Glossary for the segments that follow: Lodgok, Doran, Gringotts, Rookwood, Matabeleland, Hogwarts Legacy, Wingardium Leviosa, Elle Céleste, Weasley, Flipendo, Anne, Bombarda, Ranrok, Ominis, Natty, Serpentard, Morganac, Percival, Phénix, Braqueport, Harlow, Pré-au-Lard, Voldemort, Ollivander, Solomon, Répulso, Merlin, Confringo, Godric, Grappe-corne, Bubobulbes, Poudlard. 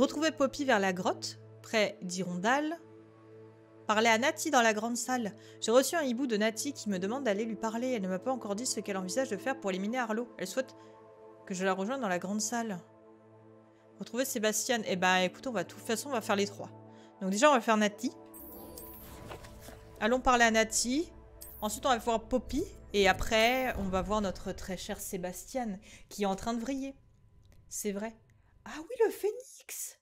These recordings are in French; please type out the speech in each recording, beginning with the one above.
retrouver Poppy vers la grotte, près d'Hirondale. Parler à Natty dans la grande salle. J'ai reçu un hibou de Natty qui me demande d'aller lui parler. Elle ne m'a pas encore dit ce qu'elle envisage de faire pour éliminer Harlow. Elle souhaite que je la rejoigne dans la grande salle. Retrouver Sébastien. Eh ben écoute, on va tout. De toute façon, on va faire les trois. Donc déjà, on va faire Natty. Allons parler à Natty. Ensuite, on va voir Poppy. Et après, on va voir notre très cher Sébastien qui est en train de vriller. C'est vrai. Ah oui, le Phénix!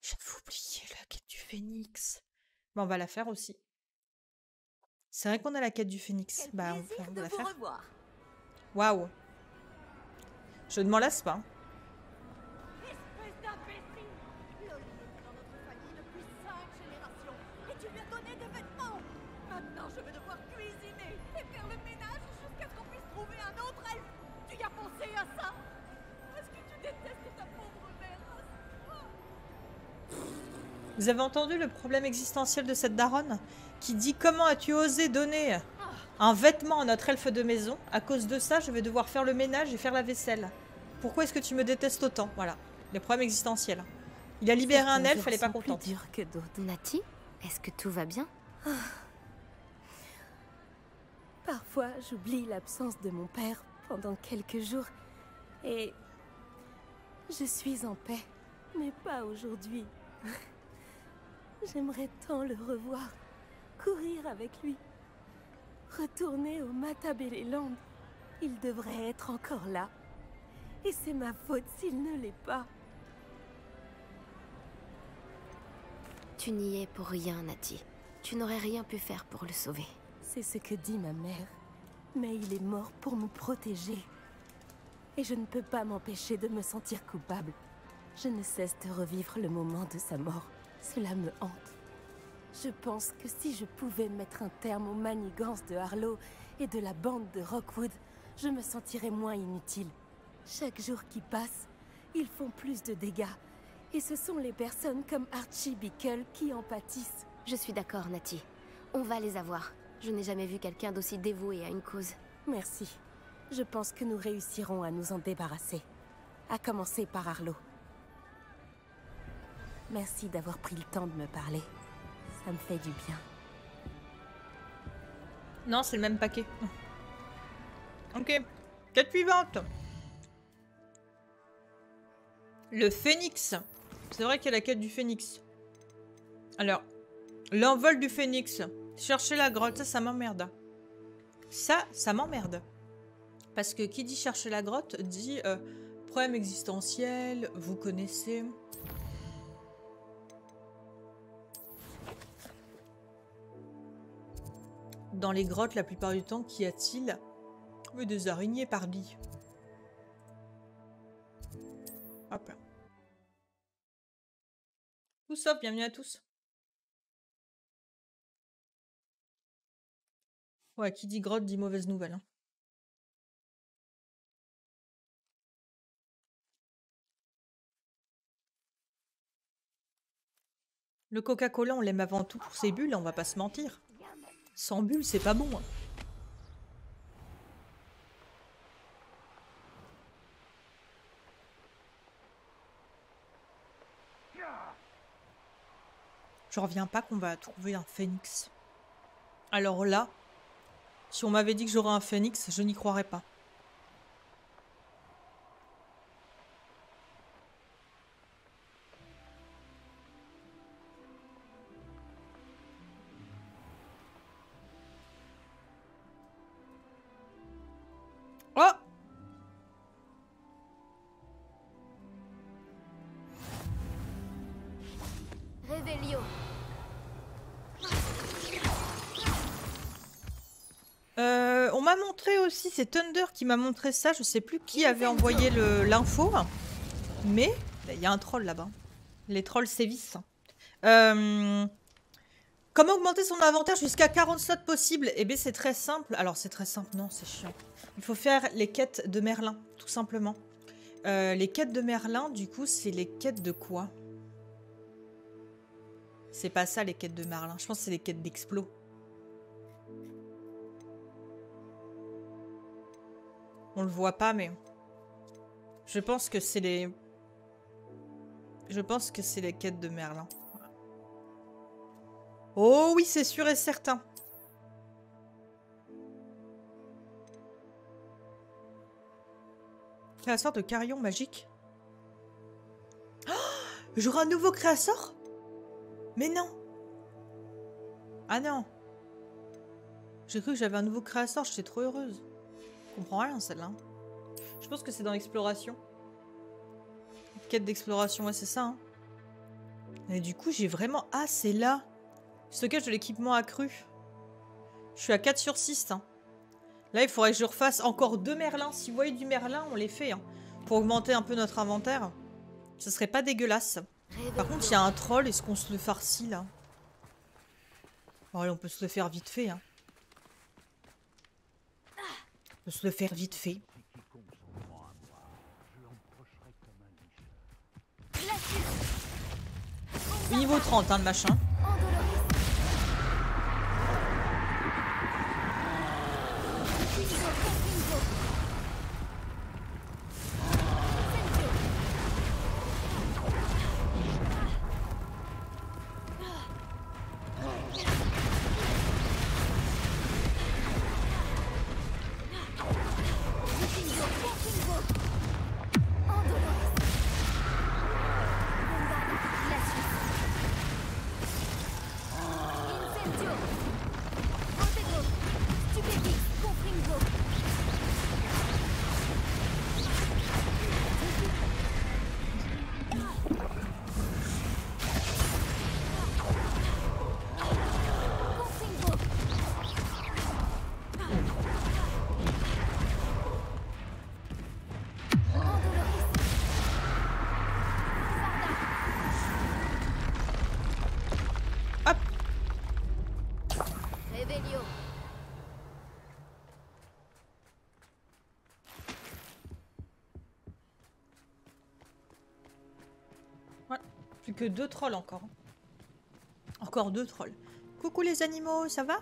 J'avais oublié la quête du Phénix. Bah, on va la faire aussi. C'est vrai qu'on a la quête du Phénix. Quel bah, on va la faire. Waouh! Je ne m'en lasse pas. Vous avez entendu le problème existentiel de cette daronne qui dit « Comment as-tu osé donner un vêtement à notre elfe de maison? À cause de ça, je vais devoir faire le ménage et faire la vaisselle. Pourquoi est-ce que tu me détestes autant ?» Voilà, le problème existentiel. Il a libéré un elfe, elle n'est pas contente. Plus dur que d'autres. Natty, est-ce que tout va bien? Parfois, j'oublie l'absence de mon père pendant quelques jours et je suis en paix, mais pas aujourd'hui. J'aimerais tant le revoir, courir avec lui, retourner au Matabeleland. Il devrait être encore là. Et c'est ma faute s'il ne l'est pas. Tu n'y es pour rien, Natty. Tu n'aurais rien pu faire pour le sauver. C'est ce que dit ma mère. Mais il est mort pour nous protéger. Et je ne peux pas m'empêcher de me sentir coupable. Je ne cesse de revivre le moment de sa mort. Cela me hante. Je pense que si je pouvais mettre un terme aux manigances de Harlow et de la bande de Rookwood, je me sentirais moins inutile. Chaque jour qui passe, ils font plus de dégâts. Et ce sont les personnes comme Archie Bickle qui en pâtissent. Je suis d'accord, Natty. On va les avoir. Je n'ai jamais vu quelqu'un d'aussi dévoué à une cause. Merci. Je pense que nous réussirons à nous en débarrasser. À commencer par Harlow. Merci d'avoir pris le temps de me parler. Ça me fait du bien. Non, c'est le même paquet. Ok. Quête suivante. Le Phénix. C'est vrai qu'il y a la quête du Phénix. Alors, l'envol du Phénix. Chercher la grotte, ça m'emmerde. Ça m'emmerde. Parce que qui dit chercher la grotte dit problème existentiel, vous connaissez... Dans les grottes, la plupart du temps, qu'y a-t-il? Mais des araignées, pardi. Hop là. Tout sauf, bienvenue à tous. Ouais, qui dit grotte dit mauvaise nouvelle. Hein. Le Coca-Cola, on l'aime avant tout pour ses bulles, on va pas se mentir. Sans bulle, c'est pas bon. Je reviens pas qu'on va trouver un phénix. Alors là, si on m'avait dit que j'aurais un phénix, je n'y croirais pas. Aussi, c'est Thunder qui m'a montré ça. Je sais plus qui avait envoyé l'info, mais il y a un troll là-bas. Les trolls sévissent. Comment augmenter son inventaire jusqu'à 40 slots possibles? Eh bien, c'est très simple. Alors, c'est très simple. Non, c'est chiant. Il faut faire les quêtes de Merlin, tout simplement. Les quêtes de Merlin, du coup, c'est les quêtes de quoi? C'est pas ça, les quêtes de Merlin. Je pense que c'est les quêtes d'Explo. On le voit pas, mais... Je pense que c'est les... Je pense que c'est les quêtes de Merlin. Oh oui, c'est sûr et certain. Créateur de carillon magique. Oh, j'aurai un nouveau créateur? Mais non. Ah non. J'ai cru que j'avais un nouveau créateur, j'étais trop heureuse. Je comprends rien celle-là. Je pense que c'est dans l'exploration. Quête d'exploration, ouais, c'est ça. Hein. Et du coup, j'ai vraiment... Ah, c'est là. Stockage de l'équipement accru. Je suis à 4 sur 6. Hein. Là, il faudrait que je refasse encore 2 Merlins. Si vous voyez du Merlin, on les fait. Hein, pour augmenter un peu notre inventaire. Ce serait pas dégueulasse. Par contre, il y a un troll. Est-ce qu'on se le farcit, là? Oh, là, on peut se le faire vite fait. Hein. On peut se le faire vite fait. Niveau 30, hein, le machin. Que 2 trolls encore. Encore 2 trolls. Coucou les animaux, ça va?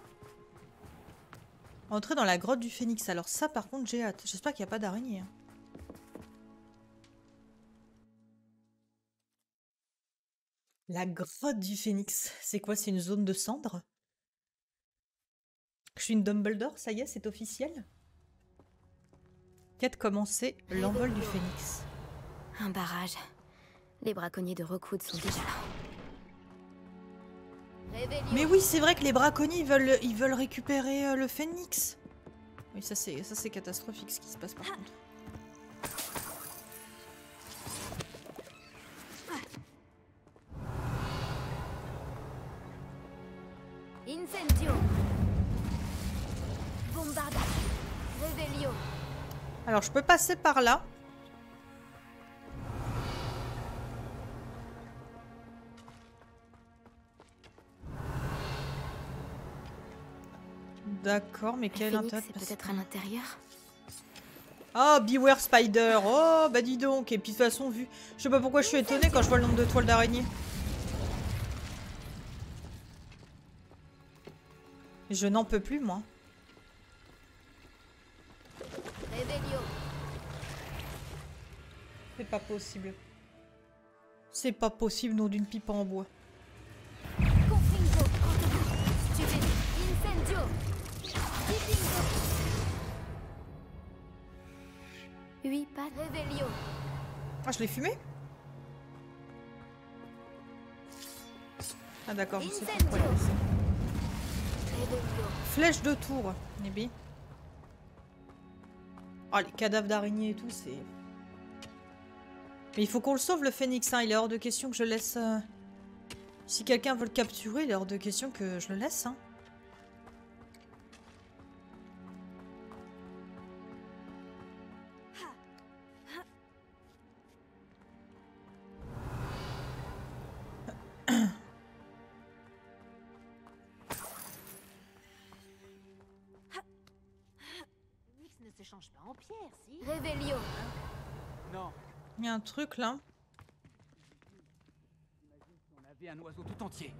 Entrer dans la grotte du Phénix. Alors ça par contre j'ai hâte. J'espère qu'il n'y a pas d'araignée. Hein. La grotte du Phénix. C'est quoi? C'est une zone de cendres? Je suis une Dumbledore, ça y est, c'est officiel. Quête commencée, l'envol du Phénix. Un barrage. Les braconniers de Rookwood sont déjà là. Mais oui, c'est vrai que les braconniers, ils veulent récupérer le Phénix. Oui, ça c'est catastrophique ce qui se passe par contre. Incendio. Bombarda. Revelio. Alors, je peux passer par là. D'accord, mais quel intérêt? C'est peut-être à l'intérieur. Ah, oh, Beware Spider. Oh, bah dis donc. Et puis de toute façon, vu... Je sais pas pourquoi je suis étonnée quand je vois le nombre de toiles d'araignée. Je n'en peux plus, moi. C'est pas possible. C'est pas possible, non, d'une pipe en bois. Ah, je l'ai fumé? Ah d'accord, je sais pourquoi. Flèche de tour, Nibi. Ah, les cadavres d'araignées et tout, c'est... Mais il faut qu'on le sauve, le Phénix, hein. Il est hors de question que je laisse... Si quelqu'un veut le capturer, il est hors de question que je le laisse, hein. Il y a un truc là. On avait un oiseau tout entier.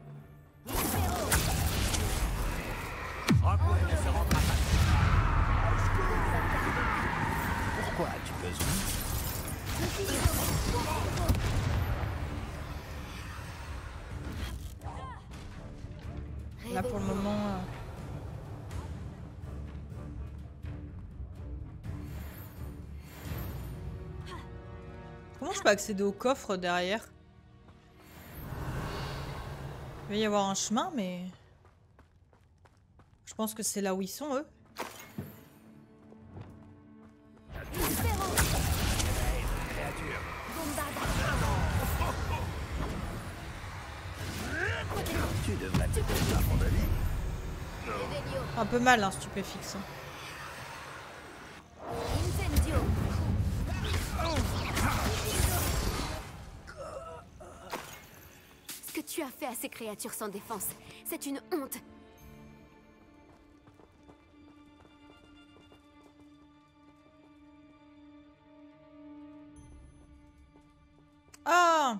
Là pour le moment... Comment je peux accéder au coffre derrière? Il va y avoir un chemin, mais... Je pense que c'est là où ils sont, eux. Un peu mal, un stupéfixe. Ce que tu as fait à ces créatures sans défense, c'est une honte. Ah!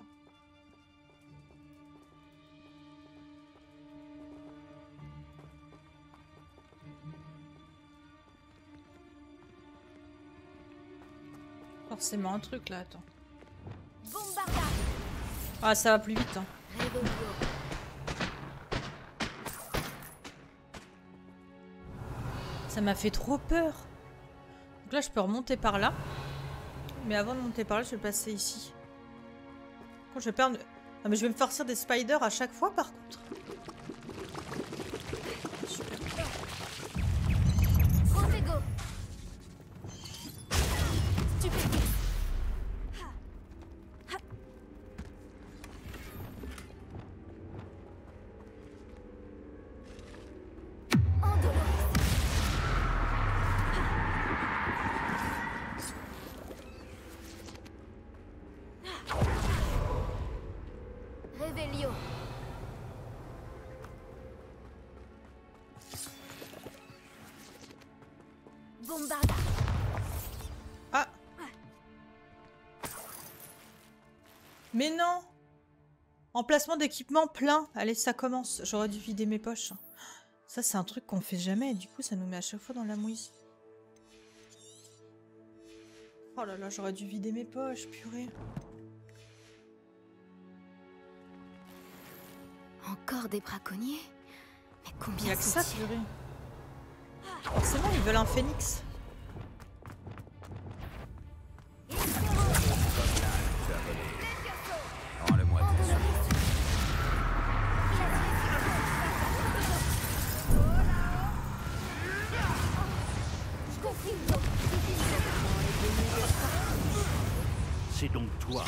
Forcément un truc là, attends. Bombarda. Ah, ça va plus vite. Hein. Ça m'a fait trop peur. Donc là, je peux remonter par là. Mais avant de monter par là, je vais passer ici. Je vais perdre... Ah mais je vais me farcir des spiders à chaque fois par contre. Ah. Mais non. Emplacement d'équipement plein. Allez, ça commence. J'aurais dû vider mes poches. Ça, c'est un truc qu'on fait jamais. Et du coup, ça nous met à chaque fois dans la mouise. Oh là là, j'aurais dû vider mes poches, purée. Encore des braconniers? Mais combien y a que ça, purée. Forcément, ils veulent un phénix. C'est donc toi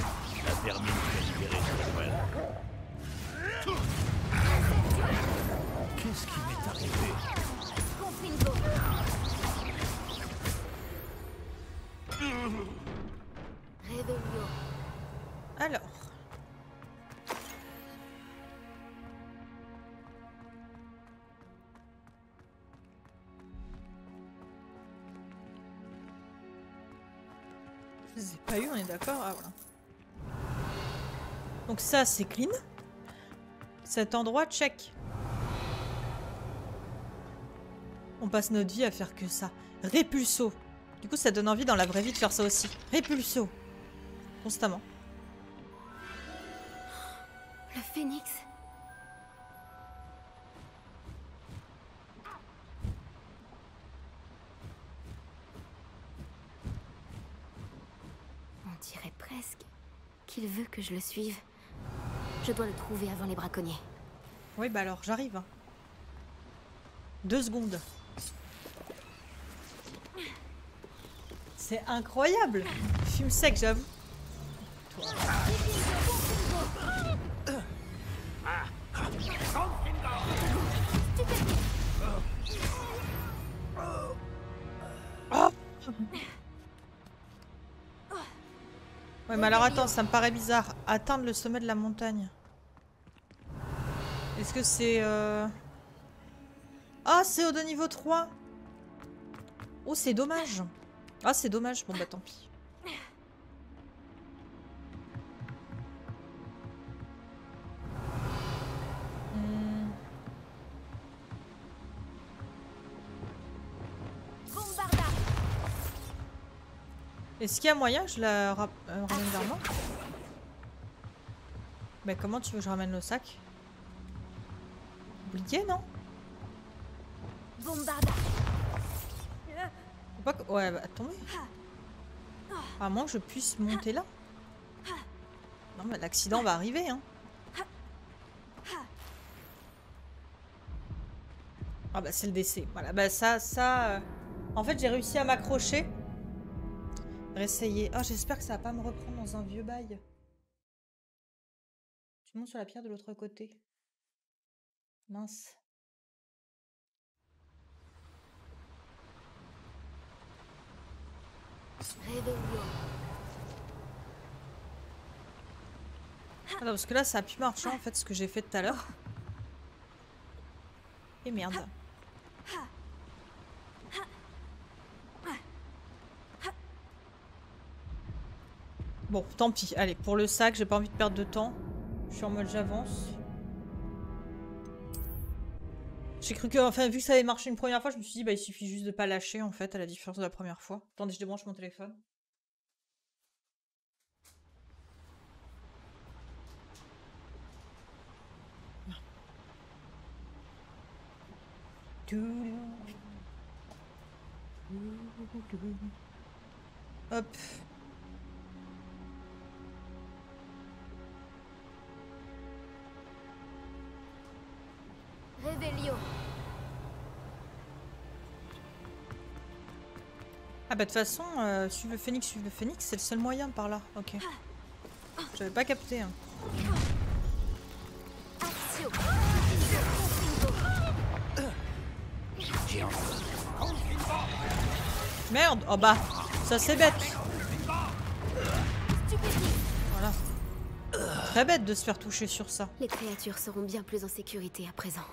la dernière qui a libéré Doran. Qu'est-ce qui m'est arrivé? Alors, je les ai pas eu, on est d'accord. Ah voilà. Donc ça c'est clean. Cet endroit check. On passe notre vie à faire que ça. Répulso. Du coup, ça donne envie dans la vraie vie de faire ça aussi. Répulso. Constamment. Le phénix. On dirait presque qu'il veut que je le suive. Je dois le trouver avant les braconniers. Oui, bah alors, j'arrive. 2 secondes. C'est incroyable! Fume sec, j'avoue. Oh. Ouais, mais alors attends, ça me paraît bizarre. Atteindre le sommet de la montagne. Est-ce que c'est... Ah, c'est au de niveau 3. Oh, c'est dommage. Ah, c'est dommage. Bon, bah tant pis. Est-ce qu'il y a moyen que je la ramène vers moi? Mais comment tu veux que je ramène le sac? Oublié, non? Bombarda. Faut pas que... Ouais, bah attendez. À moins que je puisse monter là. Non, mais l'accident va arriver, hein. Ah bah c'est le décès. Voilà, bah ça... En fait, j'ai réussi à m'accrocher. Réessayer. Oh, j'espère que ça va pas me reprendre dans un vieux bail. Tu montes sur la pierre de l'autre côté. Mince. Ah non, parce que là, ça a pu marcher, en fait, ce que j'ai fait tout à l'heure. Et merde. Bon, tant pis. Allez, pour le sac, j'ai pas envie de perdre de temps. Je suis en mode j'avance. J'ai cru que, enfin, vu que ça avait marché une première fois, je me suis dit, bah, il suffit juste de pas lâcher, en fait, à la différence de la première fois. Attendez, je débranche mon téléphone. Hop. Revelio. Ah bah de toute façon, suivre le phénix, c'est le seul moyen par là. Ok. J'avais pas capté. Hein. Merde, oh bah, ça c'est bête. Voilà. Très bête de se faire toucher sur ça. Les créatures seront bien plus en sécurité à présent.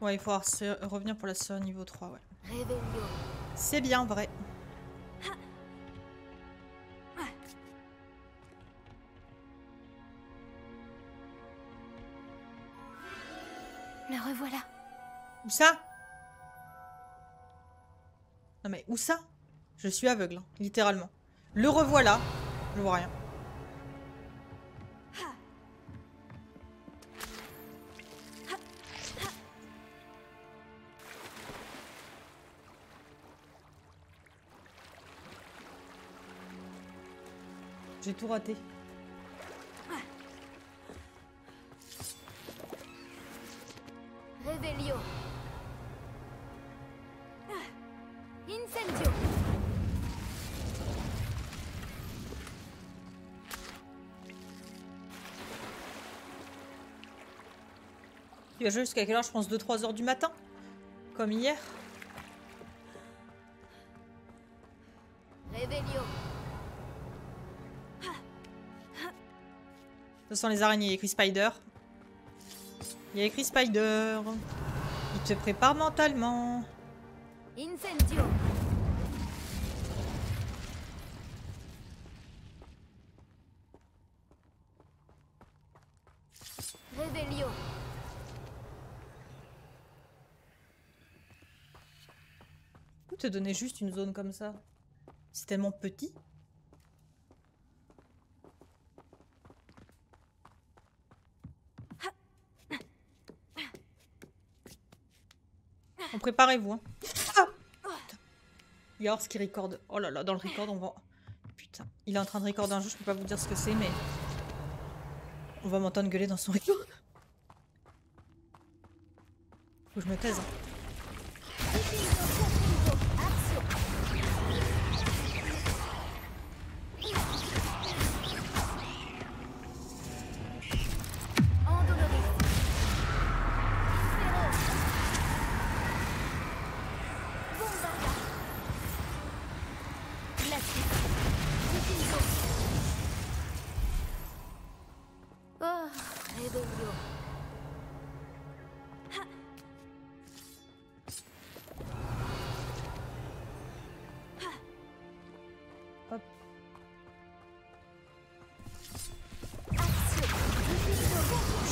Ouais, il faut revenir pour la série niveau 3, ouais. C'est bien vrai. Le revoilà. Où ça? Non mais où ça? Je suis aveugle, hein, littéralement. Le revoilà. Je vois rien. J'ai tout raté. Revelio. Incendio. Il va jouer jusqu'à quelle heure? Je pense 2-3 heures du matin. Comme hier. Revelio. Ce sont les araignées, il y a écrit Spider. Il y a écrit Spider. Il te prépare mentalement. Incendio. Revelio. Où te donner juste une zone comme ça? C'est tellement petit. Préparez-vous. Hein. Ah Yors qui recorde. Oh là là, dans le record, on va... Putain, il est en train de recorder un jeu, je peux pas vous dire ce que c'est, mais... On va m'entendre gueuler dans son record. Faut que je me taise. Hein.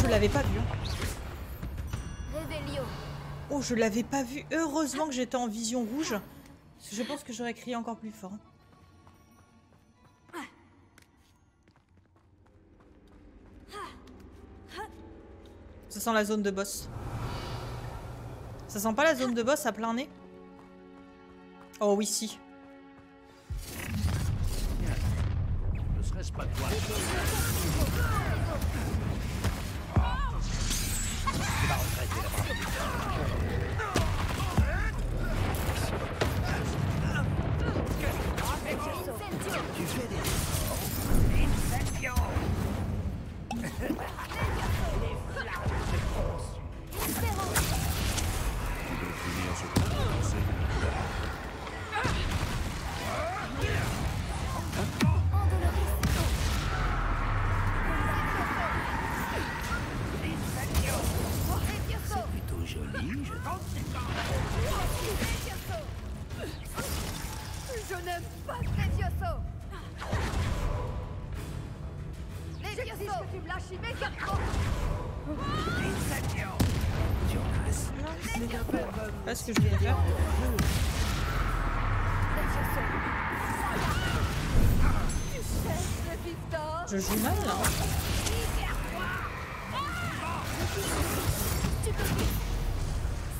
Je l'avais pas vu. Hein. Oh, je l'avais pas vu. Heureusement que j'étais en vision rouge. Je pense que j'aurais crié encore plus fort. Ça sent la zone de boss. Ça sent pas la zone de boss à plein nez? Oh oui, si. Ne serait-ce pas toi? Que je vais faire. Je joue mal là.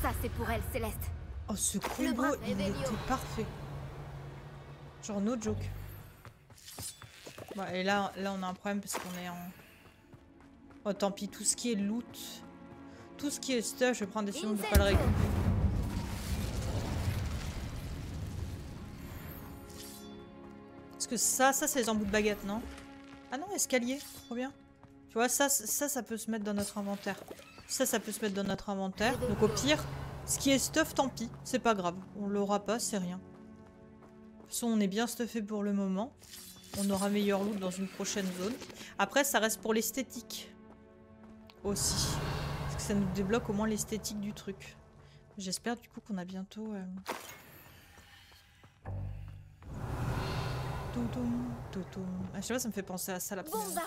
Ça c'est pour elle, Céleste. Oh ce combo, il était parfait. Genre no joke. Bon, et là on a un problème parce qu'on est en... Oh tant pis, tout ce qui est loot, tout ce qui est stuff, je prends des décision de pas le récupérer. Que ça c'est les embouts de baguette, non? Ah non, escalier, trop bien. Tu vois, ça peut se mettre dans notre inventaire. Ça peut se mettre dans notre inventaire. Donc au pire, ce qui est stuff, tant pis. C'est pas grave, on l'aura pas, c'est rien. De toute façon, on est bien stuffé pour le moment. On aura meilleur loot dans une prochaine zone. Après, ça reste pour l'esthétique. Aussi. Parce que ça nous débloque au moins l'esthétique du truc. J'espère du coup qu'on a bientôt... Ah, je sais pas, ça me fait penser à ça la première.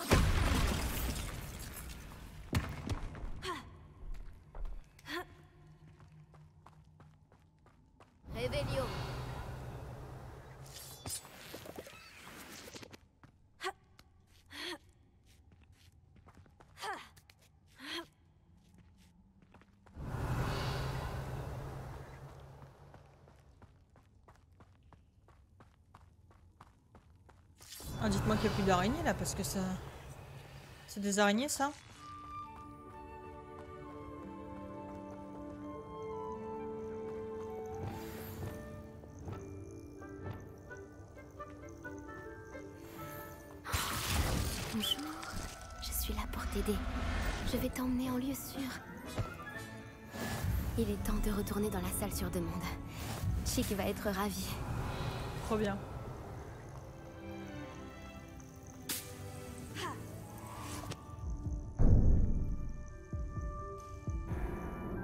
Revelio. Ah, dites-moi qu'il n'y a plus d'araignées là, parce que ça... C'est des araignées ça? Bonjour, je suis là pour t'aider. Je vais t'emmener en lieu sûr. Il est temps de retourner dans la salle sur demande. Chick va être ravi. Trop bien.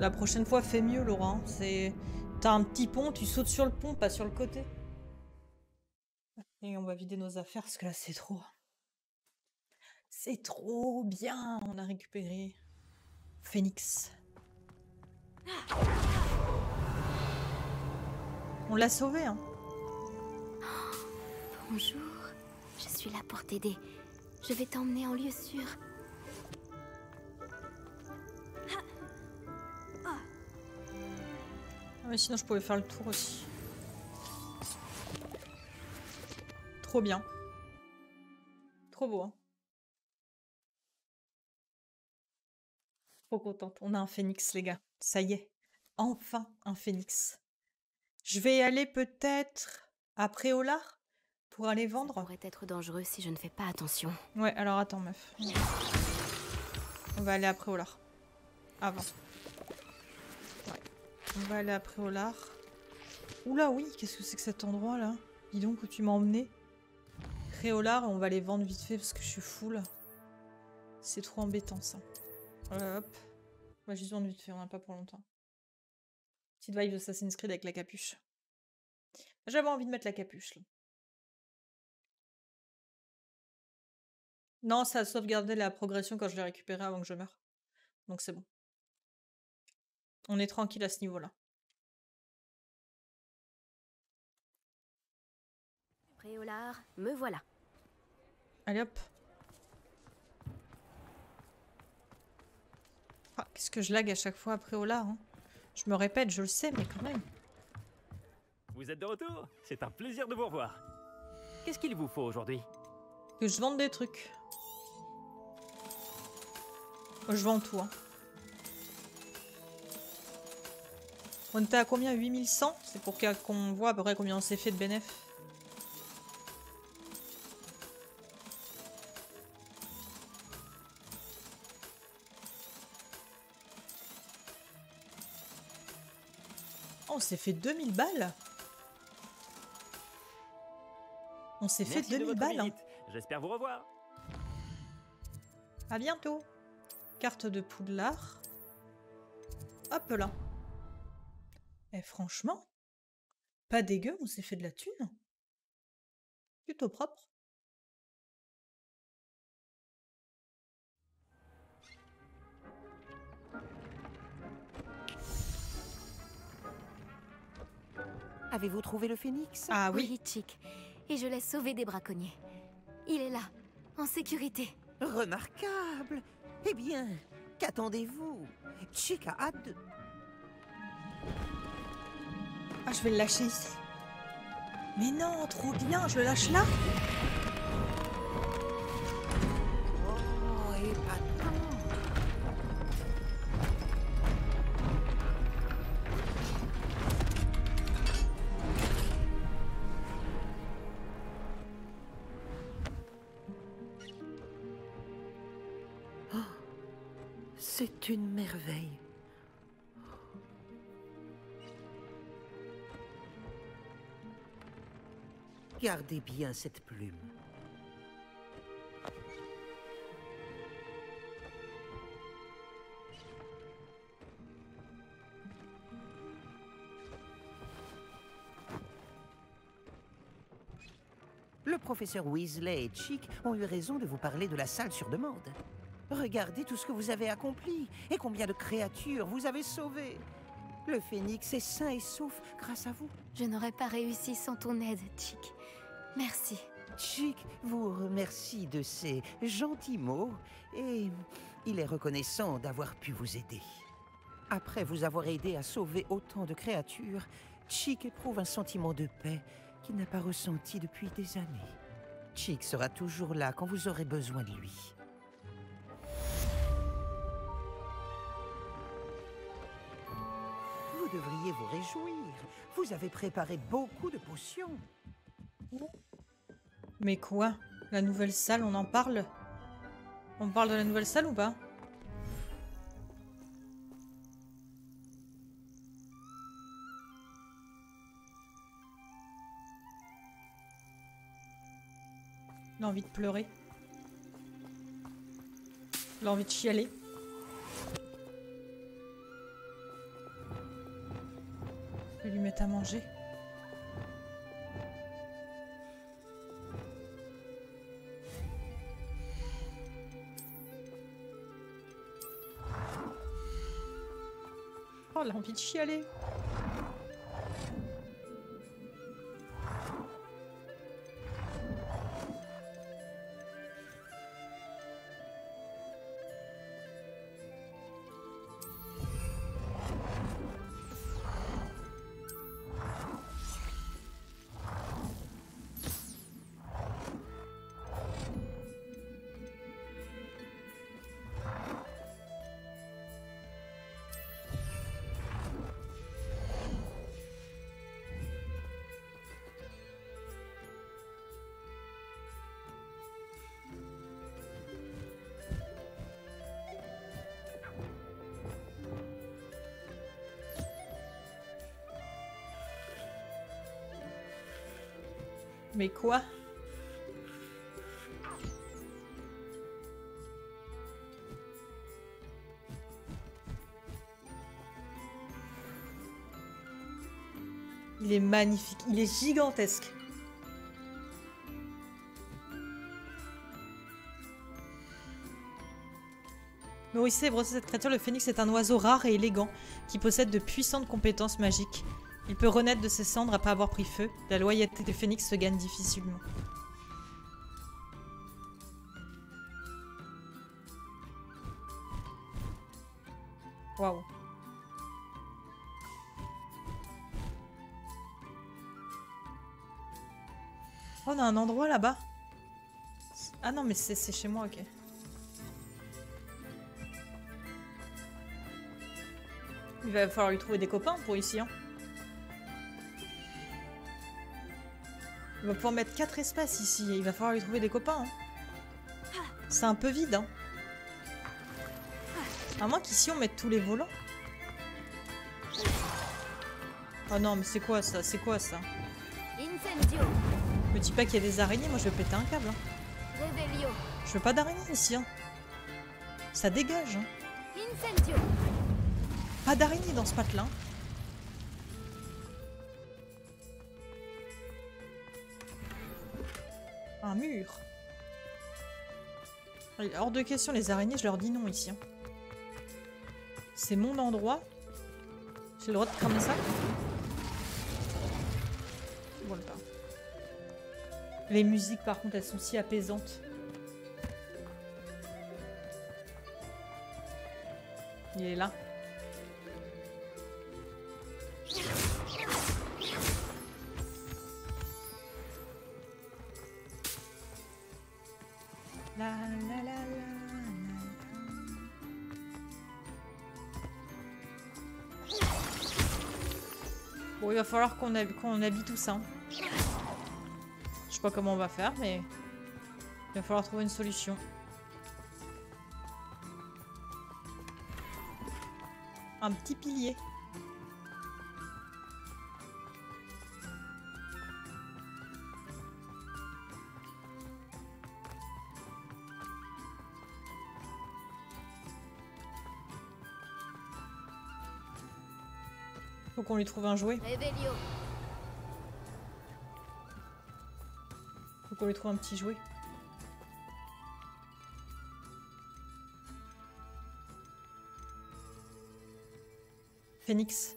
La prochaine fois, fais mieux, Laura. C'est... T'as un petit pont, tu sautes sur le pont, pas sur le côté. Et on va vider nos affaires, parce que là, c'est trop. C'est trop bien. On a récupéré... Phénix. On l'a sauvé, hein. Oh, bonjour. Je suis là pour t'aider. Je vais t'emmener en lieu sûr. Mais sinon je pouvais faire le tour aussi. Trop bien. Trop beau, hein. Trop contente. On a un phénix, les gars. Ça y est. Enfin un phénix. Je vais aller peut-être à Pré-au-Lard pour aller vendre. Ça pourrait être dangereux si je ne fais pas attention. Ouais, alors attends, meuf. On va aller à Pré-au-Lard. Avant. On va aller à Pré-au-Lard. Oula oui, qu'est-ce que c'est que cet endroit là? Dis donc où tu m'as emmené. Pré-au-Lard, on va les vendre vite fait parce que je suis full. C'est trop embêtant ça. Hop. On va juste vendre vite fait, on n'a pas pour longtemps. Petite vibe de Assassin's Creed avec la capuche. J'avais envie de mettre la capuche là. Non, ça a sauvegardé la progression quand je l'ai récupérée avant que je meure. Donc c'est bon. On est tranquille à ce niveau-là. Pré-au-Lard, me voilà. Allez hop. Ah, qu'est-ce que je lag à chaque fois après Pré-au-Lard, hein. Je me répète, je le sais, mais quand même. Vous êtes de retour? C'est un plaisir de vous revoir. Qu'est-ce qu'il vous faut aujourd'hui? Que je vende des trucs. Je vends tout, hein. On était à combien? 8100? C'est pour qu'on voit à peu près combien on s'est fait de bénéf. Oh, on s'est fait 2000 balles. On s'est fait 2000 balles, hein. J'espère vous revoir. À bientôt. Carte de Poudlard. Hop là. Eh franchement, pas dégueu, on s'est fait de la thune. Plutôt propre. Avez-vous trouvé le Phénix? Ah oui, oui, Chick. Et je l'ai sauvé des braconniers. Il est là, en sécurité. Remarquable. Eh bien, qu'attendez-vous? Chick a hâte de... Ah, je vais le lâcher ici. Mais non, trop bien, je le lâche là. Oh, et pas tant. Oh, c'est une merveille. Gardez bien cette plume. Le professeur Weasley et Chick ont eu raison de vous parler de la salle sur demande. Regardez tout ce que vous avez accompli et combien de créatures vous avez sauvées. Le Phénix est sain et sauf grâce à vous. Je n'aurais pas réussi sans ton aide, Chick. Merci. Chick vous remercie de ces gentils mots et il est reconnaissant d'avoir pu vous aider. Après vous avoir aidé à sauver autant de créatures, Chick éprouve un sentiment de paix qu'il n'a pas ressenti depuis des années. Chick sera toujours là quand vous aurez besoin de lui. Vous devriez vous réjouir. Vous avez préparé beaucoup de potions. Mais quoi? La nouvelle salle, on en parle? On parle de la nouvelle salle ou pas? L'envie de pleurer. L'envie de chialer. Lui mettre à manger. Oh, l'envie de chialer. Mais quoi? Il est magnifique, il est gigantesque. Nourrissez et brossez cette créature, le phénix est un oiseau rare et élégant qui possède de puissantes compétences magiques. Il peut renaître de ses cendres après avoir pris feu. La loyauté de Phénix se gagne difficilement. Waouh. Oh, on a un endroit là-bas. Ah non, mais c'est chez moi, ok. Il va falloir lui trouver des copains pour ici, hein. Il va pouvoir mettre 4 espaces ici et il va falloir lui trouver des copains, hein. C'est un peu vide, hein. À moins qu'ici on mette tous les volants. Oh non, mais c'est quoi ça? C'est quoi ça? Me dis pas qu'il y a des araignées, moi je vais péter un câble, hein. Je veux pas d'araignées ici, hein. Ça dégage, hein. Pas d'araignée dans ce patelin. Un mur. Hors de question, les araignées, je leur dis non ici, hein. C'est mon endroit. J'ai le droit de cramer ça. Voilà. Les musiques, par contre, elles sont si apaisantes. Il est là. Bon, il va falloir qu'on habille tout ça. Hein. Je sais pas comment on va faire, mais il va falloir trouver une solution. Un petit pilier. Faut qu'on lui trouve un jouet. Faut qu'on lui trouve un petit jouet. Phénix.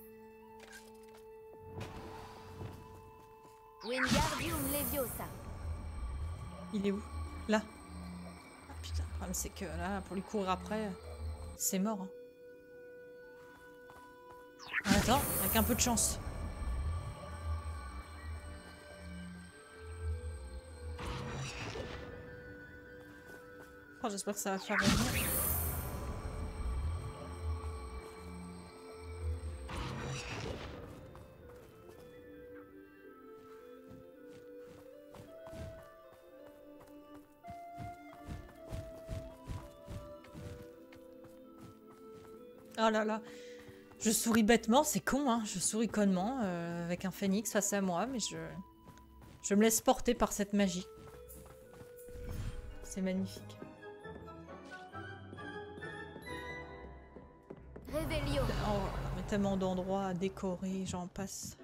Il est où? Là. Ah putain, le problème c'est que là, pour lui courir après, c'est mort, hein. Attends, avec un peu de chance. Oh, j'espère que ça va faire revenir. Oh là là. Je souris bêtement, c'est con, hein. Je souris connement avec un phénix face à moi, mais je me laisse porter par cette magie. C'est magnifique. Revelio. Oh, mais tellement d'endroits à décorer, j'en passe.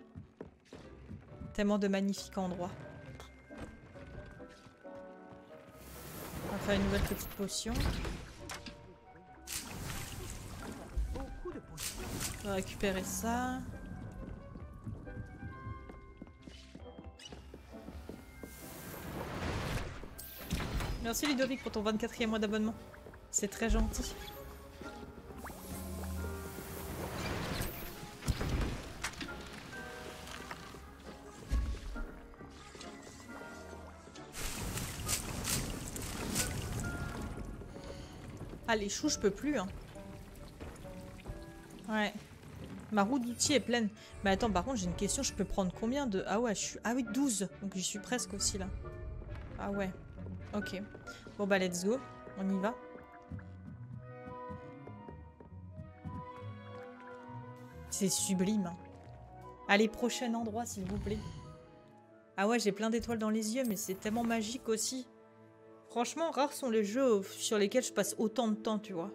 Tellement de magnifiques endroits. On va faire une nouvelle petite potion. On va récupérer ça. Merci Ludovic pour ton 24e mois d'abonnement. C'est très gentil. Ah les choux je peux plus, hein. Ouais. Ma roue d'outils est pleine. Mais attends, par contre, j'ai une question. Je peux prendre combien de... Ah ouais, je suis... Ah oui, 12. Donc, j'y suis presque aussi, là. Ah ouais. Ok. Bon, bah, let's go. On y va. C'est sublime. Allez, prochain endroit, s'il vous plaît. Ah ouais, j'ai plein d'étoiles dans les yeux, mais c'est tellement magique aussi. Franchement, rares sont les jeux sur lesquels je passe autant de temps, tu vois.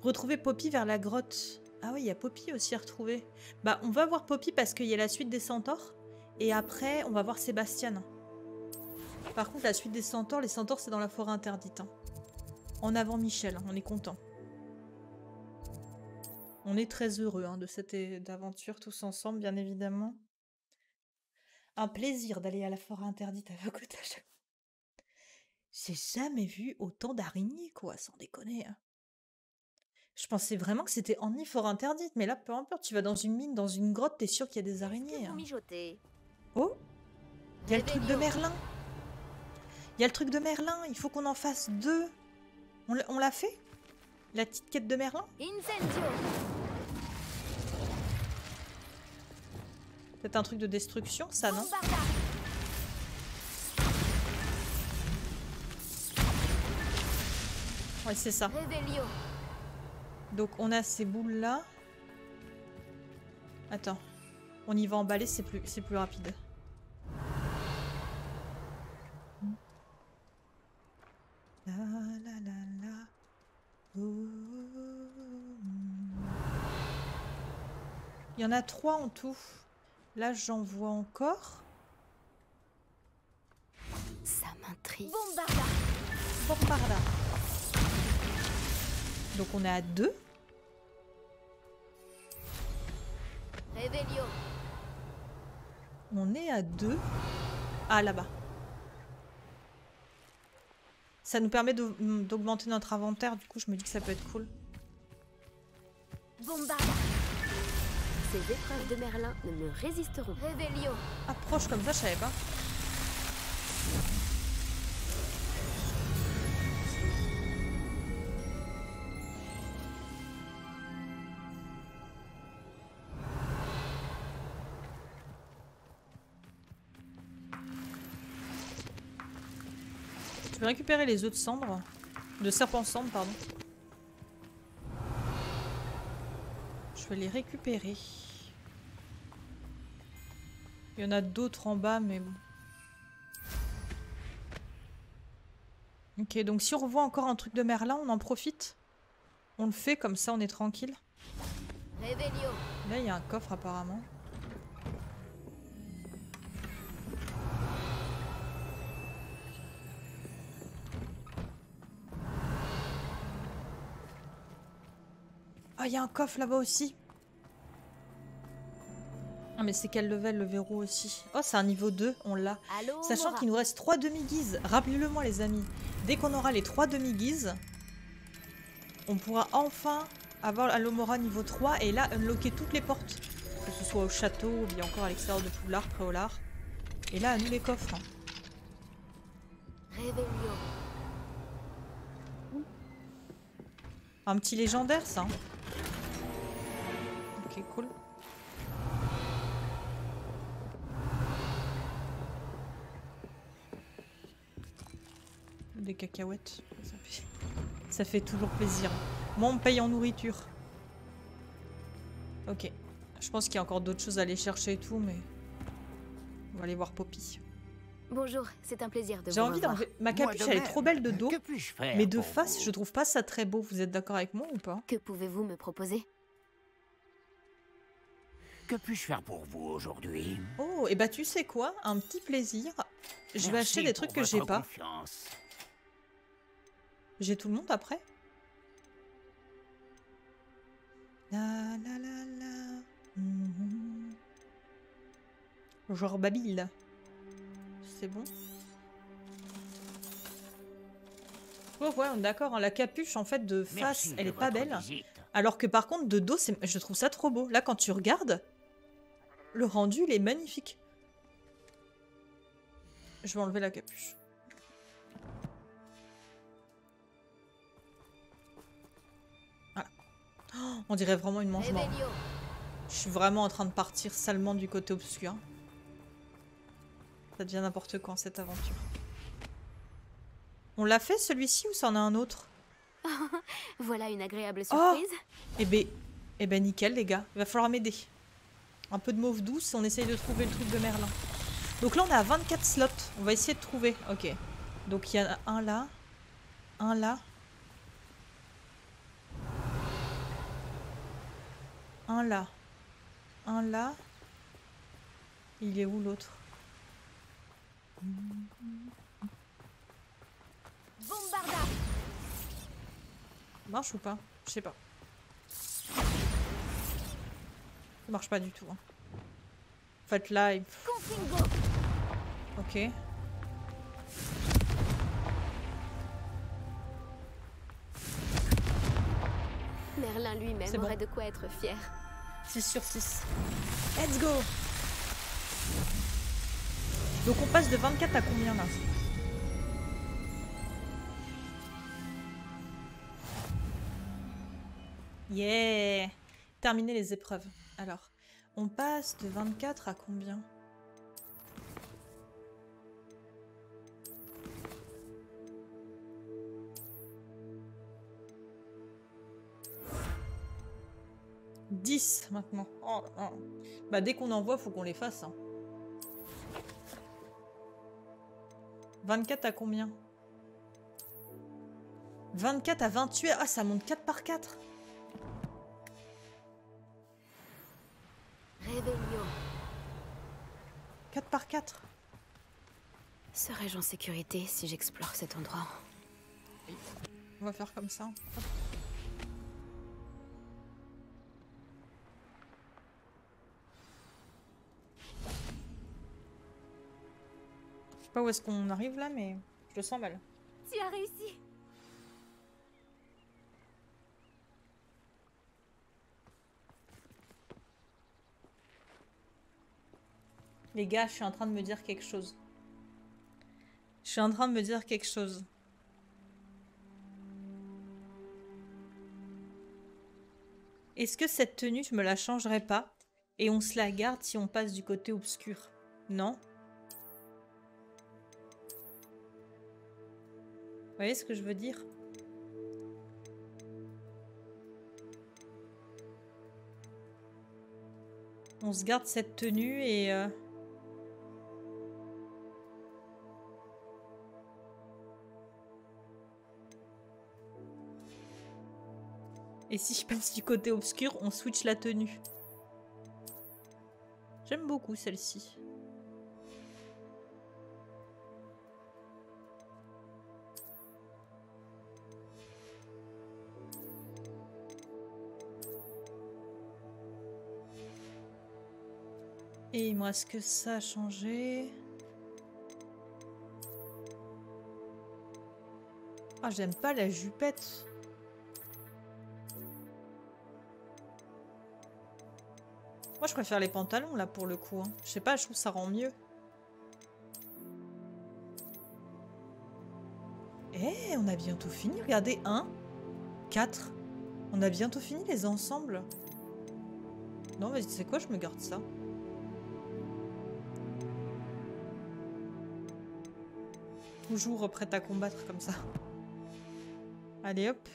Retrouver Poppy vers la grotte. Ah oui, il y a Poppy aussi à retrouver. Bah, on va voir Poppy parce qu'il y a la suite des centaures. Et après, on va voir Sébastien. Par contre, la suite des centaures, les centaures, c'est dans la forêt interdite. En avant Michel, on est content. On est très heureux hein, de cette aventure tous ensemble, bien évidemment. Un plaisir d'aller à la forêt interdite à Vacotage. J'ai jamais vu autant d'araignées, quoi, sans déconner. Je pensais vraiment que c'était en forêt interdite, mais là, peu importe, tu vas dans une mine, dans une grotte, t'es sûr qu'il y a des araignées. Oh, il y a le truc de Merlin. Il y a le truc de Merlin, il faut qu'on en fasse deux. On l'a fait? La petite quête de Merlin? Peut-être un truc de destruction, ça, non? Ouais, c'est ça. Donc on a ces boules-là. Attends. On y va emballer, c'est plus rapide. La la la la. Il y en a 3 en tout. Là, j'en vois encore. Ça m'intrigue. Bombarda. Bombarda. Donc on est à 2. Revelio. On est à 2. Ah, là-bas. Ça nous permet d'augmenter notre inventaire, du coup je me dis que ça peut être cool. Bombarda. Ces épreuves de Merlin ne me résisteront. Revelio. Approche comme ça, je savais pas. Je vais récupérer les œufs de cendre. De serpent cendre, pardon. Je vais les récupérer. Il y en a d'autres en bas, mais bon. Ok, donc si on revoit encore un truc de Merlin, on en profite. On le fait, comme ça on est tranquille. Là, il y a un coffre apparemment. Oh, il y a un coffre là-bas aussi. Ah, mais c'est quel level le verrou aussi? Oh, c'est un niveau 2, on l'a. Sachant qu'il nous reste 3 demi-guises. Rappelez-le-moi, les amis. Dès qu'on aura les 3 demi-guises, on pourra enfin avoir l'Alomora niveau 3 et là, unlocker toutes les portes. Que ce soit au château ou bien encore à l'extérieur de Poudlard, Pré-au-Lard. Et là, à nous les coffres. Un petit légendaire, ça. Ok, cool. Des cacahuètes. Ça fait toujours plaisir. Moi, on me paye en nourriture. Ok. Je pense qu'il y a encore d'autres choses à aller chercher et tout, mais... On va aller voir Poppy. Bonjour, c'est un plaisir de vous revoir. Ma capuche, elle est trop belle de dos, mais de face, je trouve pas ça très beau. Vous êtes d'accord avec moi ou pas? Que pouvez-vous me proposer? Que puis-je faire pour vous aujourd'hui? Oh, et bah tu sais quoi? Un petit plaisir. Je vais acheter des trucs que j'ai pas. J'ai tout le monde après. La la la la. Genre Babille. C'est bon. Oh ouais, on est d'accord. Hein. La capuche en fait de face, elle est pas belle. Alors que par contre de dos, je trouve ça trop beau. Là, quand tu regardes. Le rendu, il est magnifique. Je vais enlever la capuche. Voilà. Oh, on dirait vraiment une mange-mort. Je suis vraiment en train de partir salement du côté obscur. Ça devient n'importe quoi, cette aventure. On l'a fait, celui-ci, ou c'en a un autre? Voilà une agréable surprise. Oh, eh ben nickel, les gars. Il va falloir m'aider. Un peu de mauve douce, on essaye de trouver le truc de Merlin. Donc là, on est à 24 slots. On va essayer de trouver. Ok. Donc il y en a un là. Un là. Un là. Un là. Il est où l'autre? Bombarda. Marche ou pas? Je sais pas. Ça marche pas du tout. Hein. En fait, là, il... Ok. Merlin lui-même aurait de quoi être fier. 6 sur 6. Let's go! Donc on passe de 24 à combien là? Yeah! Terminer les épreuves. Alors, on passe de 24 à combien? Maintenant. Oh, oh. Bah dès qu'on en voit, faut qu'on les fasse. Hein. 24 à combien? 24 à 28. Ah, ça monte 4 par 4. Revelio. 4 par 4. Serais-je en sécurité si j'explore cet endroit? On va faire comme ça. Hop. Je sais pas où est-ce qu'on arrive là, mais je le sens mal. Tu as réussi. Les gars, je suis en train de me dire quelque chose. Je suis en train de me dire quelque chose. Est-ce que cette tenue, je me la changerais pas? Et on se la garde si on passe du côté obscur? Non? Vous voyez ce que je veux dire? On se garde cette tenue et... Et si je passe du côté obscur, on switch la tenue. J'aime beaucoup celle-ci. Et il me reste que ça à changer. Ah, j'aime pas la jupette. Moi, je préfère les pantalons, là, pour le coup. Hein. Je sais pas, je trouve que ça rend mieux. Eh, on a bientôt fini. Regardez, 1, 4. On a bientôt fini les ensembles. Non, vas-y, c'est quoi, je me garde ça. Toujours prête à combattre comme ça. Allez hop.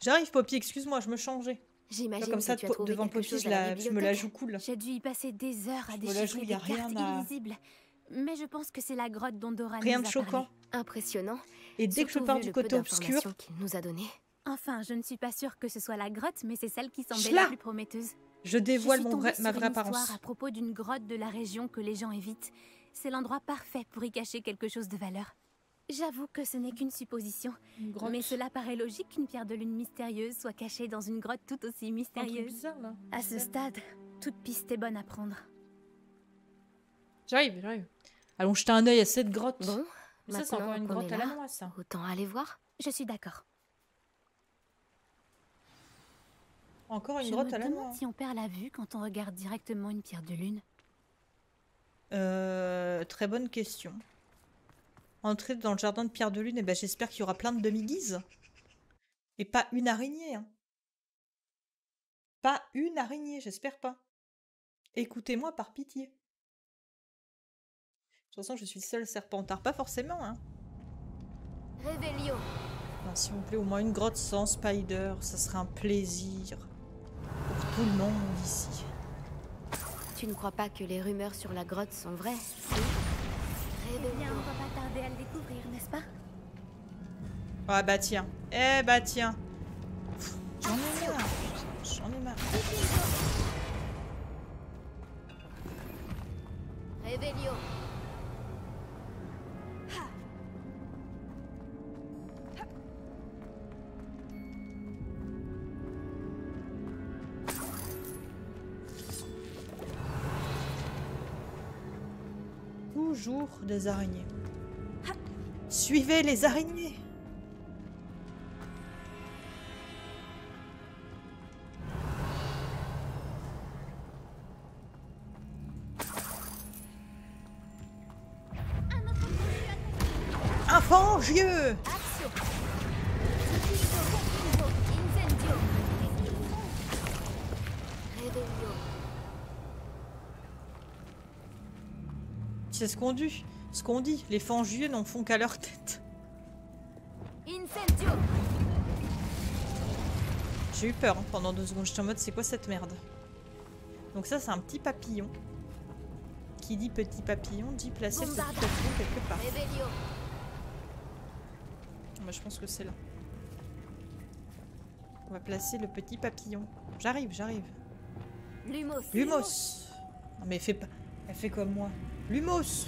J'arrive Poppy, excuse-moi, je me changeais. J'imagine comme ça devant Poppy, je me la joue cool. J'ai dû y passer des heures à déchiffrer des cartes illisibles. Mais je pense que c'est la grotte dont Doran nous a parlé. Rien de choquant. Impressionnant. Et dès que je pars du côté obscur qu'il nous a donné. Enfin, je ne suis pas sûre que ce soit la grotte, mais c'est celle qui semblait la plus prometteuse. Je dévoile ma vraie apparence. À propos d'une grotte de la région que les gens évitent. C'est l'endroit parfait pour y cacher quelque chose de valeur. J'avoue que ce n'est qu'une supposition, mais cela paraît logique qu'une pierre de lune mystérieuse soit cachée dans une grotte tout aussi mystérieuse. Bizarre, là. À ce stade, toute piste est bonne à prendre. J'arrive, j'arrive. Allons jeter un œil à cette grotte. Bon, ça c'est encore une grotte à la noix, ça. Autant aller voir. Je suis d'accord. Encore une grotte à la noix. Je me demande si on perd la vue quand on regarde directement une pierre de lune. Très bonne question. Entrer dans le jardin de pierre de lune, et ben j'espère qu'il y aura plein de demi-guises. Et pas une araignée. Hein. Pas une araignée, j'espère pas. Écoutez-moi par pitié. De toute façon, je suis le seul serpentard. Pas forcément. Hein. Revelio. Ben, s'il vous plaît, au moins une grotte sans spider. Ça serait un plaisir pour tout le monde ici. Tu ne crois pas que les rumeurs sur la grotte sont vraies? Eh bien, on va pas tarder à le découvrir, n'est-ce pas? Ah bah tiens. Eh bah tiens. J'en ai marre. J'en ai marre. Revelio. toujours des araignées. Suivez les araignées! Dieu. C'est ce qu'on dit. Les fangieux n'en font qu'à leur tête. J'ai eu peur hein, pendant 2 secondes. J'étais en mode c'est quoi cette merde. Donc ça c'est un petit papillon. Qui dit petit papillon dit placer le petit papillon quelque part. Revelio. Je pense que c'est là. On va placer le petit papillon. J'arrive, Lumos. Non mais fais pas. Elle fait comme moi. Lumos.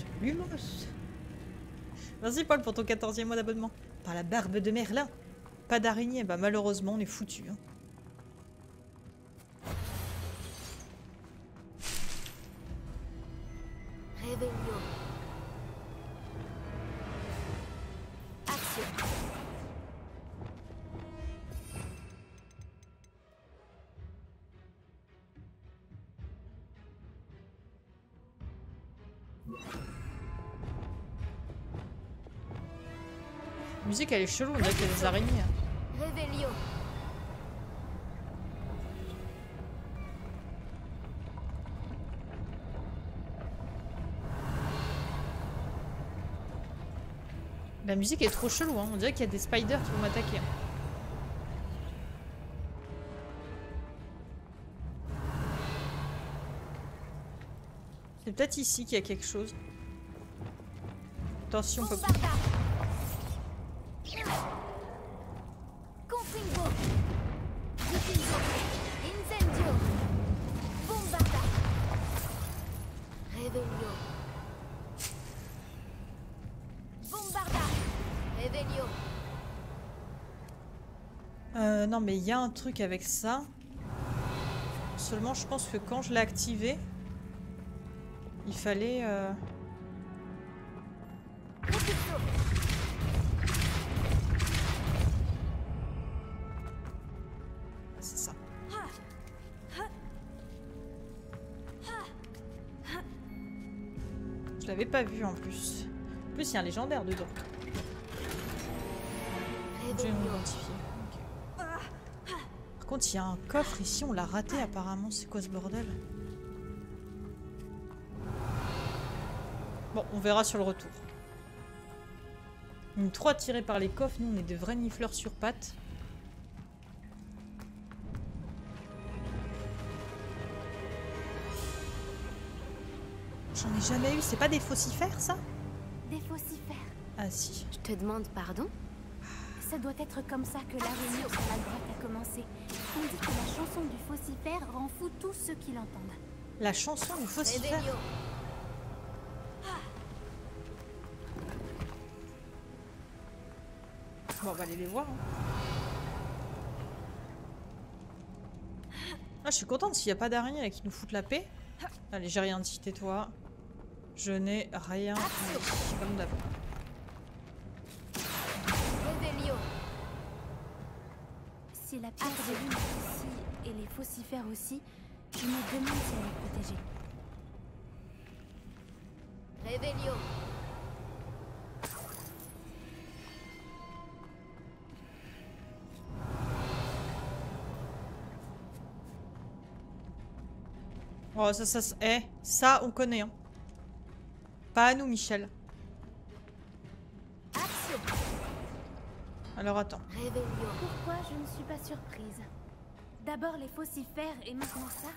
Merci Paul pour ton 14e mois d'abonnement. Par la barbe de Merlin. Pas d'araignée. Bah malheureusement on est foutu. Hein. La musique elle est chelou, on dirait qu'il y a des araignées. Revelio. La musique est trop chelou, hein. On dirait qu'il y a des spiders qui vont m'attaquer. C'est peut-être ici qu'il y a quelque chose. Attention, Poppy. Non mais il y a un truc avec ça. Seulement je pense que quand je l'ai activé, il fallait... C'est ça. Je l'avais pas vu en plus. En plus il y a un légendaire dedans. Je vais m'identifier. Par contre, il y a un coffre ici, on l'a raté apparemment. C'est quoi ce bordel? Bon, on verra sur le retour. Une 3 tirée par les coffres, nous on est des vrais nifleurs sur pattes. J'en ai jamais eu, c'est pas des fossifères ça? Des fossifères? Ah si. Je te demande pardon? Ça doit être comme ça que l'araignée sur la grotte a commencé. On dit que la chanson du fossifère rend fou tous ceux qui l'entendent. La chanson du fossifère. Bon, on va aller les voir. Hein. Ah, je suis contente s'il n'y a pas d'araignée qui nous foutent la paix. Allez, j'ai rien dit, tais-toi. Je n'ai rien dit, comme d'avant. Si la pierre de lune est ici, et les fossifères aussi, je me demande si elle est protégée. Revelio. Oh, ça, on connaît, hein. Pas à nous, Michel. Alors attends. Pourquoi je ne suis pas surprise? D'abord les fossifères et maintenant ça?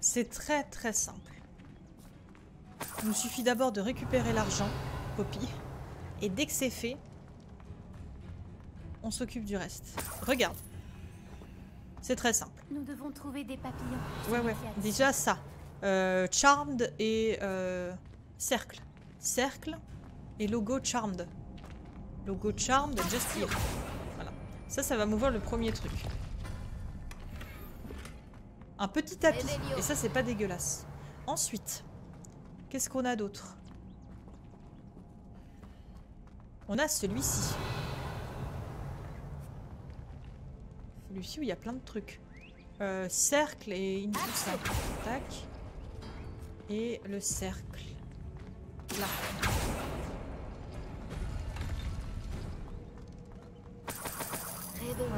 C'est très très simple. Il nous suffit d'abord de récupérer l'argent, Poppy. Et dès que c'est fait, on s'occupe du reste. Regarde. C'est très simple. Nous devons trouver des papillons. Ouais, ouais. Déjà ça. Charmed et cercle. Et logo Charmed. Just here. Voilà. Ça, ça va m'ouvrir le premier truc. Un petit tapis. Et ça, c'est pas dégueulasse. Ensuite, Qu'est-ce qu'on a d'autre? On a celui-ci. Celui-ci où il y a plein de trucs. Cercle et une tout ça. Tac. Et le cercle. Là. Voilà.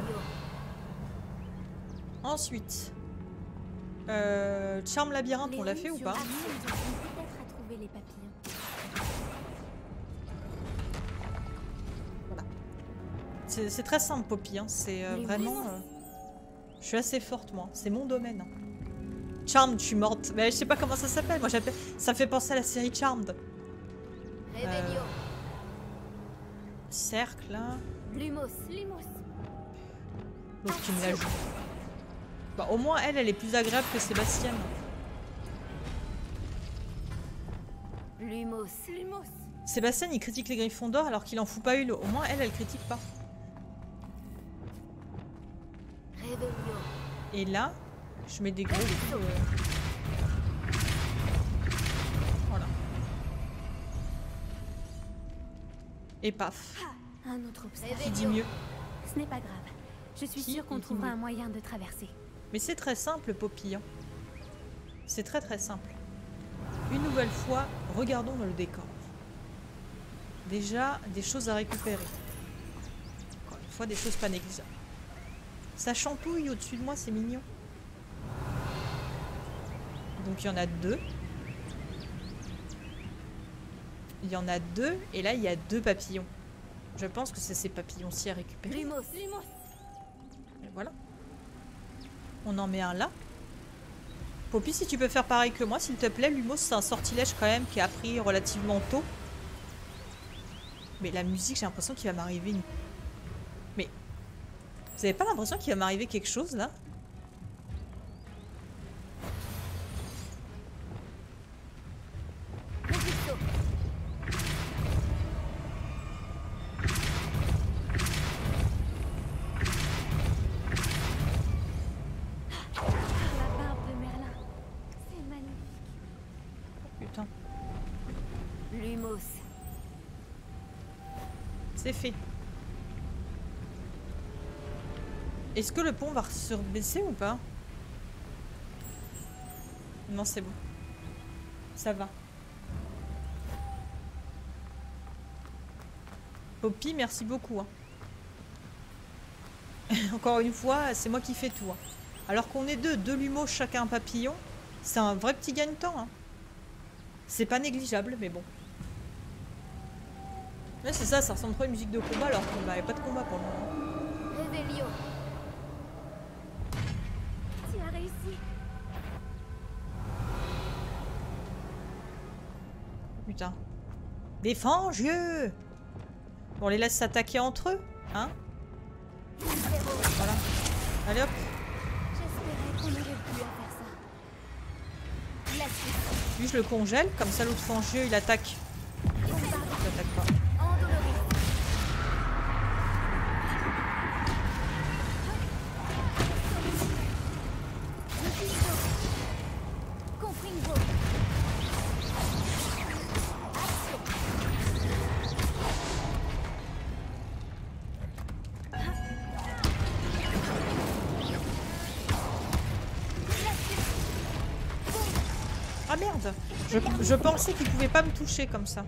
Ensuite, Charme labyrinthe, on l'a fait ou pas? Voilà. C'est très simple, Poppy. Hein. C'est vraiment. Je suis assez forte, moi. C'est mon domaine. Hein. Charmed, je suis morte. Mais je sais pas comment ça s'appelle. Moi, j'appelle. Ça fait penser à la série Charmed. Cercle. Hein. Lumos. Donc tu me la joues. Bah, au moins elle est plus agréable que Sébastien. Lumos. Sébastien il critique les griffons d'or alors qu'il en fout pas une. Au moins elle critique pas. Revelio. Et là, je mets des gros. Voilà. Et paf. Un autre qui dit mieux. Ce n'est pas grave. Je suis sûre qu'on trouvera un moyen de traverser. Mais c'est très simple, Poppy. C'est très très simple. Une nouvelle fois, regardons dans le décor. Déjà, des choses à récupérer. Encore une fois, des choses pas négligeables. Ça chantouille au-dessus de moi, c'est mignon. Donc il y en a deux. Il y en a deux, et là il y a deux papillons. Je pense que c'est ces papillons-ci à récupérer. Voilà. On en met un là. Poppy, si tu peux faire pareil que moi, s'il te plaît. Lumos, c'est un sortilège quand même qui a appris relativement tôt. Mais la musique, j'ai l'impression qu'il va m'arriver une... Mais... Vous avez pas l'impression qu'il va m'arriver quelque chose, là? Fait. Est-ce que le pont va se baisser ou pas? Non, c'est bon. Ça va. Poppy, merci beaucoup. Hein. Encore une fois, c'est moi qui fais tout. Hein. Alors qu'on est deux lumos, chacun un papillon. C'est un vrai petit gagne-temps. Hein. C'est pas négligeable, mais bon. Ouais, c'est ça, ça ressemble trop à une musique de combat alors qu'on n'avait pas de combat pour le moment. Revelio. Tu as réussi. Putain. Défends, vieux. Bon, on les laisse s'attaquer entre eux, hein? Voilà. Allez hop. J'espérais qu'on n'aurait plus à faire ça. Lui, je le congèle, comme ça l'autre fangieux il attaque. Je pensais qu'il pouvait pas me toucher comme ça.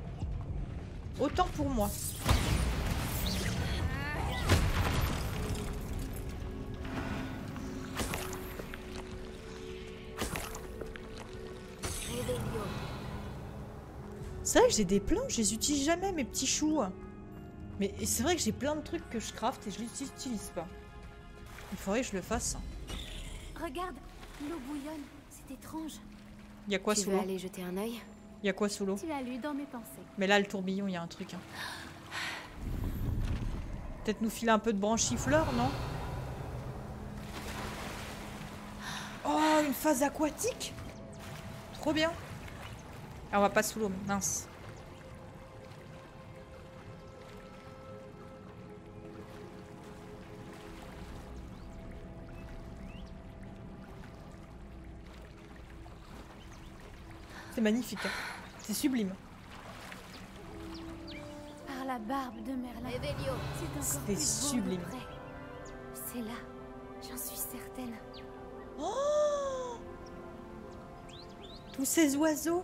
Autant pour moi. C'est vrai que j'ai des plans, je les utilise jamais mes petits choux. Mais c'est vrai que j'ai plein de trucs que je crafte et je les utilise pas. Il faudrait que je le fasse. Regarde, l'eau bouillonne, c'est étrange. Y'a quoi sous l'eau? Tu veux aller jeter un œil? Y'a quoi sous l'eau? Tu l'as lu dans mes pensées. Mais là, le tourbillon, il y a un truc. Hein. Peut-être nous filer un peu de branchifleur, non? Oh, une phase aquatique? Trop bien. Ah, on va pas sous l'eau, mince. Magnifique. Hein. C'est sublime. Par la barbe de Merlin. Revelio, c'est sublime. C'est là, j'en suis certaine. Oh, tous ces oiseaux.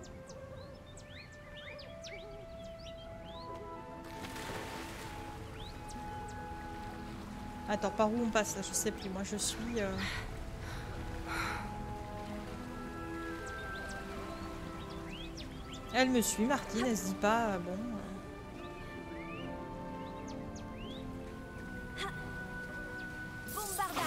Attends, par où on passe là? Je sais plus. Moi, je suis. Elle me suit, Martine. Elle se dit pas bon. Bombarda.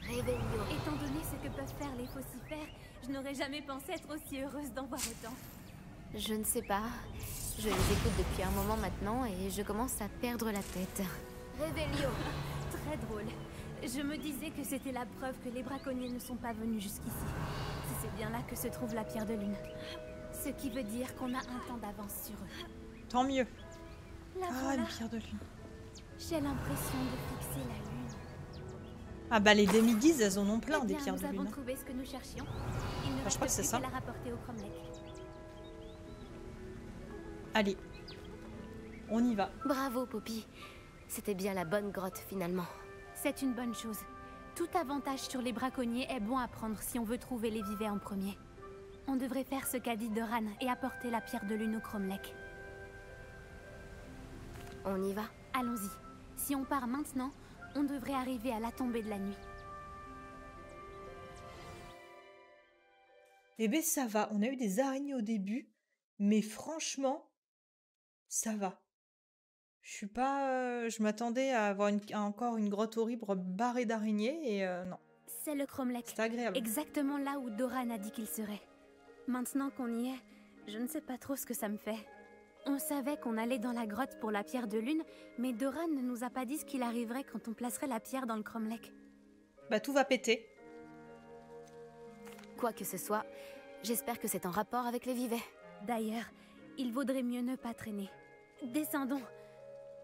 Réveillons. Étant donné ce que peuvent faire les fossifères, je n'aurais jamais pensé être aussi heureuse d'en voir autant. Je ne sais pas. Je les écoute depuis un moment maintenant et je commence à perdre la tête. Revelio. Très drôle. Je me disais que c'était la preuve que les braconniers ne sont pas venus jusqu'ici. C'est bien là que se trouve la pierre de lune. Ce qui veut dire qu'on a un temps d'avance sur eux. Tant mieux. La voilà. Une pierre de lune. J'ai l'impression de fixer la lune. Ah bah les demi-guises, elles en ont plein des pierres de lune. Nous avons trouvé ce que nous cherchions. Je crois que c'est ça. La rapporter au cromlech. Allez, on y va. Bravo, Poppy. C'était bien la bonne grotte, finalement. C'est une bonne chose. Tout avantage sur les braconniers est bon à prendre si on veut trouver les vivets en premier. On devrait faire ce qu'a dit Doran et apporter la pierre de lune au cromlech. On y va? Allons-y. Si on part maintenant, on devrait arriver à la tombée de la nuit. Eh ben ça va, on a eu des araignées au début, mais franchement... ça va. Je suis pas... je m'attendais à avoir encore une grotte horrible barrée d'araignées et non. C'est le cromlech. C'est agréable. Exactement là où Doran a dit qu'il serait. Maintenant qu'on y est, je ne sais pas trop ce que ça me fait. On savait qu'on allait dans la grotte pour la pierre de lune, mais Doran ne nous a pas dit ce qu'il arriverait quand on placerait la pierre dans le cromlech. Bah tout va péter. Quoi que ce soit, j'espère que c'est en rapport avec les vivets. D'ailleurs, il vaudrait mieux ne pas traîner. Descendons.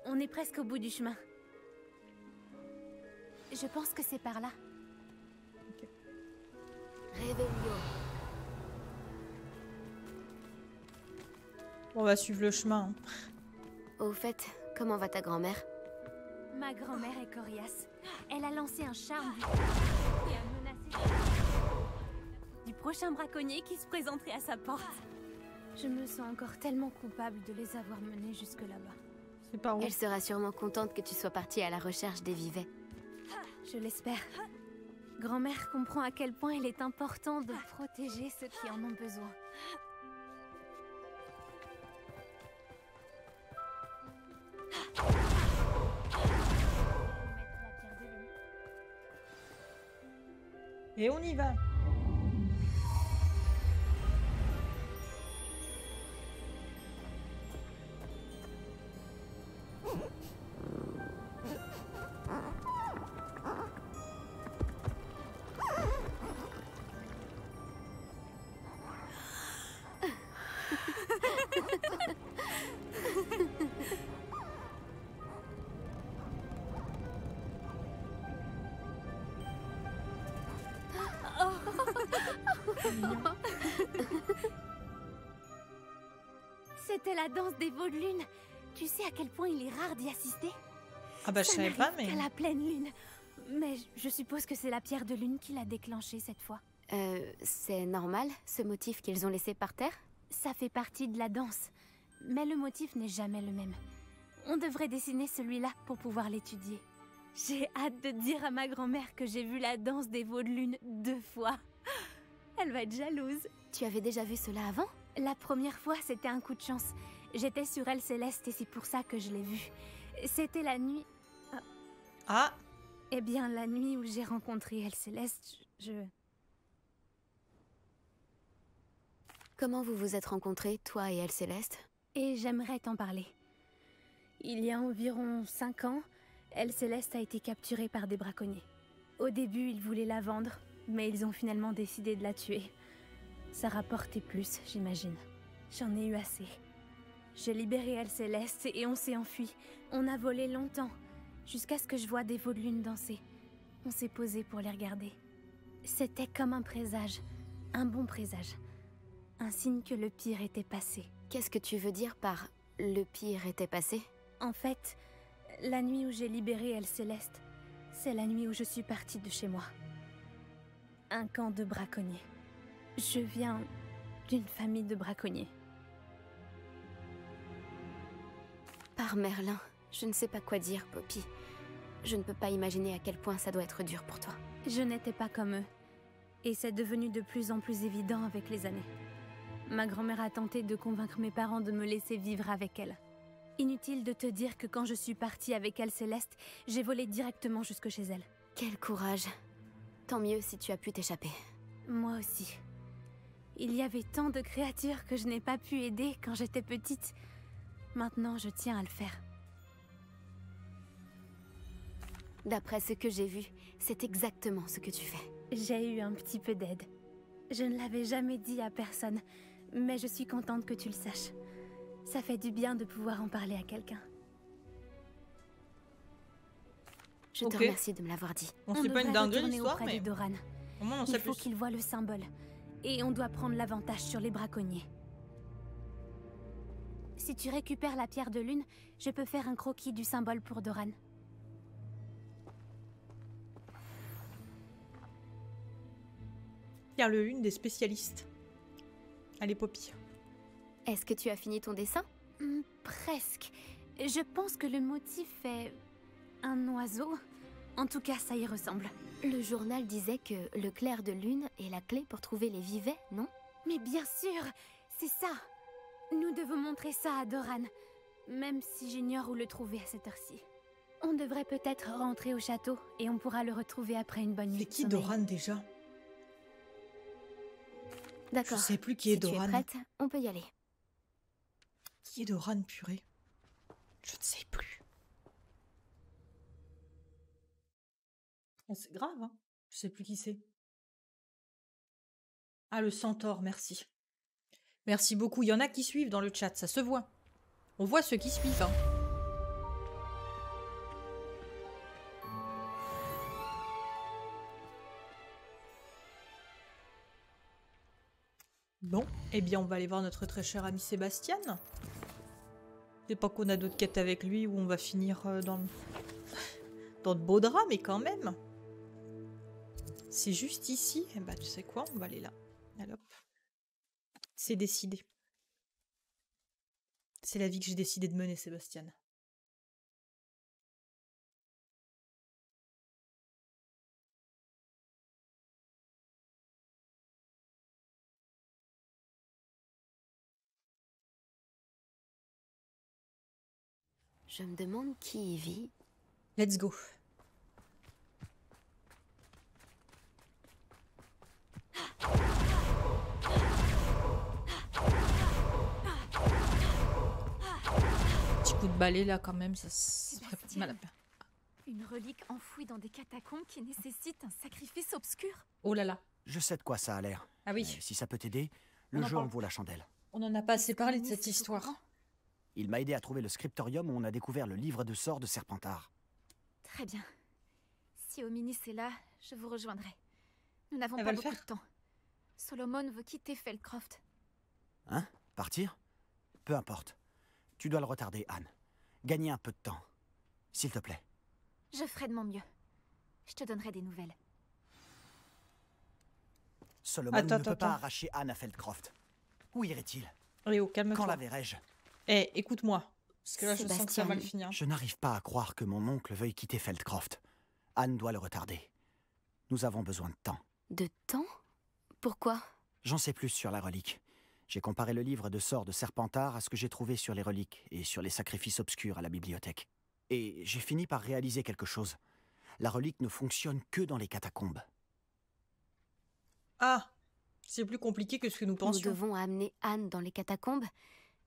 On est presque au bout du chemin. Je pense que c'est par là. Okay. Réveillons. On va suivre le chemin. Au fait, comment va ta grand-mère? Ma grand-mère est coriace. Elle a lancé un charme et a menacé du prochain braconnier qui se présenterait à sa porte. Je me sens encore tellement coupable de les avoir menés jusque là-bas. Elle sera sûrement contente que tu sois partie à la recherche des vivets. Je l'espère. Grand-mère comprend à quel point il est important de protéger ceux qui en ont besoin. Et on y va. C'était la danse des Veaux de lune. Tu sais à quel point il est rare d'y assister? Ah bah je savais pas, mais... à la pleine lune. Mais je suppose que c'est la pierre de lune qui l'a déclenchée cette fois. C'est normal, ce motif qu'ils ont laissé par terre? Ça fait partie de la danse. Mais le motif n'est jamais le même. On devrait dessiner celui-là pour pouvoir l'étudier. J'ai hâte de dire à ma grand-mère que j'ai vu la danse des Veaux de lune 2 fois. Elle va être jalouse. Tu avais déjà vu cela avant? La première fois, c'était un coup de chance. J'étais sur Elle Céleste et c'est pour ça que je l'ai vue. C'était la nuit... Ah! Eh bien, la nuit où j'ai rencontré Elle Céleste, je... Comment vous vous êtes rencontrés, toi et Elle Céleste? Et j'aimerais t'en parler. Il y a environ 5 ans, Elle Céleste a été capturée par des braconniers. Au début, ils voulaient la vendre, mais ils ont finalement décidé de la tuer. Ça rapportait plus, j'imagine. J'en ai eu assez. J'ai libéré Elle Céleste et on s'est enfui. On a volé longtemps, jusqu'à ce que je vois des veaux de lune danser. On s'est posé pour les regarder. C'était comme un présage. Un bon présage. Un signe que le pire était passé. Qu'est-ce que tu veux dire par « le pire était passé » ? En fait, la nuit où j'ai libéré Elle Céleste, c'est la nuit où je suis partie de chez moi. Un camp de braconniers. Je viens d'une famille de braconniers. Par Merlin, je ne sais pas quoi dire, Poppy. Je ne peux pas imaginer à quel point ça doit être dur pour toi. Je n'étais pas comme eux. Et c'est devenu de plus en plus évident avec les années. Ma grand-mère a tenté de convaincre mes parents de me laisser vivre avec elle. Inutile de te dire que quand je suis partie avec Elle Céleste, j'ai volé directement jusque chez elle. Quel courage. Tant mieux si tu as pu t'échapper. Moi aussi. Il y avait tant de créatures que je n'ai pas pu aider quand j'étais petite. Maintenant, je tiens à le faire. D'après ce que j'ai vu, c'est exactement ce que tu fais. J'ai eu un petit peu d'aide. Je ne l'avais jamais dit à personne, mais je suis contente que tu le saches. Ça fait du bien de pouvoir en parler à quelqu'un. Je te remercie de me l'avoir dit. On sait pas une dinguerie l'histoire, mais au moins on sait plus. Il faut qu'il voit le symbole, et on doit prendre l'avantage sur les braconniers. Si tu récupères la pierre de lune, je peux faire un croquis du symbole pour Doran. Pierre de lune des spécialistes. Allez, Poppy. Est-ce que tu as fini ton dessin? Presque. Je pense que le motif est... un oiseau. En tout cas, ça y ressemble. Le journal disait que le clair de lune est la clé pour trouver les vivets, non? Mais bien sûr, c'est ça. Nous devons montrer ça à Doran, même si j'ignore où le trouver à cette heure-ci. On devrait peut-être rentrer au château et on pourra le retrouver après une bonne nuit. C'est qui Doran déjà? D'accord. Je sais plus qui est Doran. Si tu es prête, on peut y aller. Qui est Doran, purée? Je ne sais plus. C'est grave, hein. Je sais plus qui c'est. Ah, le centaure, merci. Merci beaucoup. Il y en a qui suivent dans le chat, ça se voit. On voit ceux qui suivent. Hein. Bon, eh bien on va aller voir notre très cher ami Sébastien. C'est pas qu'on a d'autres quêtes avec lui où on va finir dans de beaux draps, mais quand même. C'est juste ici. Eh ben, tu sais quoi, on va aller là. Allez, hop. C'est décidé. C'est la vie que j'ai décidé de mener, Sébastien. Je me demande qui y vit. Let's go. Coup de balai là quand même, ça serait pas mal à faire. Une relique enfouie dans des catacombes qui nécessite un sacrifice obscur. Oh là là. Je sais de quoi ça a l'air. Ah oui. Si ça peut t'aider, le jeu en vaut la chandelle. On en a pas assez parlé de cette histoire. Il m'a aidé à trouver le scriptorium où on a découvert le livre de sorts de Serpentard. Très bien. Si Ominis est là, je vous rejoindrai. Nous n'avons pas beaucoup de temps. Solomon veut quitter Feldcroft. Hein? Partir? Peu importe. Tu dois le retarder, Anne. Gagner un peu de temps. S'il te plaît. Je ferai de mon mieux. Je te donnerai des nouvelles. Solomon ne peut pas arracher Anne à Feldcroft. Où irait-il? Léo, calme-toi. Quand la verrai-je? Eh, écoute-moi. Parce que là, je sens que ça va le finir. Je n'arrive pas à croire que mon oncle veuille quitter Feldcroft. Anne doit le retarder. Nous avons besoin de temps. De temps? Pourquoi? J'en sais plus sur la relique. J'ai comparé le livre de sorts de Serpentard à ce que j'ai trouvé sur les reliques et sur les sacrifices obscurs à la bibliothèque. Et j'ai fini par réaliser quelque chose. La relique ne fonctionne que dans les catacombes. Ah, c'est plus compliqué que ce que nous pensions. Nous devons amener Anne dans les catacombes,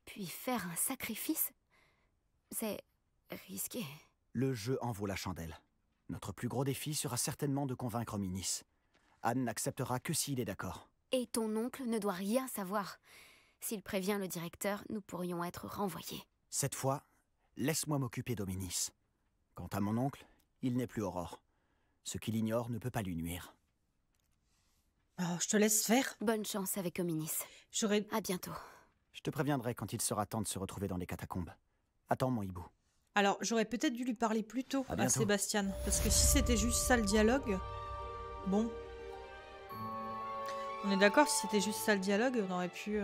puis faire un sacrifice. C'est risqué. Le jeu en vaut la chandelle. Notre plus gros défi sera certainement de convaincre Ominis. Anne n'acceptera que s'il est d'accord. Et ton oncle ne doit rien savoir. S'il prévient le directeur, nous pourrions être renvoyés. Cette fois, laisse-moi m'occuper d'Ominis. Quant à mon oncle, il n'est plus Aurore. Ce qu'il ignore ne peut pas lui nuire. Oh, je te laisse faire. Bonne chance avec Ominis. À bientôt. Je te préviendrai quand il sera temps de se retrouver dans les catacombes. Attends, mon hibou. Alors, j'aurais peut-être dû lui parler plus tôt à Sébastien. Parce que si c'était juste ça le dialogue... Bon. On est d'accord, si c'était juste ça le dialogue, on aurait pu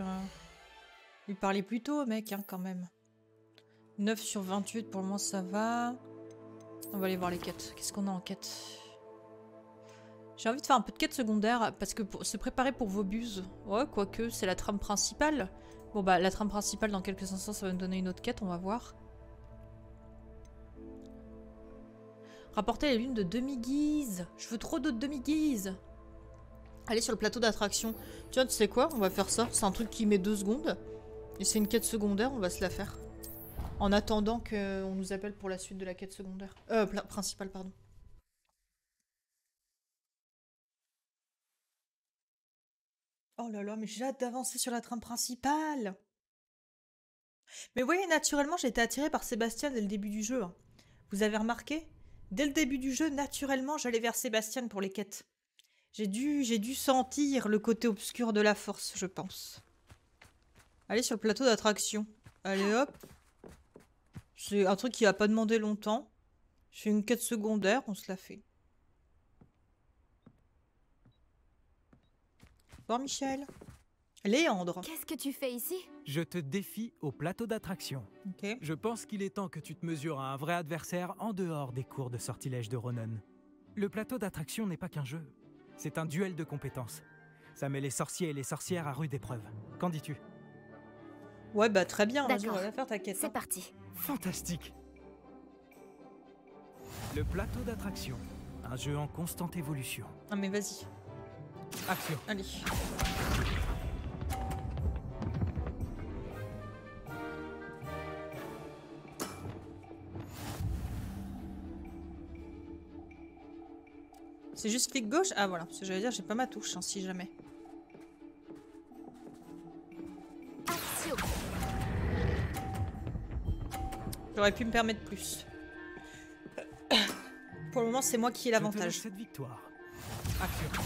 lui parler plus tôt, mec, hein, quand même. 9 sur 28, pour le moment, ça va. On va aller voir les quêtes. Qu'est-ce qu'on a en quête? J'ai envie de faire un peu de quête secondaire, parce que pour se préparer pour vos buses. Ouais, quoique, c'est la trame principale. Bon, bah, la trame principale, dans quelques instants, ça va nous donner une autre quête, on va voir. Rapporter les lunes de demi-guise. Je veux trop d'autres demi-guises. Aller sur le plateau d'attraction. Tiens, tu sais quoi? On va faire ça. C'est un truc qui met 2 secondes. Et c'est une quête secondaire, on va se la faire. En attendant qu'on nous appelle pour la suite de la quête secondaire. Principale, pardon. Oh là là, mais j'ai hâte d'avancer sur la trame principale. Mais vous voyez, naturellement, j'ai été attirée par Sébastien dès le début du jeu. Vous avez remarqué? Dès le début du jeu, naturellement, j'allais vers Sébastien pour les quêtes. J'ai dû sentir le côté obscur de la force, je pense. Allez sur le plateau d'attraction. Allez hop. C'est un truc qui n'a pas demandé longtemps. C'est une quête secondaire, on se la fait. Bon Michel. Léandre. Qu'est-ce que tu fais ici? Je te défie au plateau d'attraction. Okay. Je pense qu'il est temps que tu te mesures à un vrai adversaire en dehors des cours de sortilège de Ronan. Le plateau d'attraction n'est pas qu'un jeu. C'est un duel de compétences. Ça met les sorciers et les sorcières à rude épreuve. Qu'en dis-tu? Ouais, bah très bien. Vas-y, on va faire ta quête. C'est parti. Fantastique. Le plateau d'attraction. Un jeu en constante évolution. Ah mais vas-y. Action. Allez. C'est juste clic gauche? Ah voilà, parce que j'allais dire j'ai pas ma touche, hein, si jamais. Action. J'aurais pu me permettre plus. Pour le moment, c'est moi qui ai l'avantage. Cette victoire. Action.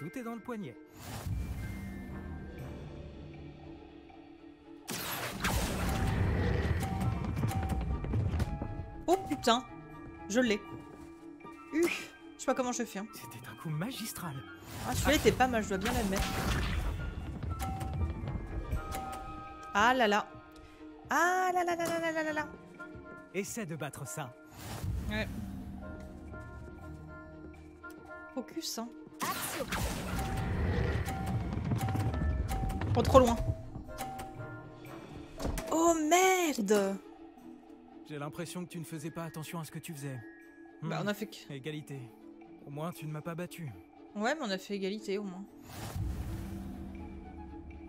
Tout est dans le poignet. Oh putain, je l'ai. Je sais pas comment je fais. Hein. C'était un coup magistral. Ah, celui-là était pas mal, je dois bien l'admettre. Ah là là. Ah là là là là là là là. Essaie de battre ça. Ouais. Focus, hein. Action. Oh, trop loin. Oh merde! J'ai l'impression que tu ne faisais pas attention à ce que tu faisais. Bah on a fait que... Égalité. Au moins tu ne m'as pas battu. Ouais mais on a fait égalité au moins.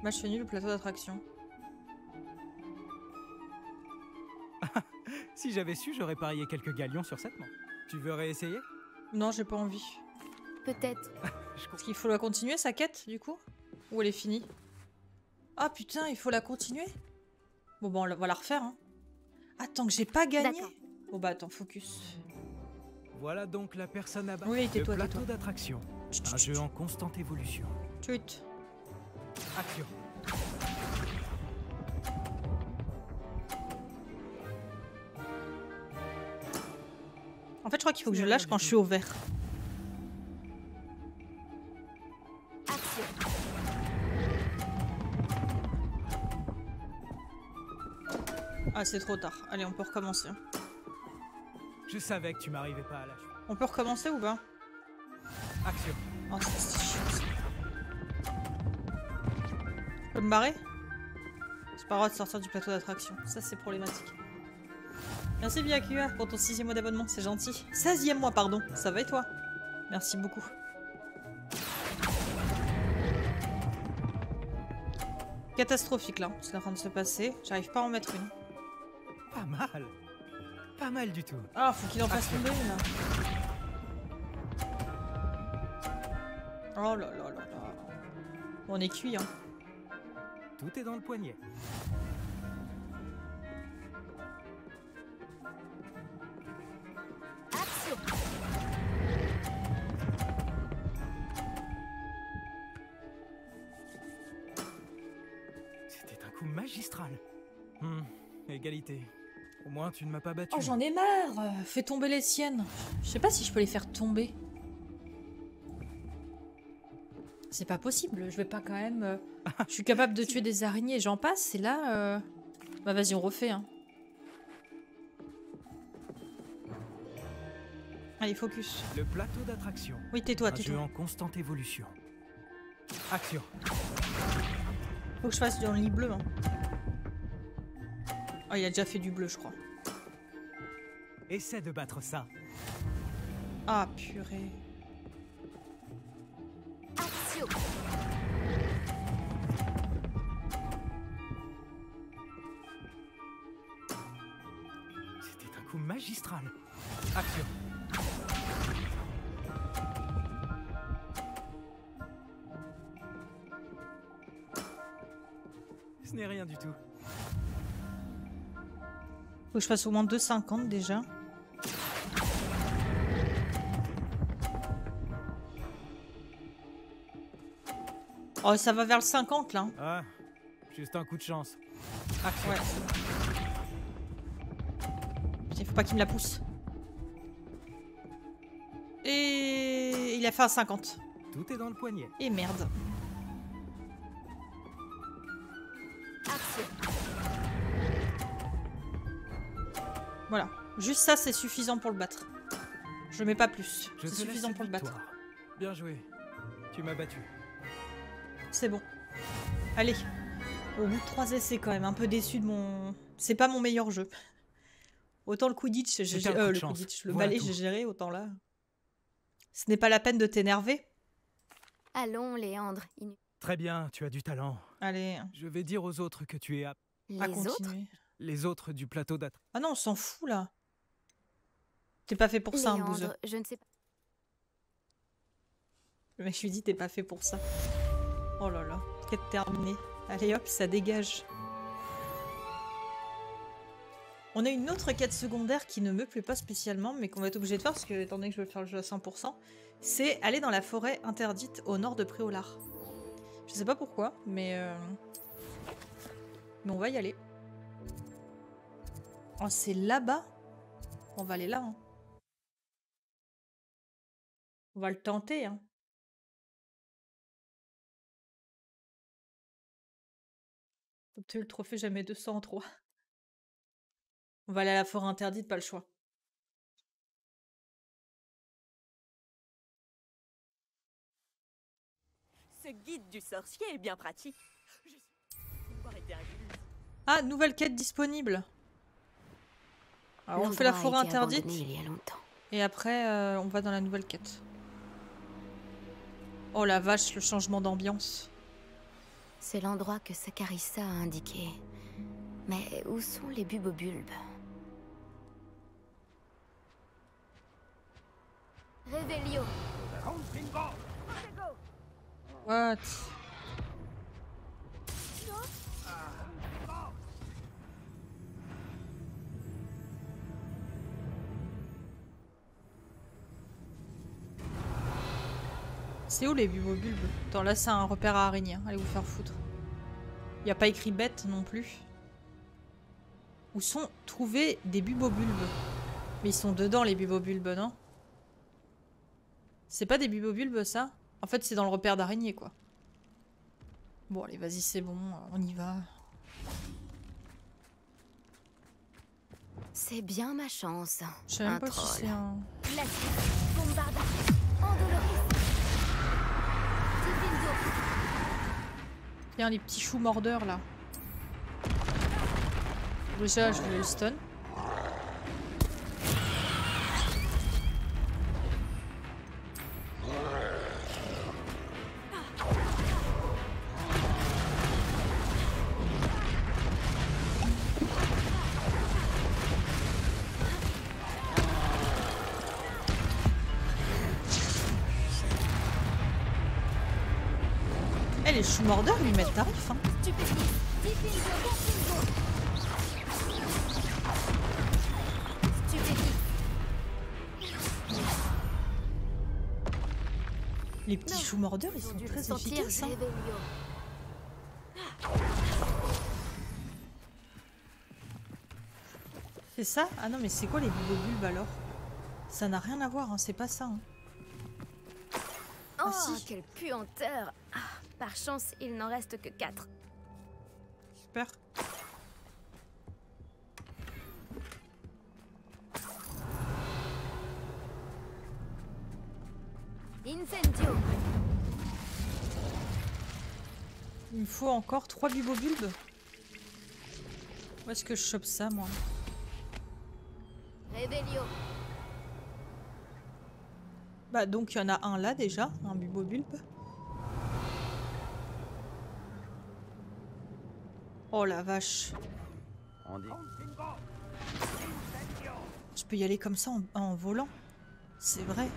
Match nul, le plateau d'attraction. Si j'avais su, j'aurais parié quelques galions sur cette main. Tu veux réessayer? Non, j'ai pas envie. Peut-être. Est-ce qu'il faut la continuer sa quête du coup? Ou elle est finie? Ah putain, il faut la continuer? Bon bah on va la refaire hein. Attends que j'ai pas gagné. Bon bah attends, focus. Voilà donc la personne à battre. Oui, le plateau d'attraction. Un jeu en constante évolution. Chut. Action. En fait, je crois qu'il faut que je lâche quand je suis au vert. Action. Ah, c'est trop tard. Allez, on peut recommencer. Je savais que tu m'arrivais pas à la... On peut recommencer ou pas? Action. Oh, c'est chiant. Je peux me barrer? C'est pas grave de sortir du plateau d'attraction. Ça, c'est problématique. Merci bien, QR, pour ton 6e mois d'abonnement. C'est gentil. 16e mois, pardon. Ça va et toi? Merci beaucoup. Catastrophique, là. C'est en train de se passer. J'arrive pas à en mettre une. Pas mal. Pas mal du tout. Ah, faut qu'il en fasse tomber là. Oh là là là là. On est cuit, hein. Tout est dans le poignet. magistrale. Égalité. Au moins, tu ne m'as pas battu. Oh, j'en ai marre. Fais tomber les siennes. Je sais pas si je peux les faire tomber. C'est pas possible. Je vais pas quand même... Je suis capable de tuer des araignées. J'en passe. Et là... Bah vas-y, on refait. Hein. Allez, focus. Le plateau d'attraction. Oui, tais-toi, tais-toi. Un jeu en constante évolution. Action. Faut que je fasse dans le lit bleu. Hein. Oh, il a déjà fait du bleu, je crois. Essaie de battre ça. Ah, purée. Action. C'était un coup magistral. Action. Ce n'est rien du tout. Faut que je fasse au moins 2,50 déjà. Oh, ça va vers le 50 là. Ah, juste un coup de chance. Ah, ouais. Putain, faut pas qu'il me la pousse. Et il a fait un 50. Tout est dans le poignet. Et merde. Voilà, juste ça c'est suffisant pour le battre. Je mets pas plus. C'est suffisant pour le battre. Bien joué. Tu m'as battu. C'est bon. Allez. Au bout de 3 essais quand même, un peu déçu de mon... C'est pas mon meilleur jeu. Autant le Quidditch, le balai j'ai géré, autant là. Ce n'est pas la peine de t'énerver. Allons Léandre. Très bien, tu as du talent. Allez. Je vais dire aux autres que tu es apte à continuer. Les autres du plateau d'attraction. Ah non, on s'en fout, là. T'es pas fait pour ça, un bouseux. Je ne sais pas. Le mec, je lui dis, t'es pas fait pour ça. Oh là là, quête terminée. Allez, hop, ça dégage. On a une autre quête secondaire qui ne me plaît pas spécialement, mais qu'on va être obligé de faire, parce que, étant donné que je veux faire le jeu à 100%, c'est aller dans la forêt interdite au nord de Pré-au-Lard. Je sais pas pourquoi, mais on va y aller. Oh, c'est là-bas? On va aller là. Hein. On va le tenter. Hein. Obtenu le trophée jamais 203. On va aller à la forêt interdite, pas le choix. Ce guide du sorcier est bien pratique. Ah, nouvelle quête disponible. Alors on fait la forêt interdite et après on va dans la nouvelle quête. Oh la vache, le changement d'ambiance. C'est l'endroit que Sakarissa a indiqué. Mais où sont les Bubobulbes? Revelio. What? C'est où les bubobulbes? Attends, là c'est un repère à araignées. Allez vous faire foutre. Y a pas écrit bête non plus. Où sont trouvés des bubobulbes? Mais ils sont dedans les bubobulbes, non? C'est pas des bubobulbes ça? En fait c'est dans le repère d'araignée quoi. Bon allez vas-y c'est bon, on y va. C'est bien ma chance. Je sais même pas si c'est un... Bombarda, endoloris. Tiens, les petits choux mordeurs là. Déjà, je vais le stun. Les choux mordeurs lui mettent tarif. Hein. Les petits choux mordeurs, ils sont très efficaces. Hein. C'est ça? Ah non, mais c'est quoi les bubobulbes alors? Ça n'a rien à voir, hein, c'est pas ça. Hein. Oh, ah, si. Quelle puanteur! Ah, par chance, il n'en reste que 4. Super. Incendio. Il me faut encore 3 bubobulbes. Où est-ce que je chope ça, moi? Revelio. Bah donc il y en a un là déjà, un bubobulbe. Oh la vache. Je peux y aller comme ça en volant. C'est vrai.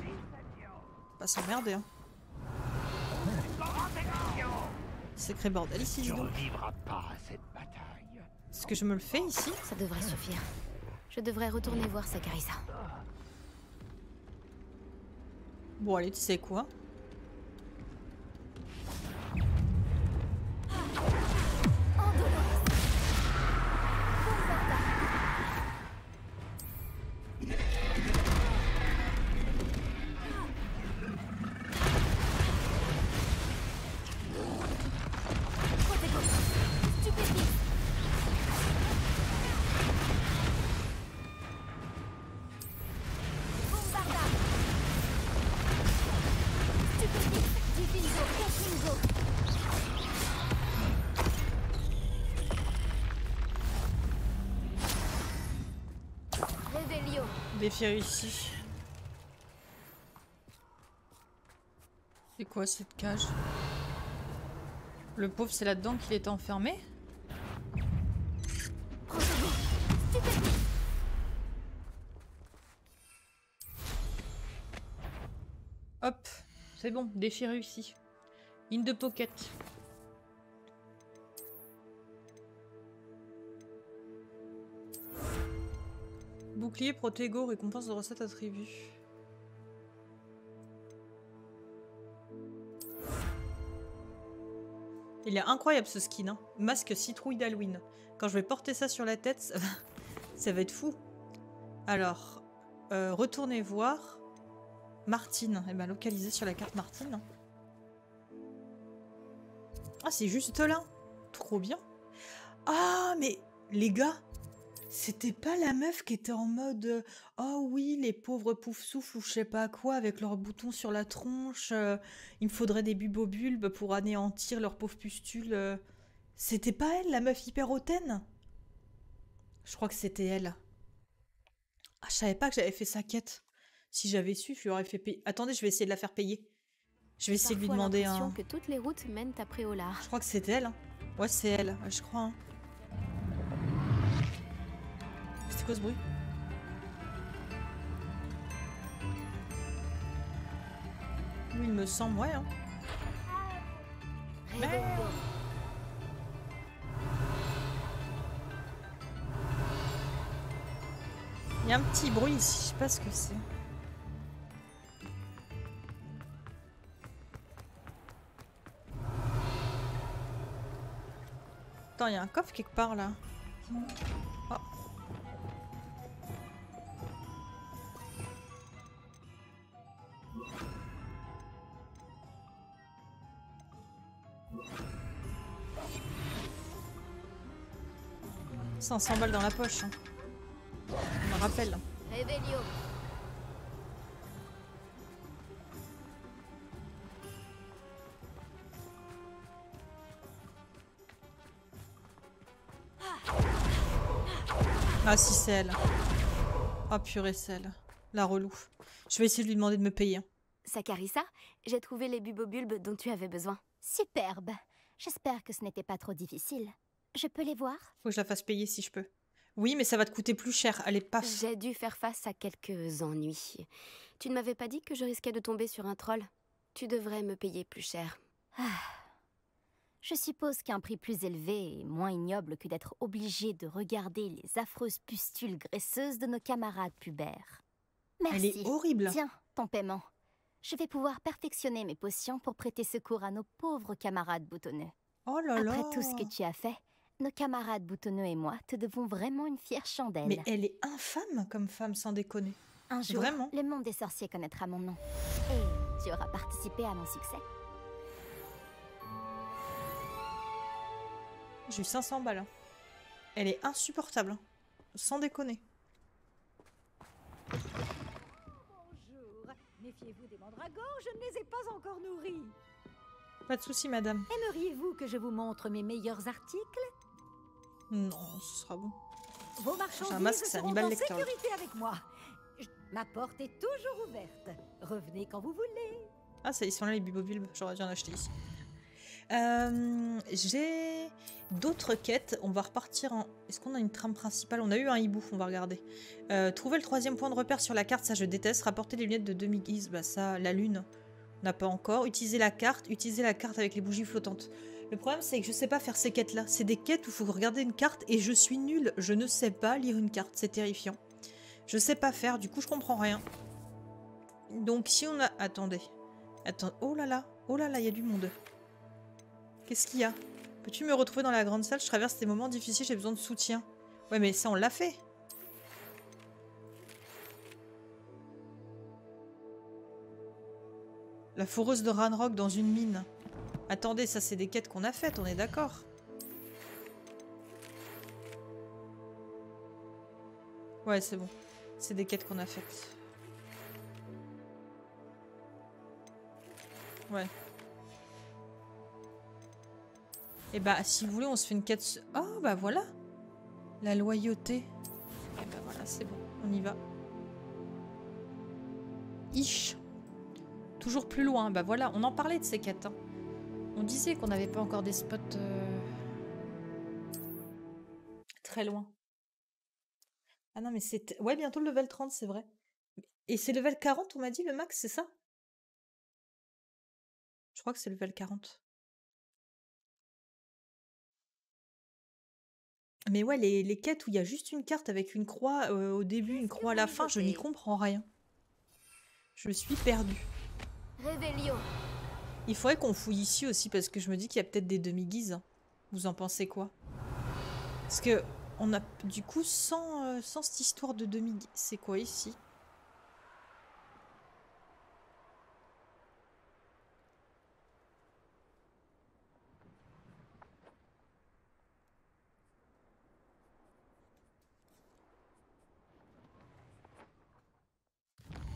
Pas s'emmerder. Hein. Sacré bordel ici. Tu ne vivras pas à cette bataille. Est-ce que je me le fais ici? Ça devrait suffire. Je devrais retourner voir Sakarissa. Bon allez, tu sais quoi? Défi réussi. C'est quoi cette cage? Le pauvre, c'est là-dedans qu'il était enfermé? Hop, c'est bon, défi réussi. In the pocket. Bouclier, protégo, récompense de recette attribut. Il est incroyable ce skin, hein. Masque citrouille d'Halloween. Quand je vais porter ça sur la tête, ça va être fou. Alors, retournez voir Martine. Eh ben, localisé sur la carte Martine. Ah, c'est juste là. Trop bien. Ah, mais les gars, c'était pas la meuf qui était en mode « Oh oui, les pauvres poufs-souffles ou je sais pas quoi, avec leurs boutons sur la tronche, il me faudrait des bubobulbes pour anéantir leurs pauvres pustules. » C'était pas elle, la meuf hyper hautaine? Je crois que c'était elle. Ah, je savais pas que j'avais fait sa quête. Si j'avais su, je lui aurais fait payer. Attendez, je vais essayer de la faire payer. Je vais essayer de lui demander un... que toutes les routes mènent à Pré-au-Lard. Je crois que c'était elle. Hein. Ouais, c'est elle, je crois. Hein. C'est quoi ce bruit? Oui, il me semble, ouais. Hein. Mais... il y a un petit bruit ici, je sais pas ce que c'est. Attends, il y a un coffre quelque part là. Oh. Ça, on s'emballe dans la poche. Hein. On me rappelle. Revelio. Ah si, c'est elle. Ah purée, c'est elle. La relou. Je vais essayer de lui demander de me payer. Sakarissa, j'ai trouvé les bubobulbes dont tu avais besoin. Superbe. J'espère que ce n'était pas trop difficile. Je peux les voir? Faut que je la fasse payer si je peux. Oui, mais ça va te coûter plus cher. Allez, paf. J'ai dû faire face à quelques ennuis. Tu ne m'avais pas dit que je risquais de tomber sur un troll? Tu devrais me payer plus cher. Ah. Je suppose qu'un prix plus élevé est moins ignoble que d'être obligé de regarder les affreuses pustules graisseuses de nos camarades pubères. Merci. Elle est horrible. Tiens, ton paiement. Je vais pouvoir perfectionner mes potions pour prêter secours à nos pauvres camarades boutonneux. Oh là là. Après tout ce que tu as fait, nos camarades Boutonneux et moi te devons vraiment une fière chandelle. Mais elle est infâme comme femme, sans déconner. Un jour, vraiment, le monde des sorciers connaîtra mon nom. Et tu auras participé à mon succès. J'ai eu 500 balles. Elle est insupportable. Sans déconner. Bonjour. Méfiez-vous des mandragores, je ne les ai pas encore nourris. Pas de souci, madame. Aimeriez-vous que je vous montre mes meilleurs articles? Non, ce sera bon. Vos marchandises seront en sécurité avec moi. Ma porte est toujours ouverte. Revenez quand vous voulez. Ah, ça, ils sont là, les Bubobulbes. J'aurais dû en acheter ici. J'ai d'autres quêtes. On va repartir en... Est-ce qu'on a une trame principale? On a eu un hibou, on va regarder. Trouver le troisième point de repère sur la carte, ça je déteste. Rapporter les lunettes de demi-guise, bah ça, la lune, on n'a pas encore. Utiliser la carte avec les bougies flottantes. Le problème c'est que je sais pas faire ces quêtes-là. C'est des quêtes où il faut regarder une carte et je suis nulle. Je ne sais pas lire une carte, c'est terrifiant. Je sais pas faire, du coup je comprends rien. Donc si on a... Attendez. Attends. Oh là là, il y a du monde. Qu'est-ce qu'il y a? Peux-tu me retrouver dans la grande salle? Je traverse des moments difficiles, j'ai besoin de soutien. Ouais, mais ça, on l'a fait. La foreuse de Ranrok dans une mine. Attendez, ça, c'est des quêtes qu'on a faites, on est d'accord? Ouais, c'est bon. C'est des quêtes qu'on a faites. Ouais. Et bah, si vous voulez, on se fait une quête... Oh, bah voilà. La loyauté. Et bah voilà, c'est bon. On y va. Ish. Toujours plus loin. Bah voilà, on en parlait de ces quêtes. Hein. On disait qu'on n'avait pas encore des spots... très loin. Ah non, mais c'est... Ouais, bientôt le level 30, c'est vrai. Et c'est level 40, on m'a dit, le max, c'est ça? Je crois que c'est level 40. Mais ouais, les quêtes où il y a juste une carte avec une croix au début, une croix à la fin, je n'y comprends rien. Je suis perdue. Revelio. Il faudrait qu'on fouille ici aussi parce que je me dis qu'il y a peut-être des demi-guises. Vous en pensez quoi? Parce que on a du coup sans cette histoire de demi-guise. C'est quoi ici?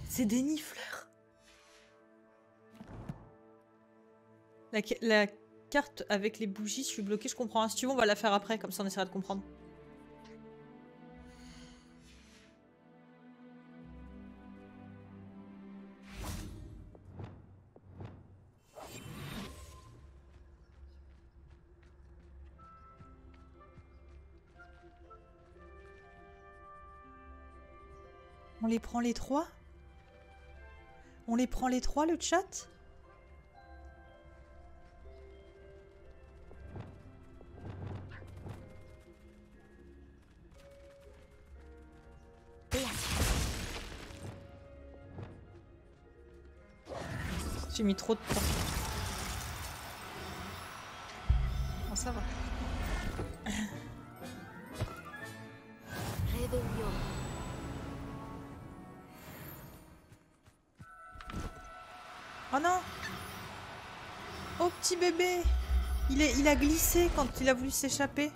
C'est des Nifleurs. La carte avec les bougies, je suis bloquée, je comprends. Si tu veux, on va la faire après, comme ça on essaiera de comprendre. On les prend les trois ? On les prend les trois, le chat? J'ai mis trop de temps. Bon, ça va. Oh non! Oh petit bébé! Il a glissé quand il a voulu s'échapper.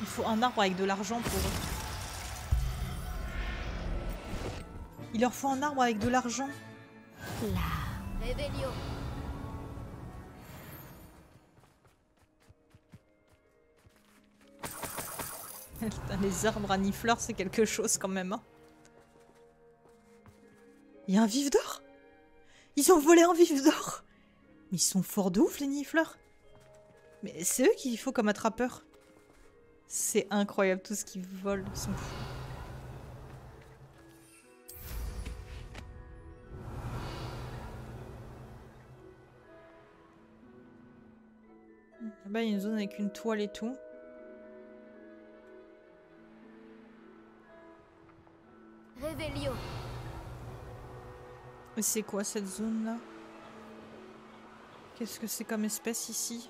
Il faut un arbre avec de l'argent pour eux. Il leur faut un arbre avec de l'argent. La rébellion. Putain, les arbres à Nifleurs, c'est quelque chose quand même. Hein. Il y a un vif d'or? Ils ont volé un vif d'or? Mais ils sont forts de ouf, les Nifleurs. Mais c'est eux qu'il faut comme attrapeurs. C'est incroyable, tout ce qu'ils volent, ils sont fous. Là-bas, il y a une zone avec une toile et tout. Mais c'est quoi cette zone là? Qu'est-ce que c'est comme espèce ici?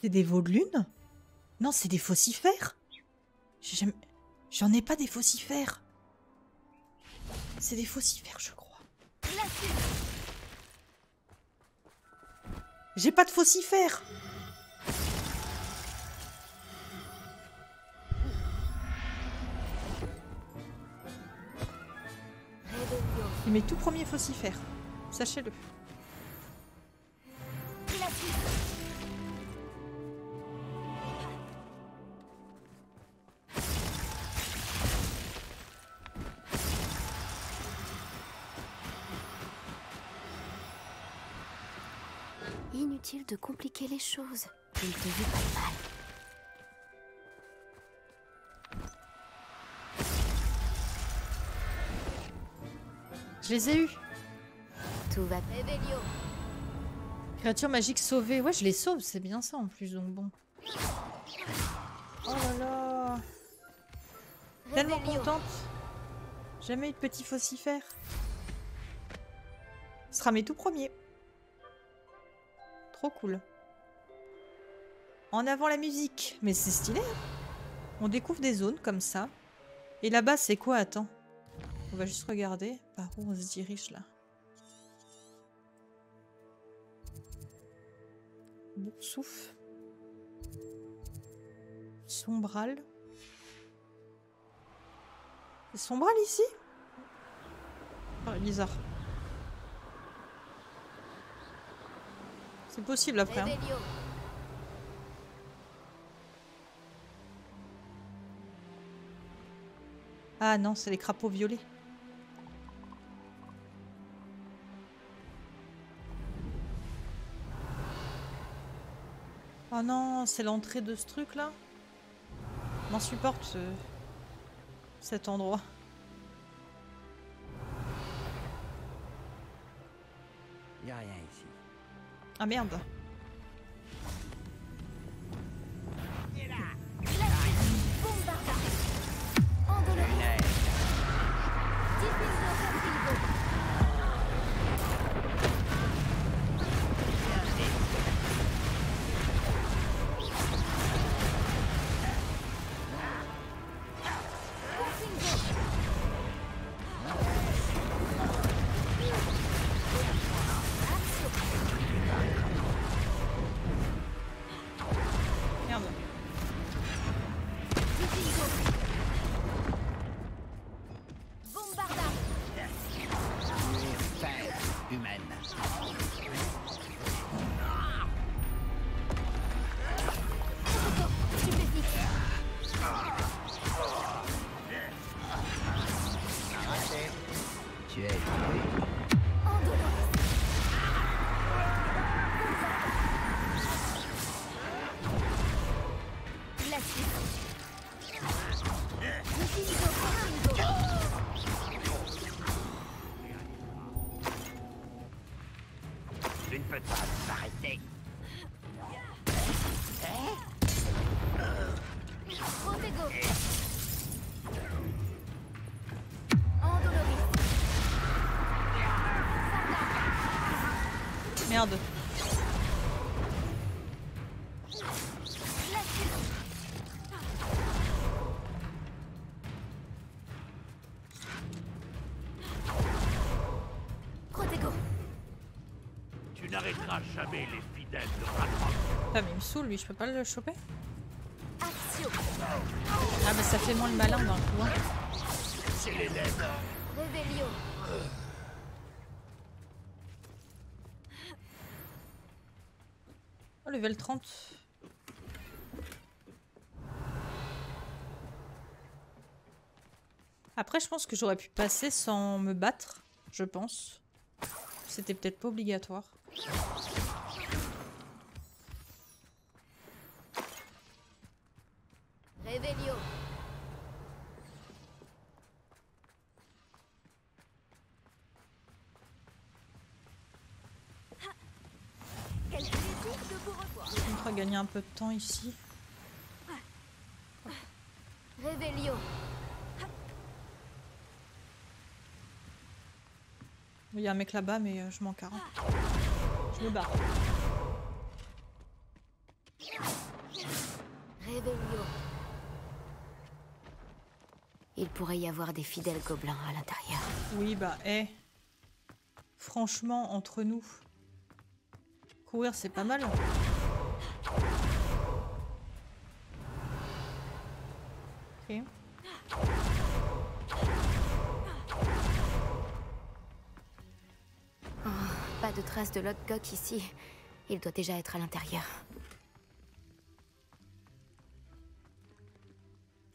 C'est des veaux de lune? Non, c'est des fossifères. J'en ai pas des fossifères. C'est des fossifères, je crois. J'ai pas de fossifères. C'est mes tout premiers fossifères. Sachez-le. Inutile de compliquer les choses. Il te veut pas de mal. Je les ai eus. Tout va bien. Créature magique sauvée. Ouais, je les sauve, c'est bien ça en plus, donc bon. Oh là là. Revelio. Tellement contente. Jamais eu de petit fossifère. Ce sera mes tout premiers. Trop cool. En avant la musique. Mais c'est stylé. Hein, on découvre des zones comme ça. Et là-bas, c'est quoi? Attends. On va juste regarder par où on se dirige là. Bon souffle. Sombral. C'est sombral ici? Oh, bizarre. C'est possible après. Hein. Ah non, c'est les crapauds violets. Oh non, c'est l'entrée de ce truc là. M'en supporte cet endroit. Il n'y a rien ici. Ah merde. Merde. Tu n'arrêteras jamais les fidèles de Ranrok. Ah mais il me saoule lui, je peux pas le choper. Action. Ah bah ça fait moins le malin dans le coin. C'est l'élève. Revelio. Level 30. Après je pense que j'aurais pu passer sans me battre, je pense. C'était peut-être pas obligatoire. Revelio. regagner un peu de temps ici. Revelio. Il y a un mec là-bas, mais je m'en carre. Je me barre. Il pourrait y avoir des fidèles gobelins à l'intérieur. Oui, bah, hé. Franchement, entre nous. Courir, c'est pas mal. Ok. Pas de traces de Lodgok ici. Il doit déjà être à l'intérieur.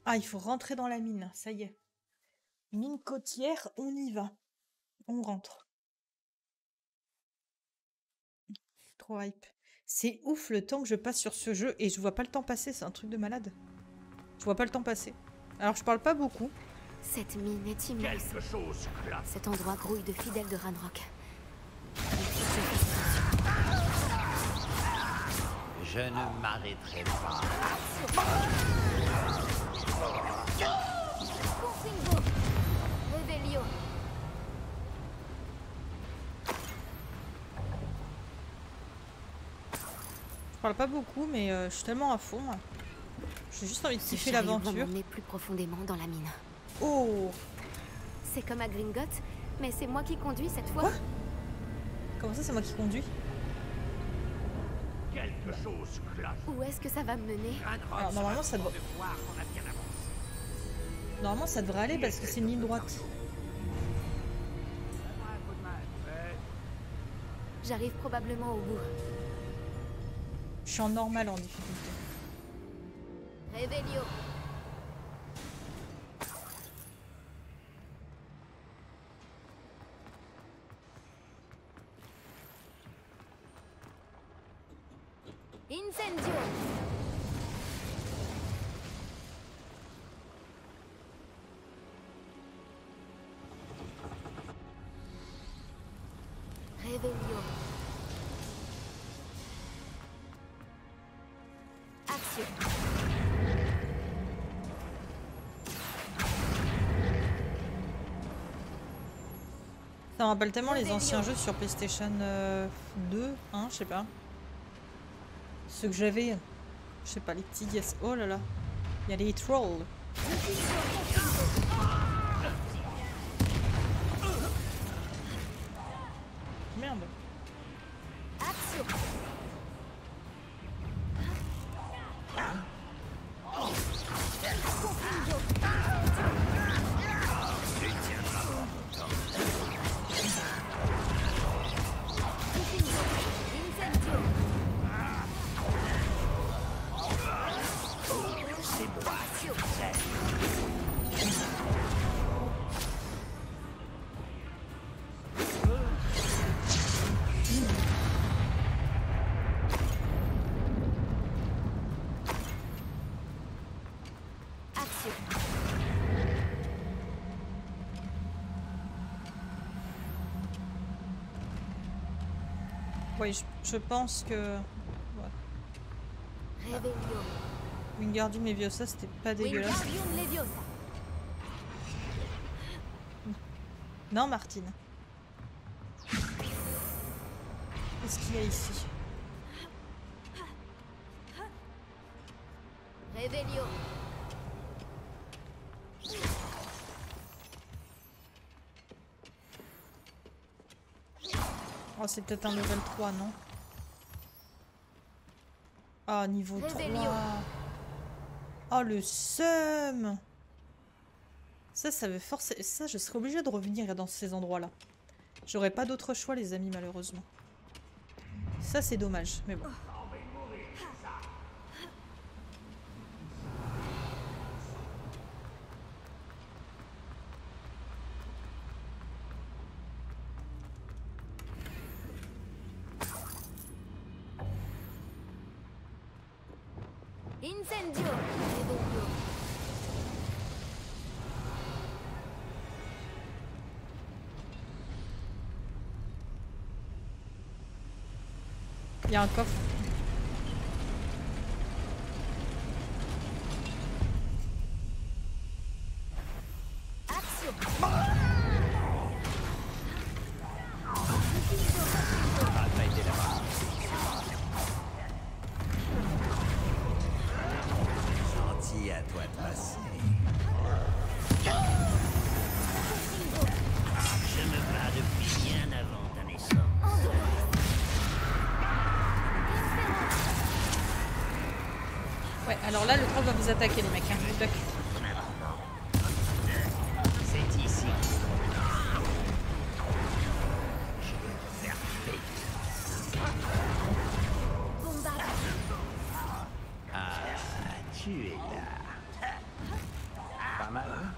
Ah, il faut rentrer dans la mine. Ça y est. Mine côtière, on y va. On rentre. Trop hype. C'est ouf le temps que je passe sur ce jeu et je vois pas le temps passer. C'est un truc de malade. Je vois pas le temps passer. Alors, je parle pas beaucoup. Cette mine est immense. Quelque chose claque. Cet endroit grouille de fidèles de Ranrok. Je ne m'arrêterai pas. Je parle pas beaucoup, mais je suis tellement à fond. J'ai juste envie de kiffer l'aventure. On est plus profondément dans la mine. Oh. C'est comme à Gringotts, mais c'est moi qui conduis cette fois. Quoi? Comment ça, c'est moi qui conduis? Quelque chose clash. Où est-ce que ça va me mener? Alors, normalement, ça devrait... Normalement, ça devrait aller parce que c'est une ligne droite. J'arrive probablement au bout. Je suis en normal en difficulté. Revelio. Incendio. Revelio. Action. Ça me rappelle tellement les anciens jeux sur PlayStation 2, hein, je sais pas. Ceux que j'avais, je sais pas, les petits yes. Oh là là, il y a les trolls. Merde. Oui, je pense que... Ouais. Wingardium Leviosa, c'était pas dégueulasse. Non, Martine. Qu'est-ce qu'il y a ici? Revelio. Oh, c'est peut-être un level 3, non? Ah, niveau 3. Oh, le seum. Ça veut forcer... Ça, je serais obligée de revenir dans ces endroits-là. J'aurais pas d'autre choix, les amis, malheureusement. Ça, c'est dommage, mais bon. Il y a un coffre. Alors là, le troll va vous attaquer, les mecs. Hein. C'est ici. Ah, tu es là. Pas mal, hein?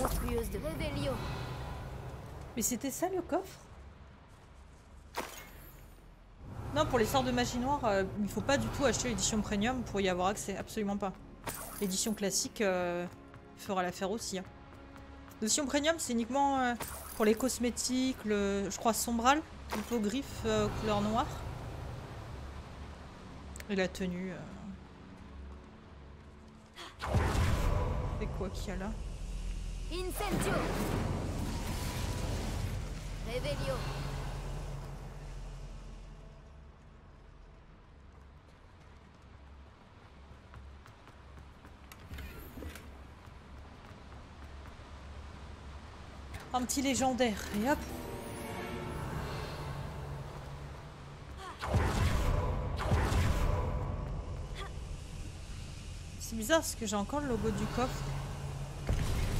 Monstrueuse de Revelio. Mais c'était ça le coffre? Non, pour les sorts de magie noire, il faut pas du tout acheter l'édition premium pour y avoir accès, absolument pas. L'édition classique fera l'affaire aussi. Hein. L'édition premium, c'est uniquement pour les cosmétiques, le, je crois, sombral, l'hippogriffe couleur noire. Et la tenue. C'est quoi qu'il y a là? Incendio. Revelio. Un petit légendaire et hop. C'est bizarre parce que j'ai encore le logo du coffre.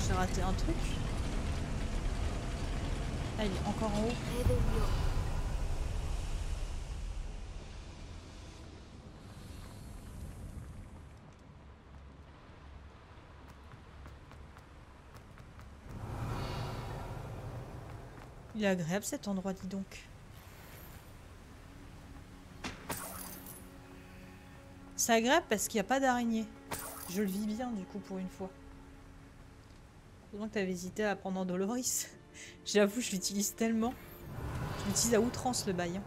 J'ai raté un truc. Ah, il est encore en haut. Il est agréable cet endroit, dis donc. C'est agréable parce qu'il n'y a pas d'araignée. Je le vis bien, du coup, pour une fois. Que tu avais hésité à prendre en Doloris. J'avoue, je l'utilise tellement. Je l'utilise à outrance le bail.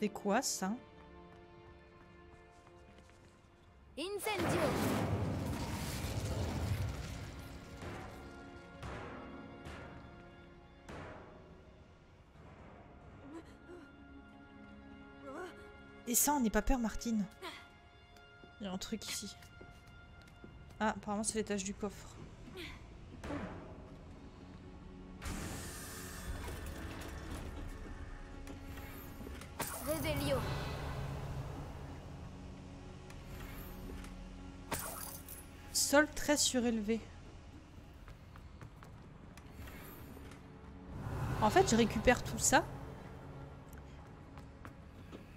C'est quoi ça? Incendio. Et ça, on n'est pas peur, Martine. Il y a un truc ici. Ah, apparemment, c'est l'étage du coffre. Revelio. Sol très surélevé. En fait, je récupère tout ça.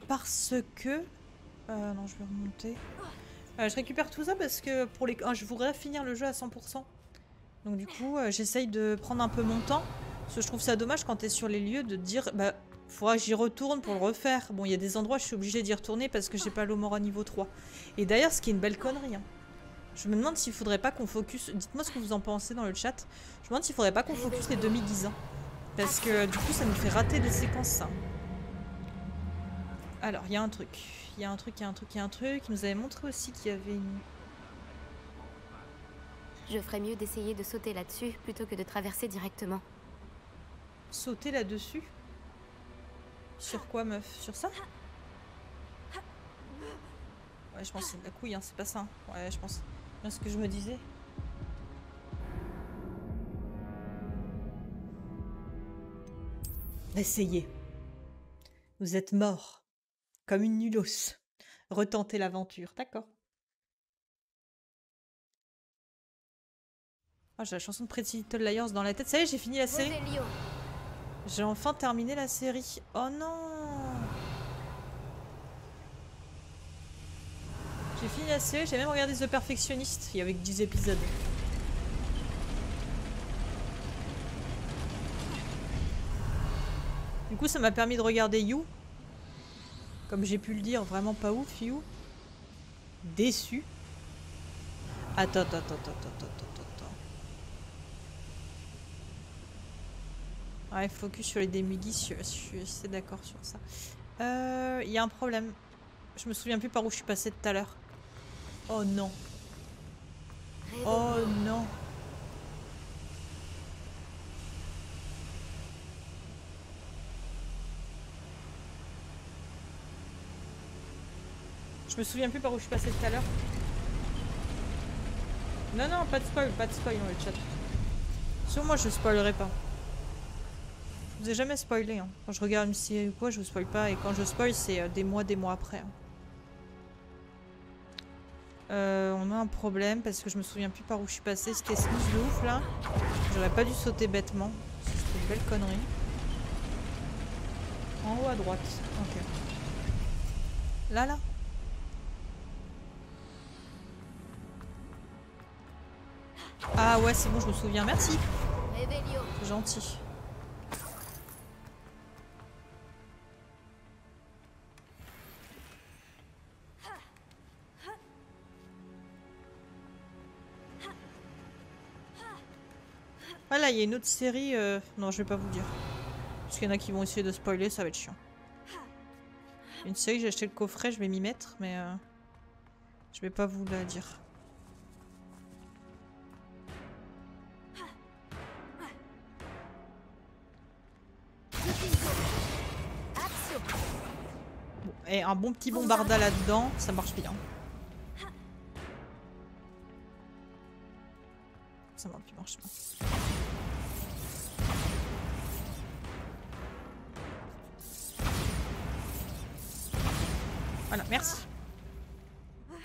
Parce que... non, je vais remonter. Je récupère tout ça parce que pour les... je voudrais finir le jeu à 100%. Donc du coup, j'essaye de prendre un peu mon temps. Parce que je trouve ça dommage quand t'es sur les lieux de dire... Bah, faudra que j'y retourne pour le refaire. Bon, il y a des endroits où je suis obligée d'y retourner parce que j'ai pas l'Omora niveau 3. Et d'ailleurs, ce qui est une belle connerie. Hein. Je me demande s'il faudrait pas qu'on focus... Dites-moi ce que vous en pensez dans le chat. Je me demande s'il faudrait pas qu'on focus les demi-guises. Hein. Parce que du coup, ça nous fait rater des séquences, ça. Alors, il y a un truc. Il y a un truc, il y a un truc, il y a un truc. Il nous avait montré aussi qu'il y avait une... Je ferais mieux d'essayer de sauter là-dessus plutôt que de traverser directement. Sauter là-dessus? Sur quoi, meuf? Sur ça? Ouais, je pense que c'est de la couille, hein, c'est pas ça. Ouais, je pense. C'est ce que je me disais. Essayez. Vous êtes mort. Comme une nulos. Retentez l'aventure, d'accord. Oh, j'ai la chanson de Pretty Little Liars dans la tête. Ça y est, j'ai fini la série. J'ai enfin terminé la série. Oh non! J'ai fini la série, j'ai même regardé The Perfectionist. Il y avait que 10 épisodes. Du coup, ça m'a permis de regarder You. Comme j'ai pu le dire, vraiment pas ouf, You. Déçu. Attends. Ouais, focus sur les démigis, je suis assez d'accord sur ça. Il y a un problème. Je me souviens plus par où je suis passée tout à l'heure. Oh non. Oh non. Je me souviens plus par où je suis passée tout à l'heure. Non, non, pas de spoil dans le chat. Sur moi, je spoilerai pas. Je vous ai jamais spoilé. Hein. Quand je regarde une série ou quoi, je vous spoil pas. Et quand je spoil, c'est des mois après. Hein. On a un problème parce que je me souviens plus par où je suis passée. C'était ce de ouf là. J'aurais pas dû sauter bêtement. C'était une belle connerie. En haut à droite. Ok. Là, là. Ah ouais, c'est bon, je me souviens, merci. C'est gentil. Voilà, il y a une autre série... Non, je vais pas vous dire. Parce qu'il y en a qui vont essayer de spoiler, ça va être chiant. Une série, j'ai acheté le coffret, je vais m'y mettre, mais... je vais pas vous la dire. Et un bon petit bombarda là-dedans, ça marche bien. Ça marche bien. Voilà, merci. Je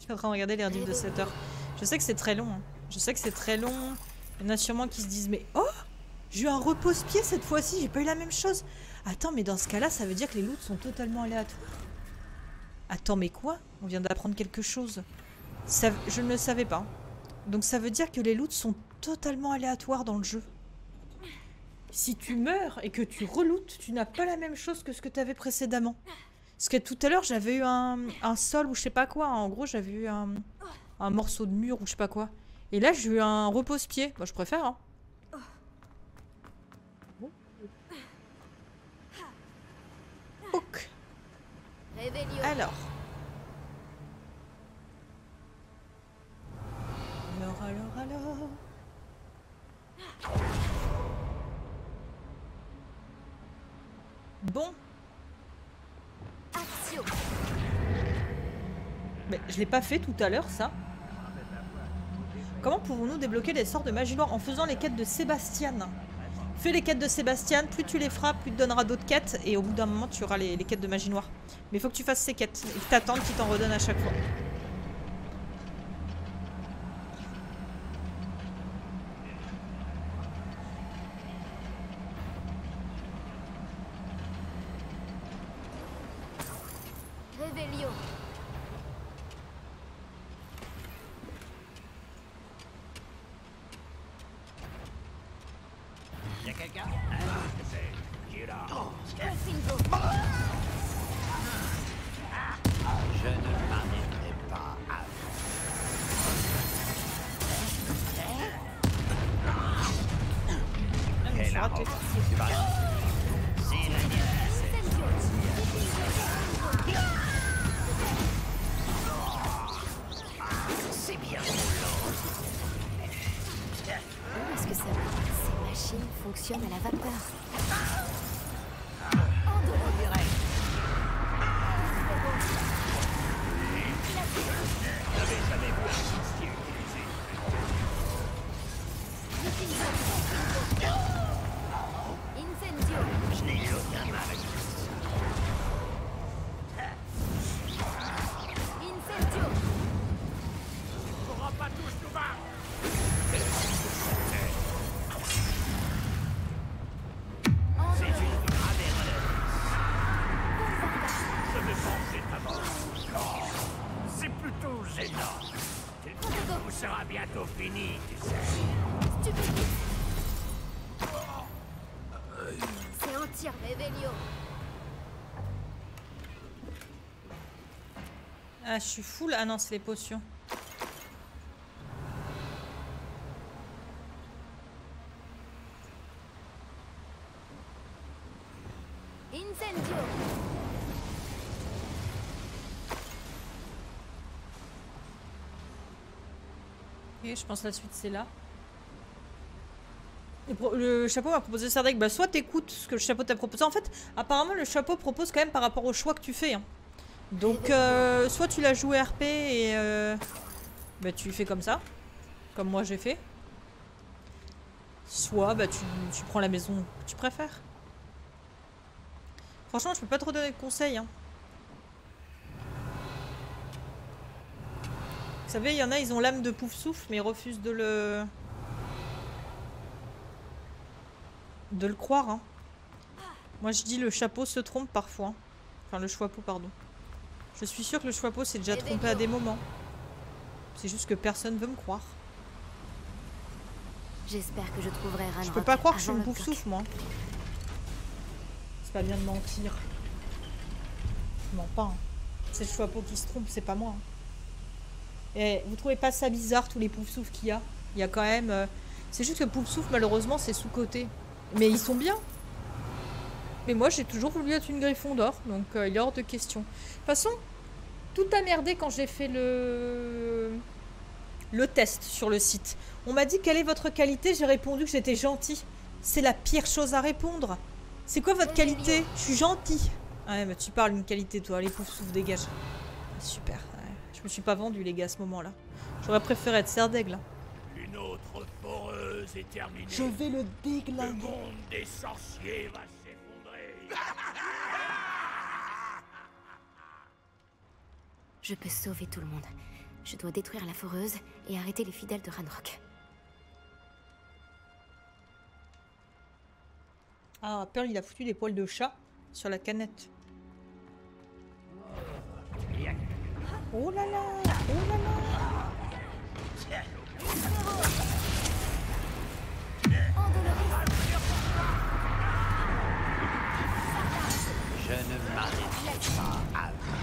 suis en train de regarder les rediffs de 7 heures. Je sais que c'est très long. Hein. Je sais que c'est très long. Il y en a sûrement qui se disent mais oh! J'ai eu un repose-pied cette fois-ci, j'ai pas eu la même chose. Attends, mais dans ce cas-là, ça veut dire que les loots sont totalement aléatoires. Attends, mais quoi? On vient d'apprendre quelque chose. Ça, je ne le savais pas. Donc ça veut dire que les loots sont totalement aléatoires dans le jeu. Si tu meurs et que tu relootes, tu n'as pas la même chose que ce que tu avais précédemment. Parce que tout à l'heure, j'avais eu un sol ou je sais pas quoi. En gros, j'avais eu un morceau de mur ou je sais pas quoi. Et là, j'ai eu un repose-pied. Moi, je préfère, hein. Ok. Alors. Alors. Bon. Action. Mais je l'ai pas fait tout à l'heure, ça. Comment pouvons-nous débloquer les sorts de magie noire? En faisant les quêtes de Sébastien. Fais les quêtes de Sébastien, plus tu les feras, plus tu donneras d'autres quêtes. Et au bout d'un moment, tu auras les quêtes de magie noire. Mais il faut que tu fasses ces quêtes. Et que t'attendes qu'ils t'en redonnent à chaque fois. Revelio. C'est bien roulant. Où est-ce que ça va? Ces machines fonctionnent à la vapeur. On dirait. Je n'avais jamais vu ce qui est utilisé. Incendio. Je n'ai eu aucun mal avec ça. Ah, je suis full. Ah non, c'est les potions. Ok, je pense que la suite c'est là. Le chapeau m'a proposé ça deck. Bah soit t'écoutes ce que le chapeau t'a proposé. En fait, apparemment le chapeau propose quand même par rapport au choix que tu fais. Hein. Donc soit tu l'as joué RP et bah, tu fais comme ça, comme moi j'ai fait. Soit bah, tu prends la maison que tu préfères. Franchement je peux pas trop donner de conseils. Hein. Vous savez il y en a ils ont l'âme de pouf souffle mais ils refusent de le croire. Hein. Moi je dis le chapeau se trompe parfois. Hein. Enfin le choix pardon. Je suis sûre que le Choixpeau s'est déjà trompé à des moments. C'est juste que personne veut me croire. J'espère que je trouverai Ranrok. Je peux pas croire que je suis une bouffe souffle, moi. C'est pas bien de mentir. Je mens pas. Hein. C'est le Choixpeau qui se trompe, c'est pas moi. Hein. Et vous trouvez pas ça bizarre tous les poufs-souffles qu'il y a? Il y a quand même. C'est juste que pouf-souffle, malheureusement, c'est sous-côté. Mais ils sont bien. Mais moi j'ai toujours voulu être une Griffon d'or, donc il est hors de question. De toute façon, tout a merdé quand j'ai fait le test sur le site. On m'a dit quelle est votre qualité, j'ai répondu que j'étais gentille. C'est la pire chose à répondre. C'est quoi votre qualité? Je suis gentille. Ouais mais tu parles d'une qualité toi, les poufs souffle dégage. Super, ouais. Je me suis pas vendue les gars à ce moment là. J'aurais préféré être serre d'aigle. Une autre foreuse est terminée. Je vais le déglinguer. Le monde des sorciers va s'éteindre. Je peux sauver tout le monde. Je dois détruire la foreuse et arrêter les fidèles de Ranrok. Ah, Pearl, il a foutu des poils de chat sur la canette. Oh là là, oh là là. Je ne m'arrêterai pas à vous.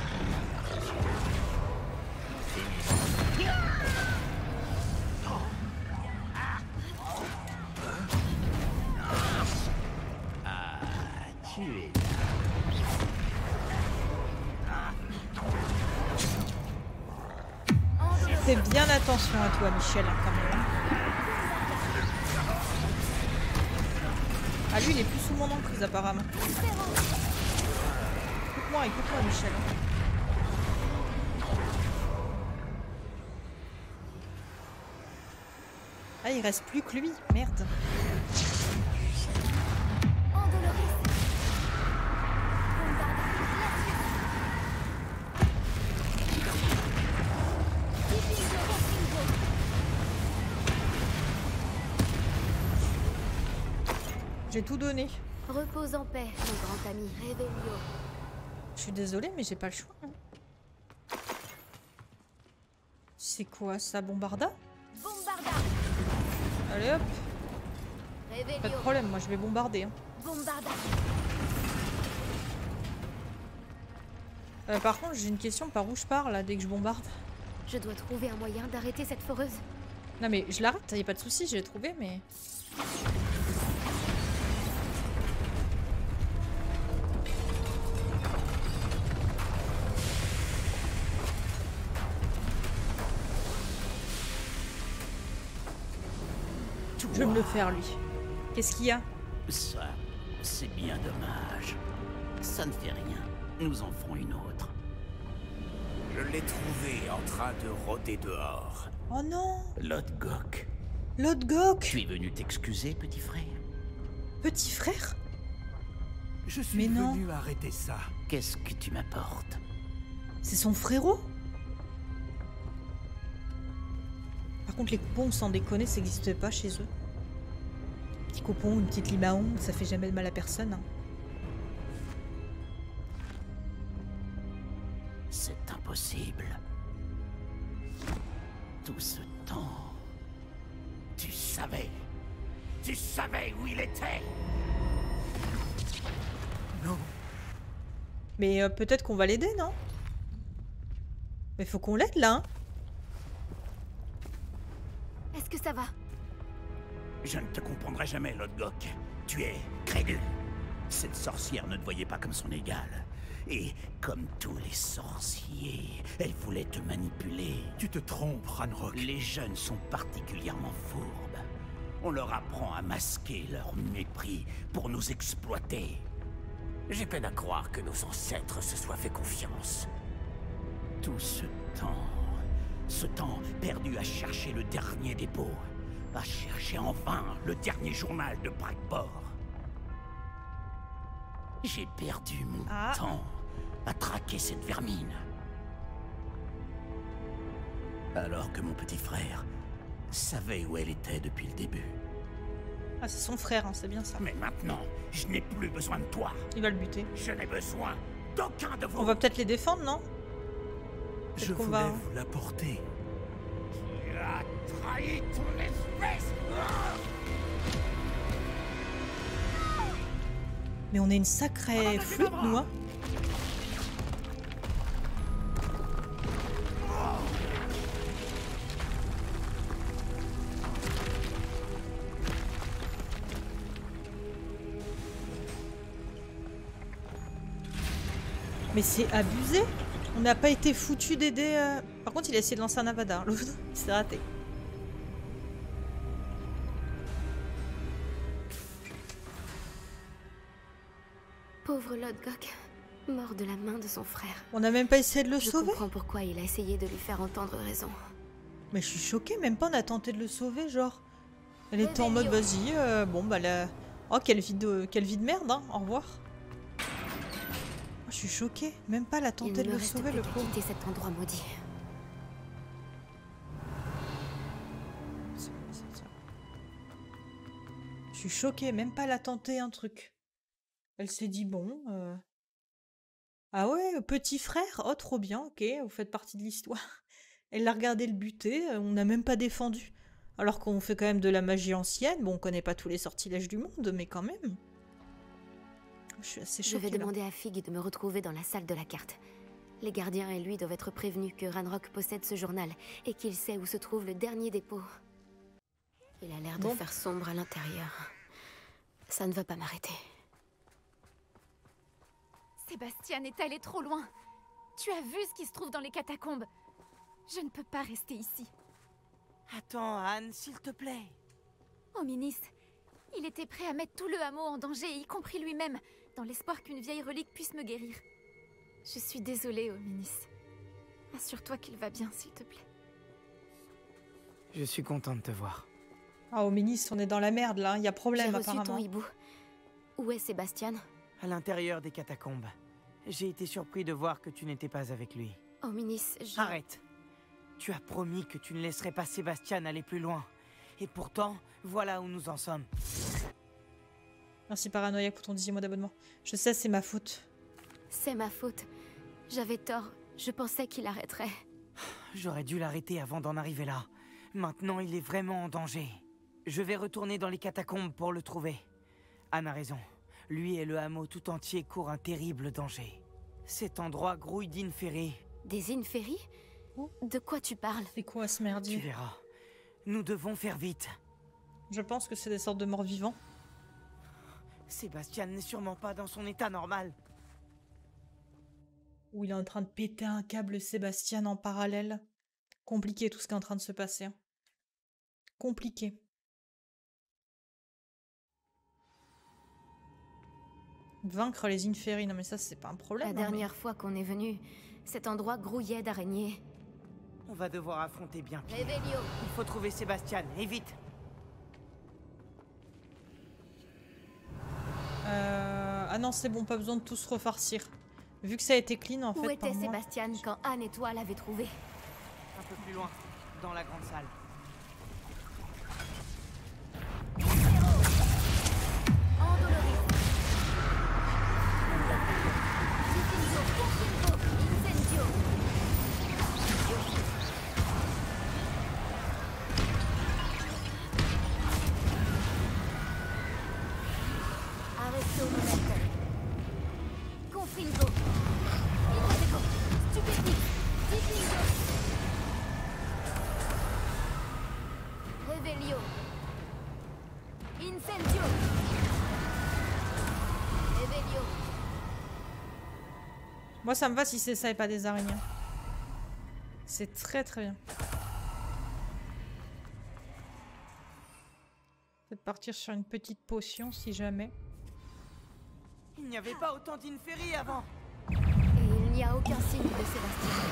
Ah, tu es là. Fais bien attention à toi, Michel, quand même. Ah, lui, il est plus sous mon emprise, apparemment. Écoute-moi, Michel. Ah, il reste plus que lui. Merde. J'ai tout donné. Repose en paix, mon grand ami. Revelio. Je suis désolée, mais j'ai pas le choix. Hein. C'est quoi ça, Bombarda? Bombarda. Allez hop. Révélio. Pas de problème, moi je vais bombarder. Hein. Bombarda. Par contre, j'ai une question, par où je pars là, dès que je bombarde? Je dois trouver un moyen d'arrêter cette foreuse. Non mais je l'arrête, y a pas de souci, j'ai trouvé, mais... Je vais me le faire, lui. Qu'est-ce qu'il y a? Ça, c'est bien dommage. Ça ne fait rien. Nous en ferons une autre. Je l'ai trouvé en train de rôder dehors. Oh non! Lodgok. Lodgok! Tu es venu t'excuser, petit frère? Petit frère? Je suis venu arrêter ça. Qu'est-ce que tu m'apportes? C'est son frérot? Par contre, les coupons, sans déconner, ça n'existe pas chez eux. Petit coupon, une petite limaon, ça fait jamais de mal à personne. Hein. C'est impossible. Tout ce temps... Tu savais... Tu savais où il était! Non. Mais peut-être qu'on va l'aider, non? Mais faut qu'on l'aide, là, hein. Est-ce que ça va? Je ne te comprendrai jamais, Lodgok. Tu es crédule. Cette sorcière ne te voyait pas comme son égale. Et comme tous les sorciers, elle voulait te manipuler. Tu te trompes, Ranrok. Les jeunes sont particulièrement fourbes. On leur apprend à masquer leur mépris pour nous exploiter. J'ai peine à croire que nos ancêtres se soient fait confiance. Tout ce temps perdu à chercher le dernier dépôt, à chercher en vain le dernier journal de Braqueport. J'ai perdu mon temps à traquer cette vermine. Alors que mon petit frère savait où elle était depuis le début. Ah, c'est son frère, hein, c'est bien ça. Mais maintenant, je n'ai plus besoin de toi. Il va le buter. Je n'ai besoin d'aucun de vous. On va peut-être les défendre, non? Je voulais vous l'apporter. Tu as trahi ton espèce. Mais on est une sacrée flûte, nous, hein. Mais c'est abusé. On n'a pas été foutu d'aider... Par contre, il a essayé de lancer un Avada. L'autre, il s'est raté. Pauvre Lodgok, mort de la main de son frère. On n'a même pas essayé de le sauver. Je comprends pourquoi il a essayé de lui faire entendre raison. Mais je suis choquée, même pas on a tenté de le sauver, genre... Elle était en mode, vas-y, bon bah là... Oh, quelle vie de merde, hein, au revoir. Je suis choquée, même pas la tenter de le sauver, le pauvre. Il ne me reste plus qu'à quitter cet endroit maudit. Je suis choquée, même pas la tenter un truc. Elle s'est dit bon. Ah ouais, petit frère, oh trop bien, ok, vous faites partie de l'histoire. Elle l'a regardé le buter, on n'a même pas défendu. Alors qu'on fait quand même de la magie ancienne, bon on connaît pas tous les sortilèges du monde, mais quand même. Je suis assez choquée. Je vais demander à Figg de me retrouver dans la salle de la carte. Les gardiens et lui doivent être prévenus que Ranrok possède ce journal et qu'il sait où se trouve le dernier dépôt. Il a l'air de faire sombre à l'intérieur. Ça ne va pas m'arrêter. Sébastien est allé trop loin. Tu as vu ce qui se trouve dans les catacombes. Je ne peux pas rester ici. Attends, Anne, s'il te plaît. Ominis, il était prêt à mettre tout le hameau en danger, y compris lui-même, dans l'espoir qu'une vieille relique puisse me guérir. Je suis désolée, Ominis. Assure-toi qu'il va bien, s'il te plaît. Je suis contente de te voir. Ah, Ominis, on est dans la merde, là. Il y a problème, apparemment. J'ai reçu ton hibou. Où est Sébastien? À l'intérieur des catacombes. J'ai été surpris de voir que tu n'étais pas avec lui. Ominis, je... Arrête! Tu as promis que tu ne laisserais pas Sébastien aller plus loin. Et pourtant, voilà où nous en sommes. Merci Paranoïaque pour ton 10e mois d'abonnement. Je sais, c'est ma faute. C'est ma faute. J'avais tort. Je pensais qu'il arrêterait. J'aurais dû l'arrêter avant d'en arriver là. Maintenant, il est vraiment en danger. Je vais retourner dans les catacombes pour le trouver. Anne a raison. Lui et le hameau tout entier courent un terrible danger. Cet endroit grouille d'Inferi. Des Inferi? De quoi tu parles? C'est quoi ce merdier? Tu verras. Nous devons faire vite. Je pense que c'est des sortes de morts vivants. Sébastien n'est sûrement pas dans son état normal. Ou il est en train de péter un câble, Sébastien, en parallèle. Compliqué tout ce qui est en train de se passer. Compliqué. Vaincre les Inferi, non mais ça c'est pas un problème. La dernière fois qu'on est venu, cet endroit grouillait d'araignées. On va devoir affronter bien pire. Revelio. Il faut trouver Sébastien, et vite. Ah non, c'est bon, pas besoin de tout se refarcir. Vu que ça a été clean en fait. Où était Sébastien quand Anne et toi l'avez trouvé? Un peu plus loin, dans la grande salle. Moi ça me va si c'est ça et pas des araignées. C'est très très bien. Peut-être partir sur une petite potion si jamais. Il n'y avait pas autant d'inféries avant. Et il n'y a aucun signe de Sébastien.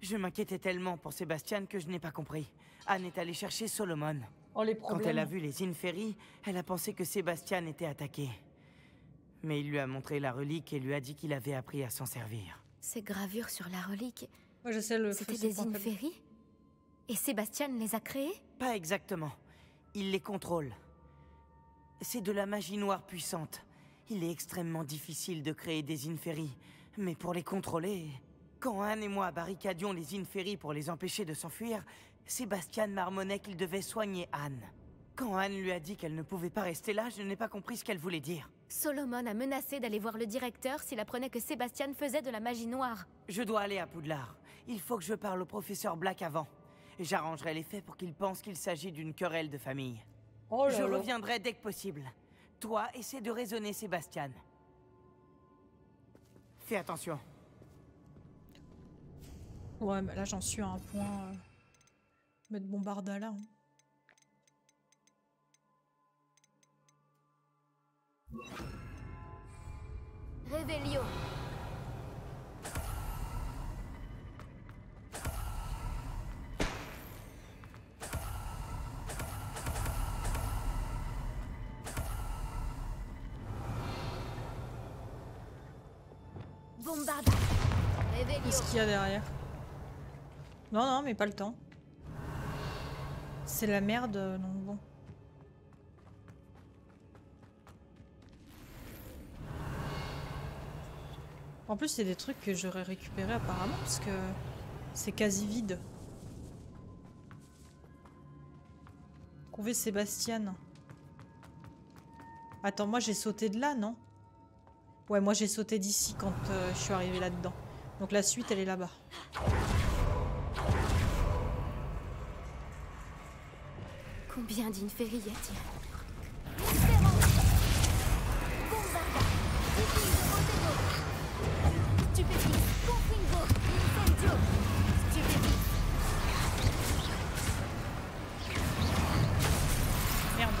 Je m'inquiétais tellement pour Sébastien que je n'ai pas compris. Anne est allée chercher Solomon. Oh, les problèmes. Quand elle a vu les Inferi, elle a pensé que Sébastien était attaqué. Mais il lui a montré la relique et lui a dit qu'il avait appris à s'en servir. Ces gravures sur la relique, c'était des Inferi? Et Sébastien les a créées? Pas exactement. Il les contrôle. C'est de la magie noire puissante. Il est extrêmement difficile de créer des Inferi, mais pour les contrôler... Quand Anne et moi barricadions les Inferi pour les empêcher de s'enfuir, Sébastien marmonnait qu'il devait soigner Anne. Quand Anne lui a dit qu'elle ne pouvait pas rester là, je n'ai pas compris ce qu'elle voulait dire. Solomon a menacé d'aller voir le directeur s'il apprenait que Sébastien faisait de la magie noire. Je dois aller à Poudlard. Il faut que je parle au professeur Black avant. J'arrangerai les faits pour qu'il pense qu'il s'agit d'une querelle de famille. Oh là là. Je reviendrai dès que possible. Toi, essaie de raisonner Sébastien. Fais attention. Ouais, bah là j'en suis à un point. Mettre Bombarda là. Hein. Revelio. Bombarda. Revelio. Qu'est-ce qu'il y a derrière? Non, non, mais pas le temps. C'est la merde, donc bon. En plus, c'est des trucs que j'aurais récupérés apparemment, parce que c'est quasi vide. Trouver Sébastien. Attends, moi j'ai sauté de là, non? Ouais, moi j'ai sauté d'ici quand je suis arrivée là-dedans. Donc la suite, elle est là-bas. Combien d'Inferi y a-t-il? Merde.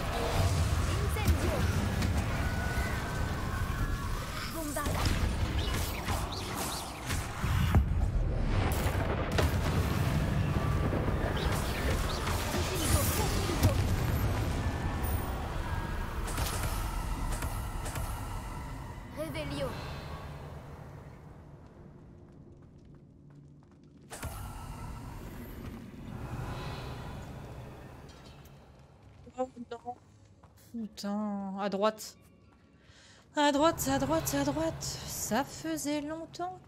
Putain, à droite. À droite, à droite, à droite. Ça faisait longtemps.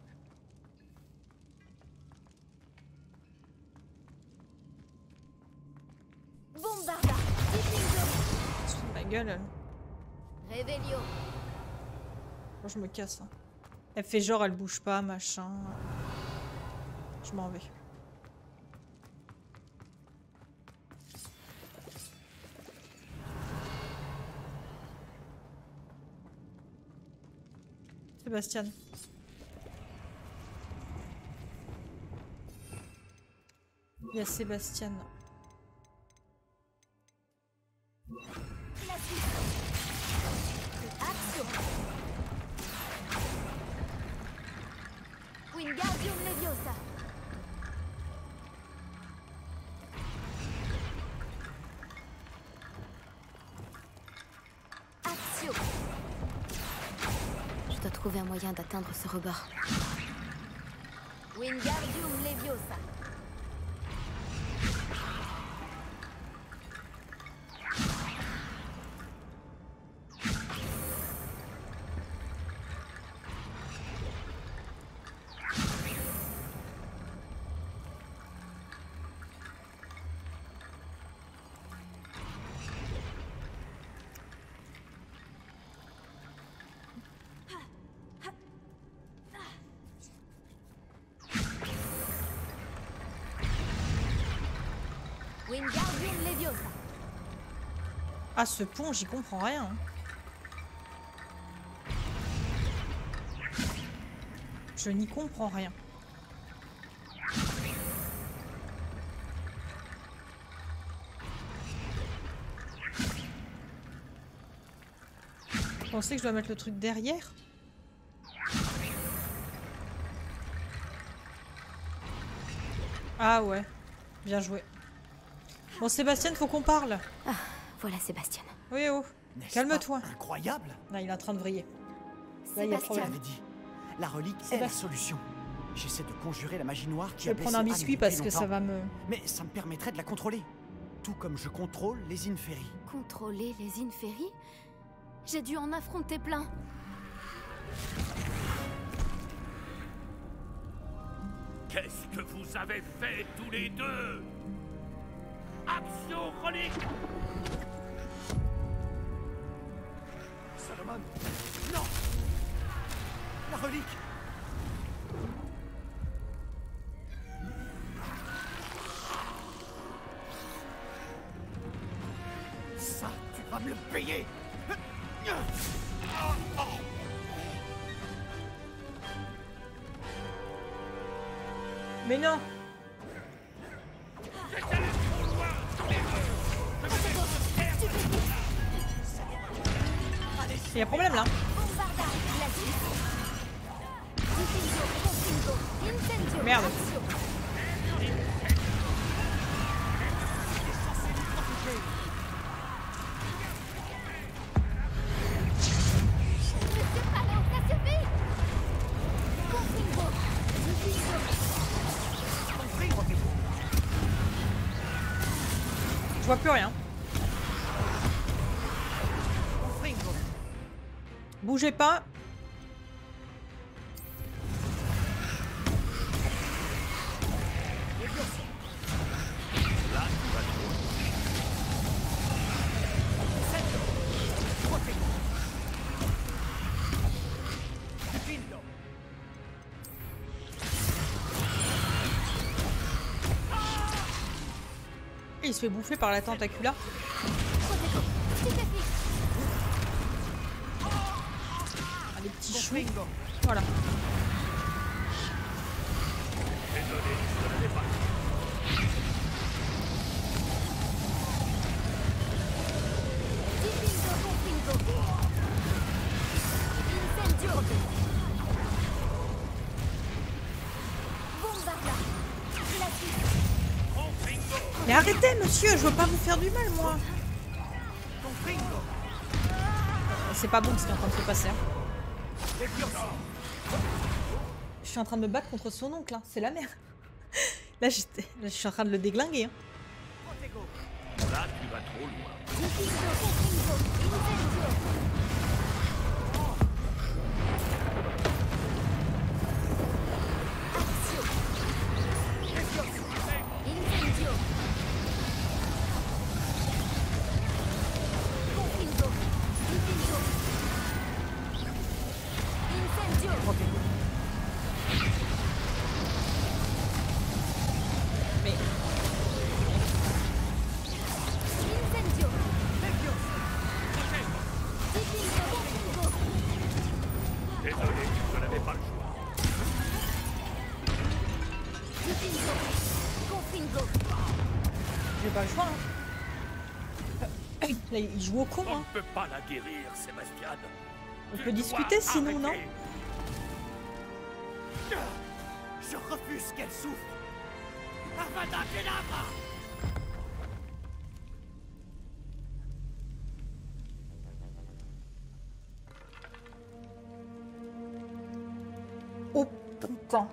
Bombarda, sous ma gueule. Revelio. Bon, je me casse. Hein. Elle fait genre, elle bouge pas, machin. Je m'en vais. Sébastien. Il y a Sébastien. Un moyen d'atteindre ce rebord. Wingardium Leviosa. Ah, ce pont, j'y comprends rien. Je n'y comprends rien. Vous pensez que je dois mettre le truc derrière ? Ah ouais, bien joué. Bon, Sébastien, faut qu'on parle. Ah. Voilà Sébastien. Oui, oh. Calme-toi. Incroyable. Là, il est en train de vriller. Là, il y a problème. Avait dit, la relique est la solution. J'essaie de conjurer la magie noire qui a blessé Anne. Je vais prendre un biscuit parce que ça va me... Mais ça me permettrait de la contrôler. Tout comme je contrôle les Inferi. Contrôler les Inferi? J'ai dû en affronter plein. Qu'est-ce que vous avez fait tous les deux? Action relique! Solomon! Non! La relique! Ça, tu vas me le payer! Mais non! Il y a problème là. Merde. Je vois plus rien. Bougez pas. Il se fait bouffer par la tentacula. Oui. Voilà. Mais arrêtez, monsieur, je veux pas vous faire du mal, moi. C'est pas bon ce qui est en train de se passer. Hein. Je suis en train de me battre contre son oncle, hein. C'est la merde. Là, je suis en train de le déglinguer. Hein. là, tu vas trop loin. Là, il joue au con, hein. On ne peut pas la guérir, Sébastien. On peut discuter sinon, non? Je refuse qu'elle souffre. Avada Kedavra. Oh putain.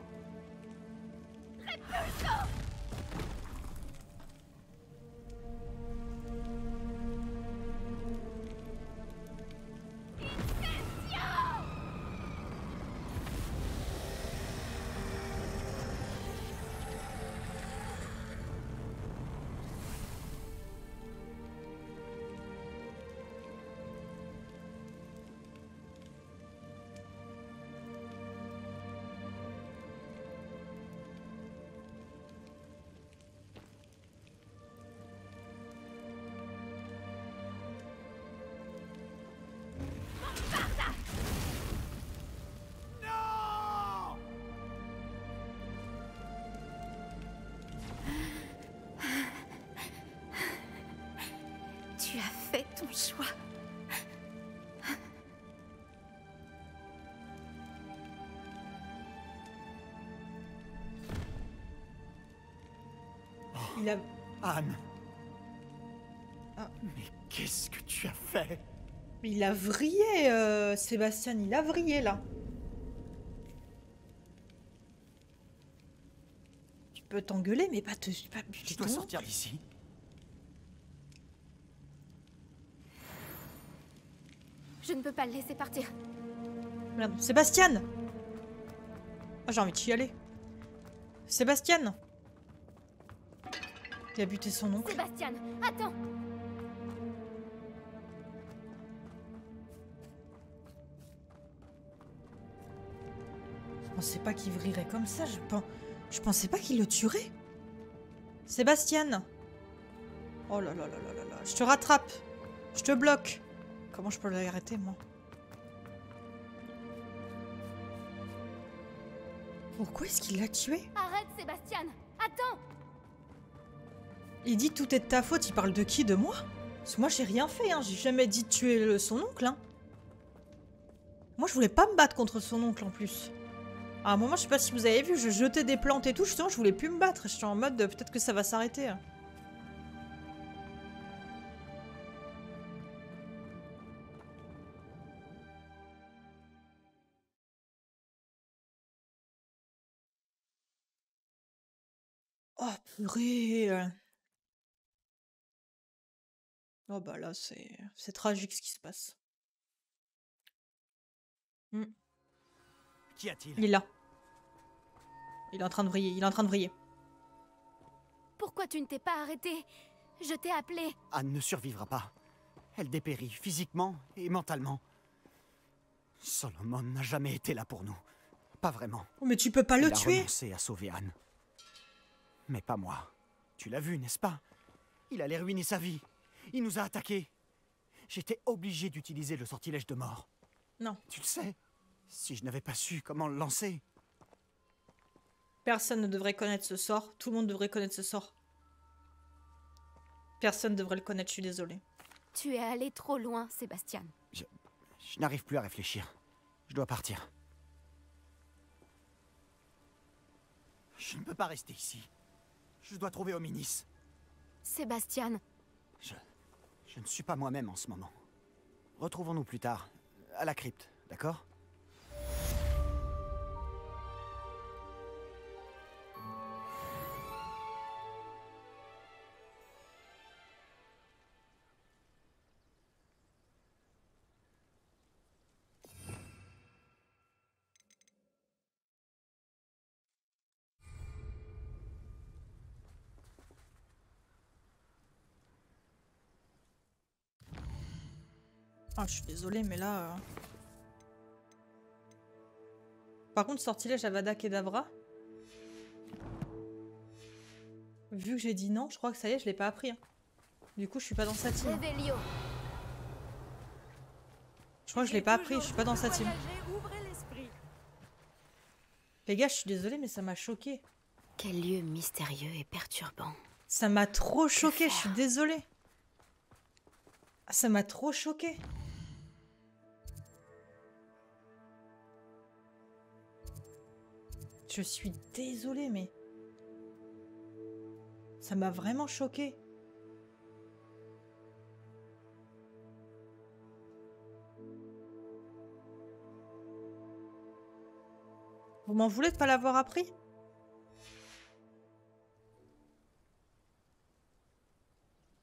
Ton choix. Il a... Anne. Ah. Mais qu'est-ce que tu as fait? Il a vrillé, Sébastien, il a vrillé là. Tu peux t'engueuler, mais pas te... Je dois sortir d'ici. Je ne peux pas le laisser partir. Sébastien! Oh, j'ai envie de y aller. Sébastien! Il a buté son oncle. Sébastien, attends! Je pensais pas qu'il vrillerait comme ça. Je pensais pas qu'il le tuerait. Sébastien! Oh là là là là là là. Je te rattrape. Je te bloque. Comment je peux l'arrêter, moi? Pourquoi est-ce qu'il l'a tué? Arrête, Sébastien! Attends! Il dit tout est de ta faute, il parle de qui? De moi? Parce que moi, j'ai rien fait, hein. J'ai jamais dit de tuer son oncle, hein. Moi, je voulais pas me battre contre son oncle, en plus. À un moment, je sais pas si vous avez vu, je jetais des plantes et tout, justement, je voulais plus me battre. J'étais en mode, peut-être que ça va s'arrêter, hein. Oh purée. Oh bah là c'est tragique ce qui se passe. Hmm. Qu'y a-t-il? Il est là. Il est en train de vriller, il est en train de vriller. Pourquoi tu ne t'es pas arrêté? Je t'ai appelé. Anne ne survivra pas. Elle dépérit physiquement et mentalement. Solomon n'a jamais été là pour nous. Pas vraiment. Mais tu peux pas le tuer. Il a renoncé à sauver Anne. Mais pas moi. Tu l'as vu, n'est-ce pas? Il allait ruiner sa vie. Il nous a attaqués. J'étais obligé d'utiliser le sortilège de mort. Non. Tu le sais, si je n'avais pas su comment le lancer. Personne ne devrait connaître ce sort. Tout le monde devrait connaître ce sort. Personne ne devrait le connaître, je suis désolée. Tu es allé trop loin, Sébastien. Je n'arrive plus à réfléchir. Je dois partir. Je ne peux pas rester ici. Je dois trouver Ominis. Sébastien. Je ne suis pas moi-même en ce moment. Retrouvons-nous plus tard, à la crypte, d'accord? Ah, je suis désolée, mais là... Par contre, sortilège Avada Kedavra. Vu que j'ai dit non, je crois que ça y est, je l'ai pas appris. Hein. Du coup, je suis pas dans sa team. Revelio. Je crois que je l'ai pas appris, je suis pas dans sa team. Les gars, je suis désolée, mais ça m'a choqué. Quel lieu mystérieux et perturbant. Ça m'a trop choqué, je suis désolée. Ça m'a trop choqué. Je suis désolée, mais... Ça m'a vraiment choqué. Vous m'en voulez de pas l'avoir appris ?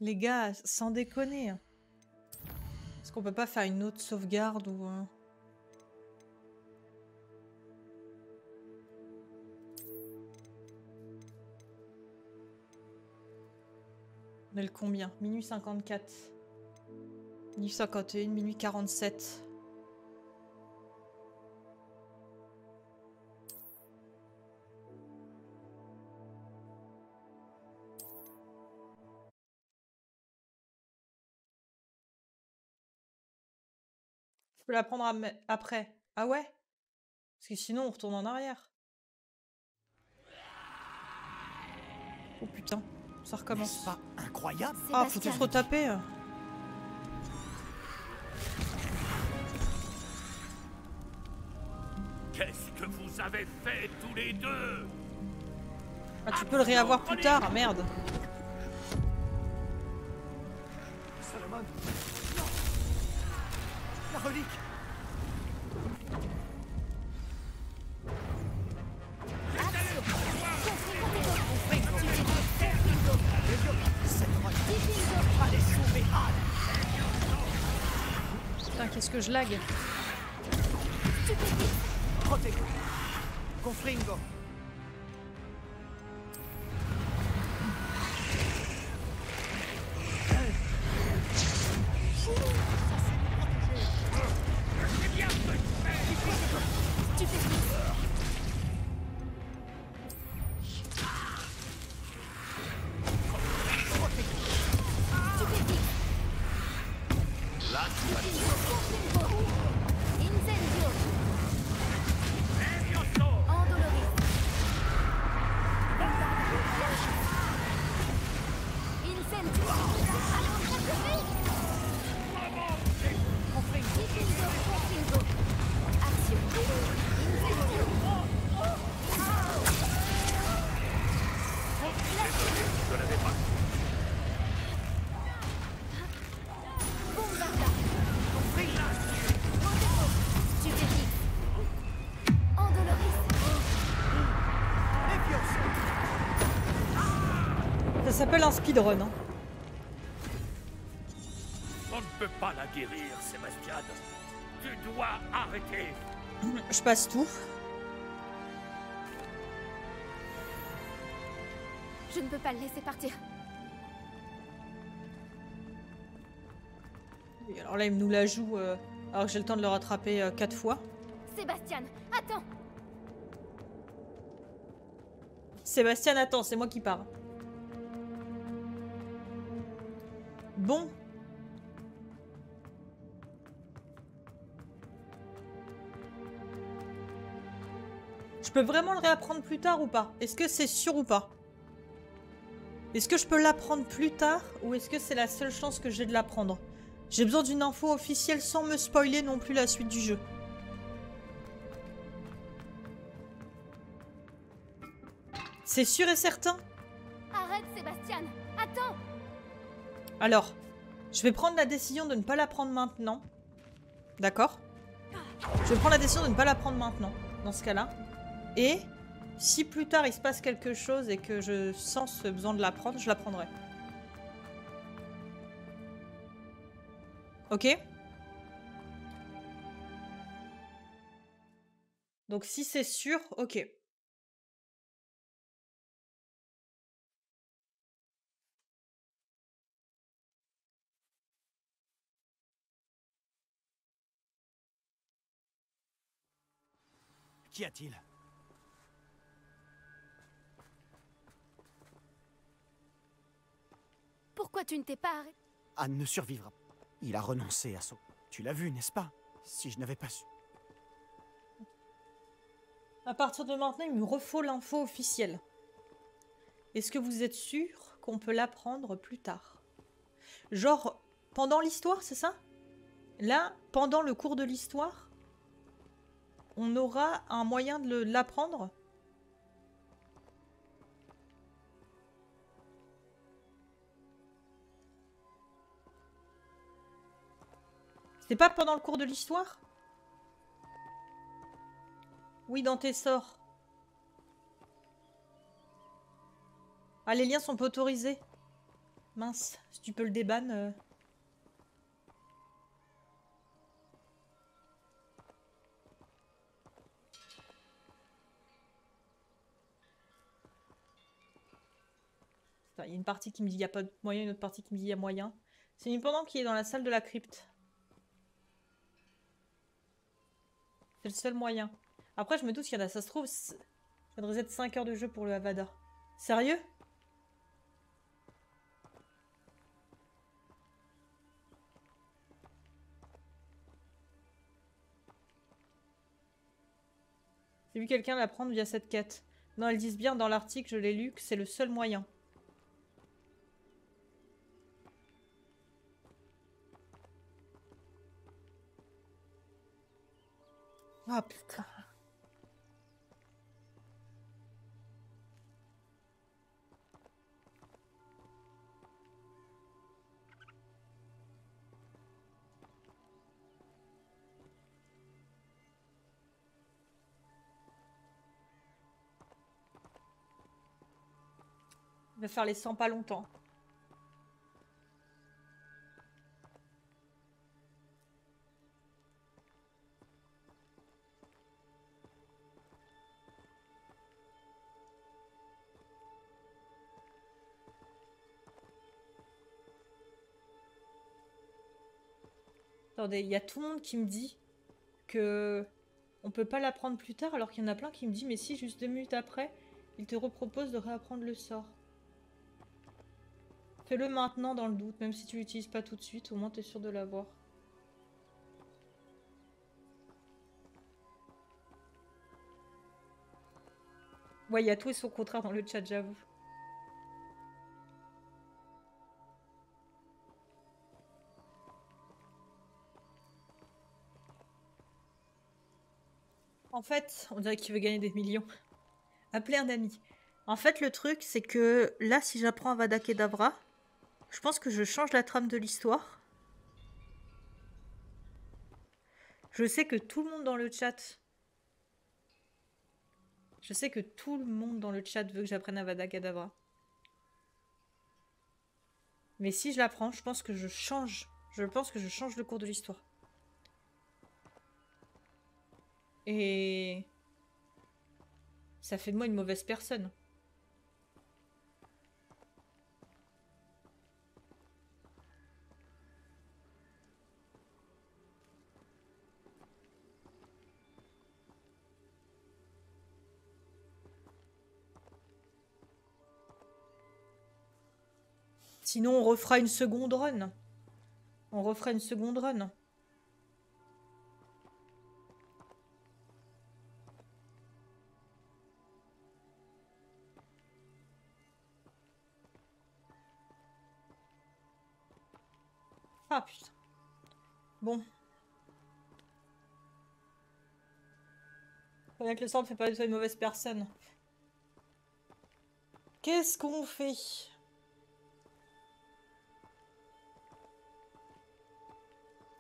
Les gars, sans déconner. Est-ce qu'on peut pas faire une autre sauvegarde ou... On est le combien ? Minuit 54. Minuit 51, minuit 47. Je peux la prendre après. Ah ouais? Parce que sinon on retourne en arrière. Oh putain, ça recommence. Pas incroyable. Ah, faut tout se retaper. Qu'est-ce que vous avez fait tous les deux? Ah, tu peux le réavoir plus tard, merde. Solomon. La relique. Putain, qu'est-ce que je lague. Confringo. Ça s'appelle un speedrun. Hein. On ne peut pas la guérir, Sébastien. Tu dois arrêter. Je passe tout. Je ne peux pas le laisser partir. Et alors là, il nous la joue. Alors j'ai le temps de le rattraper 4 fois. Sébastien, attends. Sébastien, attends, c'est moi qui pars. Bon. Je peux vraiment le réapprendre plus tard ou pas? Est-ce que c'est sûr ou pas? Est-ce que je peux l'apprendre plus tard ou est-ce que c'est la seule chance que j'ai de l'apprendre? J'ai besoin d'une info officielle sans me spoiler non plus la suite du jeu. C'est sûr et certain? Arrête Sébastien, attends. Alors, je vais prendre la décision de ne pas la prendre maintenant. D'accord? Je vais prendre la décision de ne pas la prendre maintenant, dans ce cas-là. Et si plus tard il se passe quelque chose et que je sens ce besoin de la prendre, je la prendrai. Ok? Donc si c'est sûr, ok. Qu'y a-t-il? Pourquoi tu ne t'es pas arrêté? Anne ne survivra. Il a renoncé à son... Tu l'as vu, n'est-ce pas? Si je n'avais pas su... À partir de maintenant, il me refaut l'info officielle. Est-ce que vous êtes sûr qu'on peut l'apprendre plus tard? Genre, pendant l'histoire, c'est ça? Là, pendant le cours de l'histoire, on aura un moyen de l'apprendre? C'est pas pendant le cours de l'histoire? Oui, dans tes sorts. Ah, les liens sont pas autorisés. Mince, si tu peux le débanne. Il y a une partie qui me dit il n'y a pas de moyen, une autre partie qui me dit il y a moyen. C'est une pendant qui est dans la salle de la crypte. C'est le seul moyen. Après, je me doute qu'il y en a, ça se trouve, ça devrait être 5 heures de jeu pour le Avada. Sérieux? J'ai vu quelqu'un l'apprendre via cette quête. Non, ils disent bien dans l'article, je l'ai lu, que c'est le seul moyen. Ah putain. Il va faire les 100 pas longtemps. Attendez, il y a tout le monde qui me dit que on peut pas l'apprendre plus tard, alors qu'il y en a plein qui me disent mais si, juste 2 minutes après, il te repropose de réapprendre le sort. Fais-le maintenant dans le doute, même si tu l'utilises pas tout de suite, au moins t'es sûr de l'avoir. Ouais, il y a tout et son contraire dans le chat, j'avoue. En fait, on dirait qu'il veut gagner des millions. Appeler un ami. En fait, le truc, c'est que là, si j'apprends Avada Kedavra, je pense que je change la trame de l'histoire. Je sais que tout le monde dans le chat... Je sais que tout le monde dans le chat veut que j'apprenne Avada Kedavra. Mais si je l'apprends, je pense que je change. Je pense que je change le cours de l'histoire. Et ça fait de moi une mauvaise personne. Sinon, on refera une seconde run. On refera une seconde run. Ah putain. Bon. Faut bien que le sang ne fait pas de toi une mauvaise personne. Qu'est-ce qu'on fait?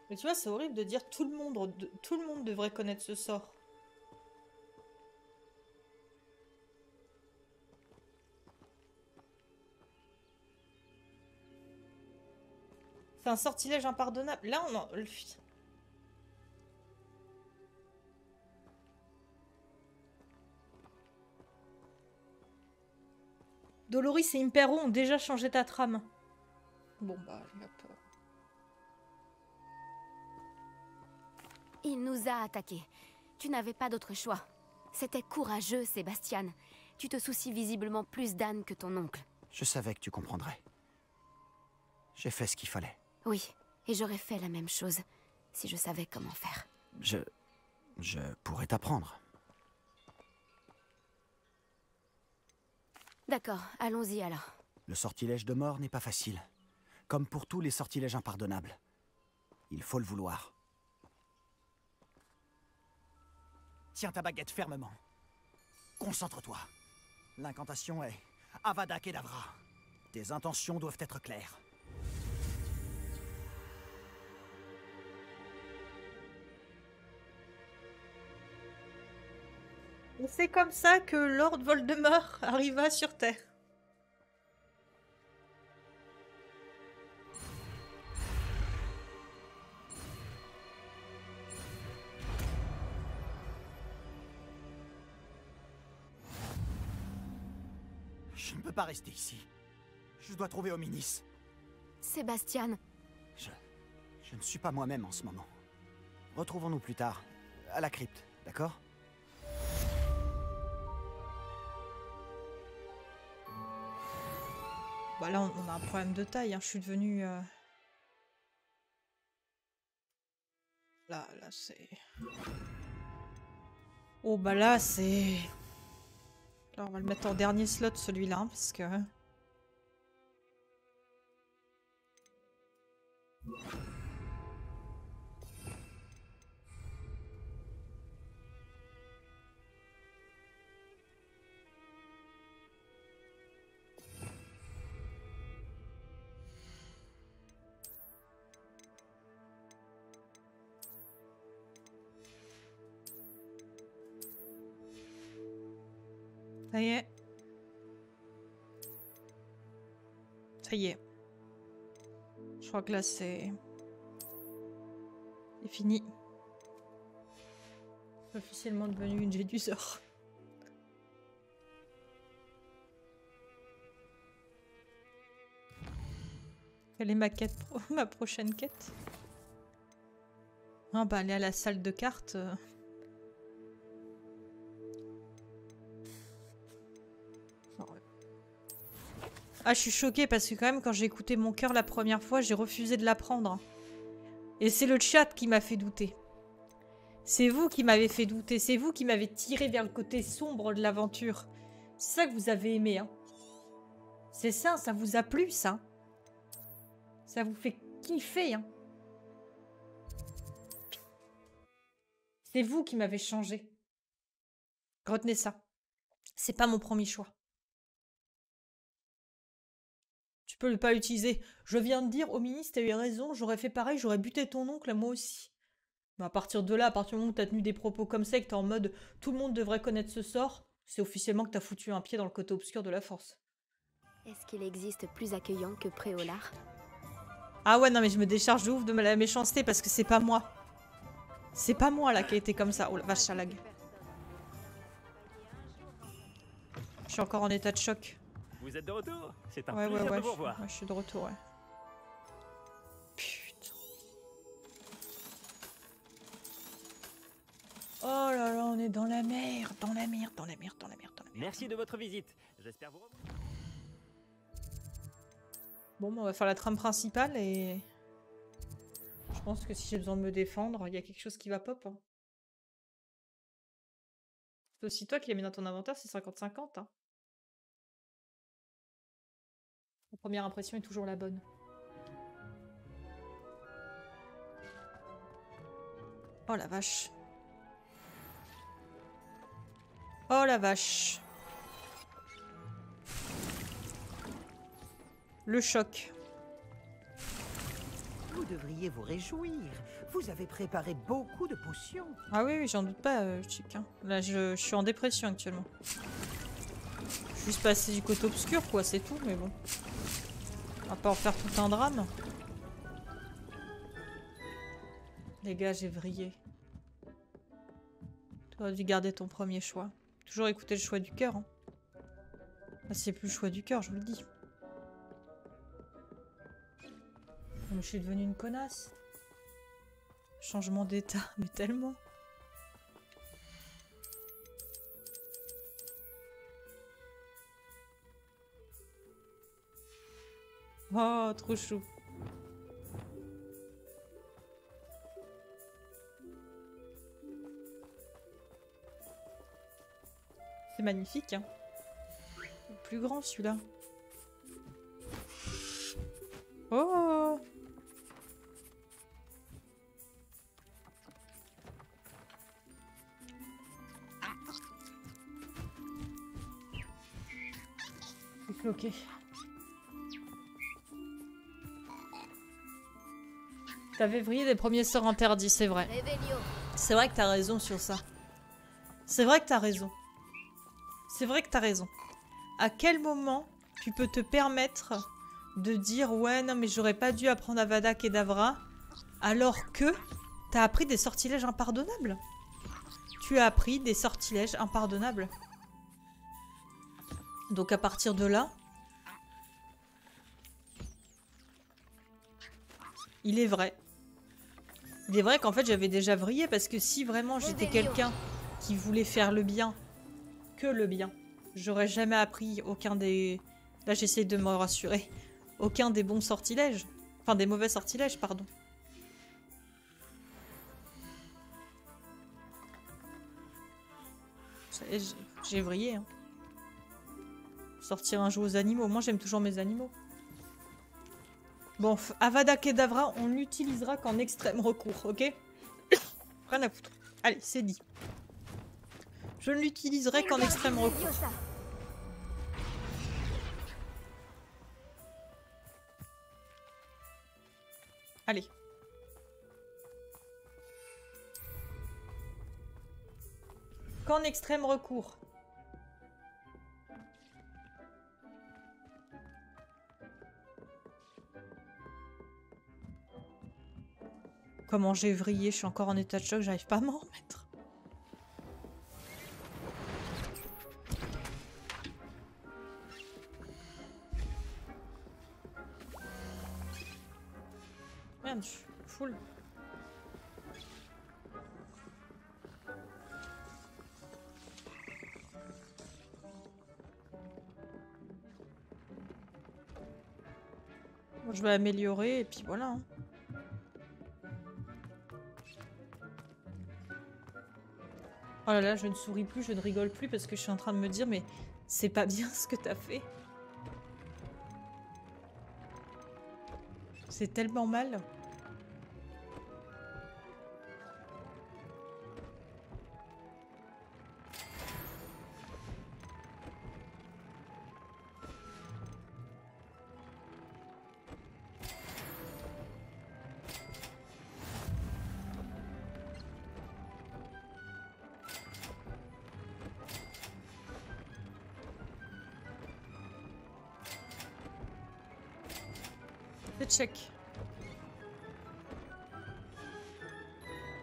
Mais tu vois, c'est horrible de dire tout le monde devrait connaître ce sort. C'est un sortilège impardonnable. Là, on en... Doloris et Impero ont déjà changé ta trame. Bon, bah, j'ai peur. Il nous a attaqués. Tu n'avais pas d'autre choix. C'était courageux, Sébastien. Tu te soucies visiblement plus d'Anne que ton oncle. Je savais que tu comprendrais. J'ai fait ce qu'il fallait. Oui, et j'aurais fait la même chose si je savais comment faire. Je pourrais t'apprendre. D'accord, allons-y alors. Le sortilège de mort n'est pas facile. Comme pour tous les sortilèges impardonnables. Il faut le vouloir. Tiens ta baguette fermement. Concentre-toi. L'incantation est Avada Kedavra. Tes intentions doivent être claires. C'est comme ça que Lord Voldemort arriva sur Terre. Je ne peux pas rester ici. Je dois trouver Ominis. Sébastien. Je ne suis pas moi-même en ce moment. Retrouvons-nous plus tard, à la crypte, d'accord ? Bah là, on a un problème de taille, hein. Je suis devenue... Là, c'est... Oh, bah là, c'est... Là, on va le mettre en dernier slot, celui-là, hein, parce que... Ça y est. Je crois que là c'est fini. Je suis officiellement devenue une Jedi du sort. Quelle est ma quête pour ma prochaine quête? Ah bah aller à la salle de cartes. Ah, je suis choquée parce que quand même, quand j'ai écouté mon cœur la première fois, j'ai refusé de l'apprendre. Et c'est le chat qui m'a fait douter. C'est vous qui m'avez fait douter. C'est vous qui m'avez tiré vers le côté sombre de l'aventure. C'est ça que vous avez aimé, hein. C'est ça, ça vous a plu, ça. Ça vous fait kiffer, hein. C'est vous qui m'avez changé. Retenez ça. C'est pas mon premier choix. Tu peux le pas utiliser. Je viens de dire, Ominis, t'as eu raison, j'aurais fait pareil, j'aurais buté ton oncle, moi aussi. Mais à partir de là, à partir du moment où t'as tenu des propos comme ça et que t'es en mode « tout le monde devrait connaître ce sort », c'est officiellement que t'as foutu un pied dans le côté obscur de la force. Est-ce qu'il existe plus accueillant que Pré-au-Lard? Ah ouais, non mais je me décharge de ouf de la méchanceté parce que c'est pas moi. C'est pas moi là qui a été comme ça. Oh la vache, ça lag. Je suis encore en état de choc. Vous êtes de retour? C'est un plaisir de vous revoir. Ouais, je suis de retour, ouais. Putain. Oh là là, on est dans la mer, dans la mer, dans la mer, dans la mer, dans la mer. Merci de votre visite. J'espère vous revoir. Bon, bah, on va faire la trame principale et... Je pense que si j'ai besoin de me défendre, il y a quelque chose qui va pop. Hein. C'est aussi toi qui l'as mis dans ton inventaire, c'est 50-50, hein. La première impression est toujours la bonne. Oh la vache. Oh la vache. Le choc. Vous devriez vous réjouir. Vous avez préparé beaucoup de potions. Ah oui, j'en doute pas, Chick. Hein. Là, je suis en dépression actuellement. Je suis juste passé du côté obscur, quoi, c'est tout, mais bon. On va pas en faire tout un drame. Les gars, j'ai vrillé. Tu aurais dû garder ton premier choix. Toujours écouter le choix du cœur. Hein. Ah, c'est plus le choix du cœur, je vous le dis. Je suis devenue une connasse. Changement d'état, mais tellement. Oh, trop chou. C'est magnifique, hein. Le plus grand, celui-là. Oh! C'est cloqué. T'avais vrillé des premiers sorts interdits, c'est vrai. C'est vrai que t'as raison sur ça. C'est vrai que t'as raison. C'est vrai que t'as raison. À quel moment tu peux te permettre de dire « Ouais, non, mais j'aurais pas dû apprendre Avada Kedavra » alors que t'as appris des sortilèges impardonnables. Tu as appris des sortilèges impardonnables. Donc à partir de là, il est vrai qu'en fait j'avais déjà vrillé, parce que si vraiment j'étais quelqu'un qui voulait faire le bien, j'aurais jamais appris aucun des... Là j'essaie de me rassurer. Aucun des bons sortilèges. Enfin des mauvais sortilèges, pardon. Ça y est, j'ai vrillé. Hein. Sortir un jeu aux animaux. Moi j'aime toujours mes animaux. Bon, Avada Kedavra, on l'utilisera qu'en extrême recours, ok? Rien à foutre. Allez, c'est dit. Je ne l'utiliserai qu'en extrême recours. Allez. Qu'en extrême recours. Comment j'ai vrillé, je suis encore en état de choc, j'arrive pas à m'en remettre. Je suis full. Bon, je vais améliorer et puis voilà. Oh là là, je ne souris plus, je ne rigole plus parce que je suis en train de me dire mais c'est pas bien ce que t'as fait. C'est tellement mal. Check.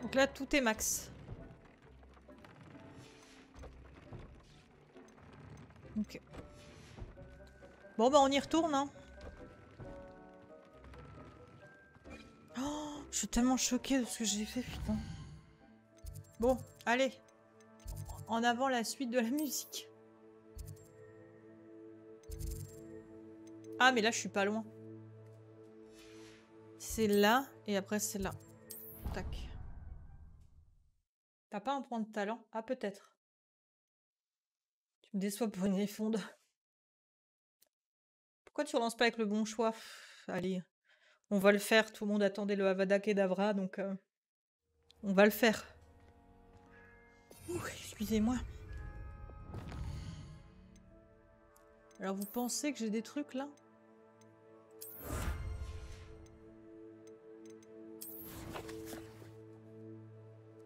Donc là, tout est max. Ok. Bon, bah, on y retourne, hein. Oh, je suis tellement choquée de ce que j'ai fait, putain. Bon, allez. En avant la suite de la musique. Ah, mais là, je suis pas loin. C'est là, et après c'est là. Tac. T'as pas un point de talent? Ah, peut-être. Tu me déçois pour une éfonde. Pourquoi tu relances pas avec le bon choix? Allez, on va le faire. Tout le monde attendait le Avada Kedavra, donc... on va le faire. Excusez-moi. Alors, vous pensez que j'ai des trucs, là?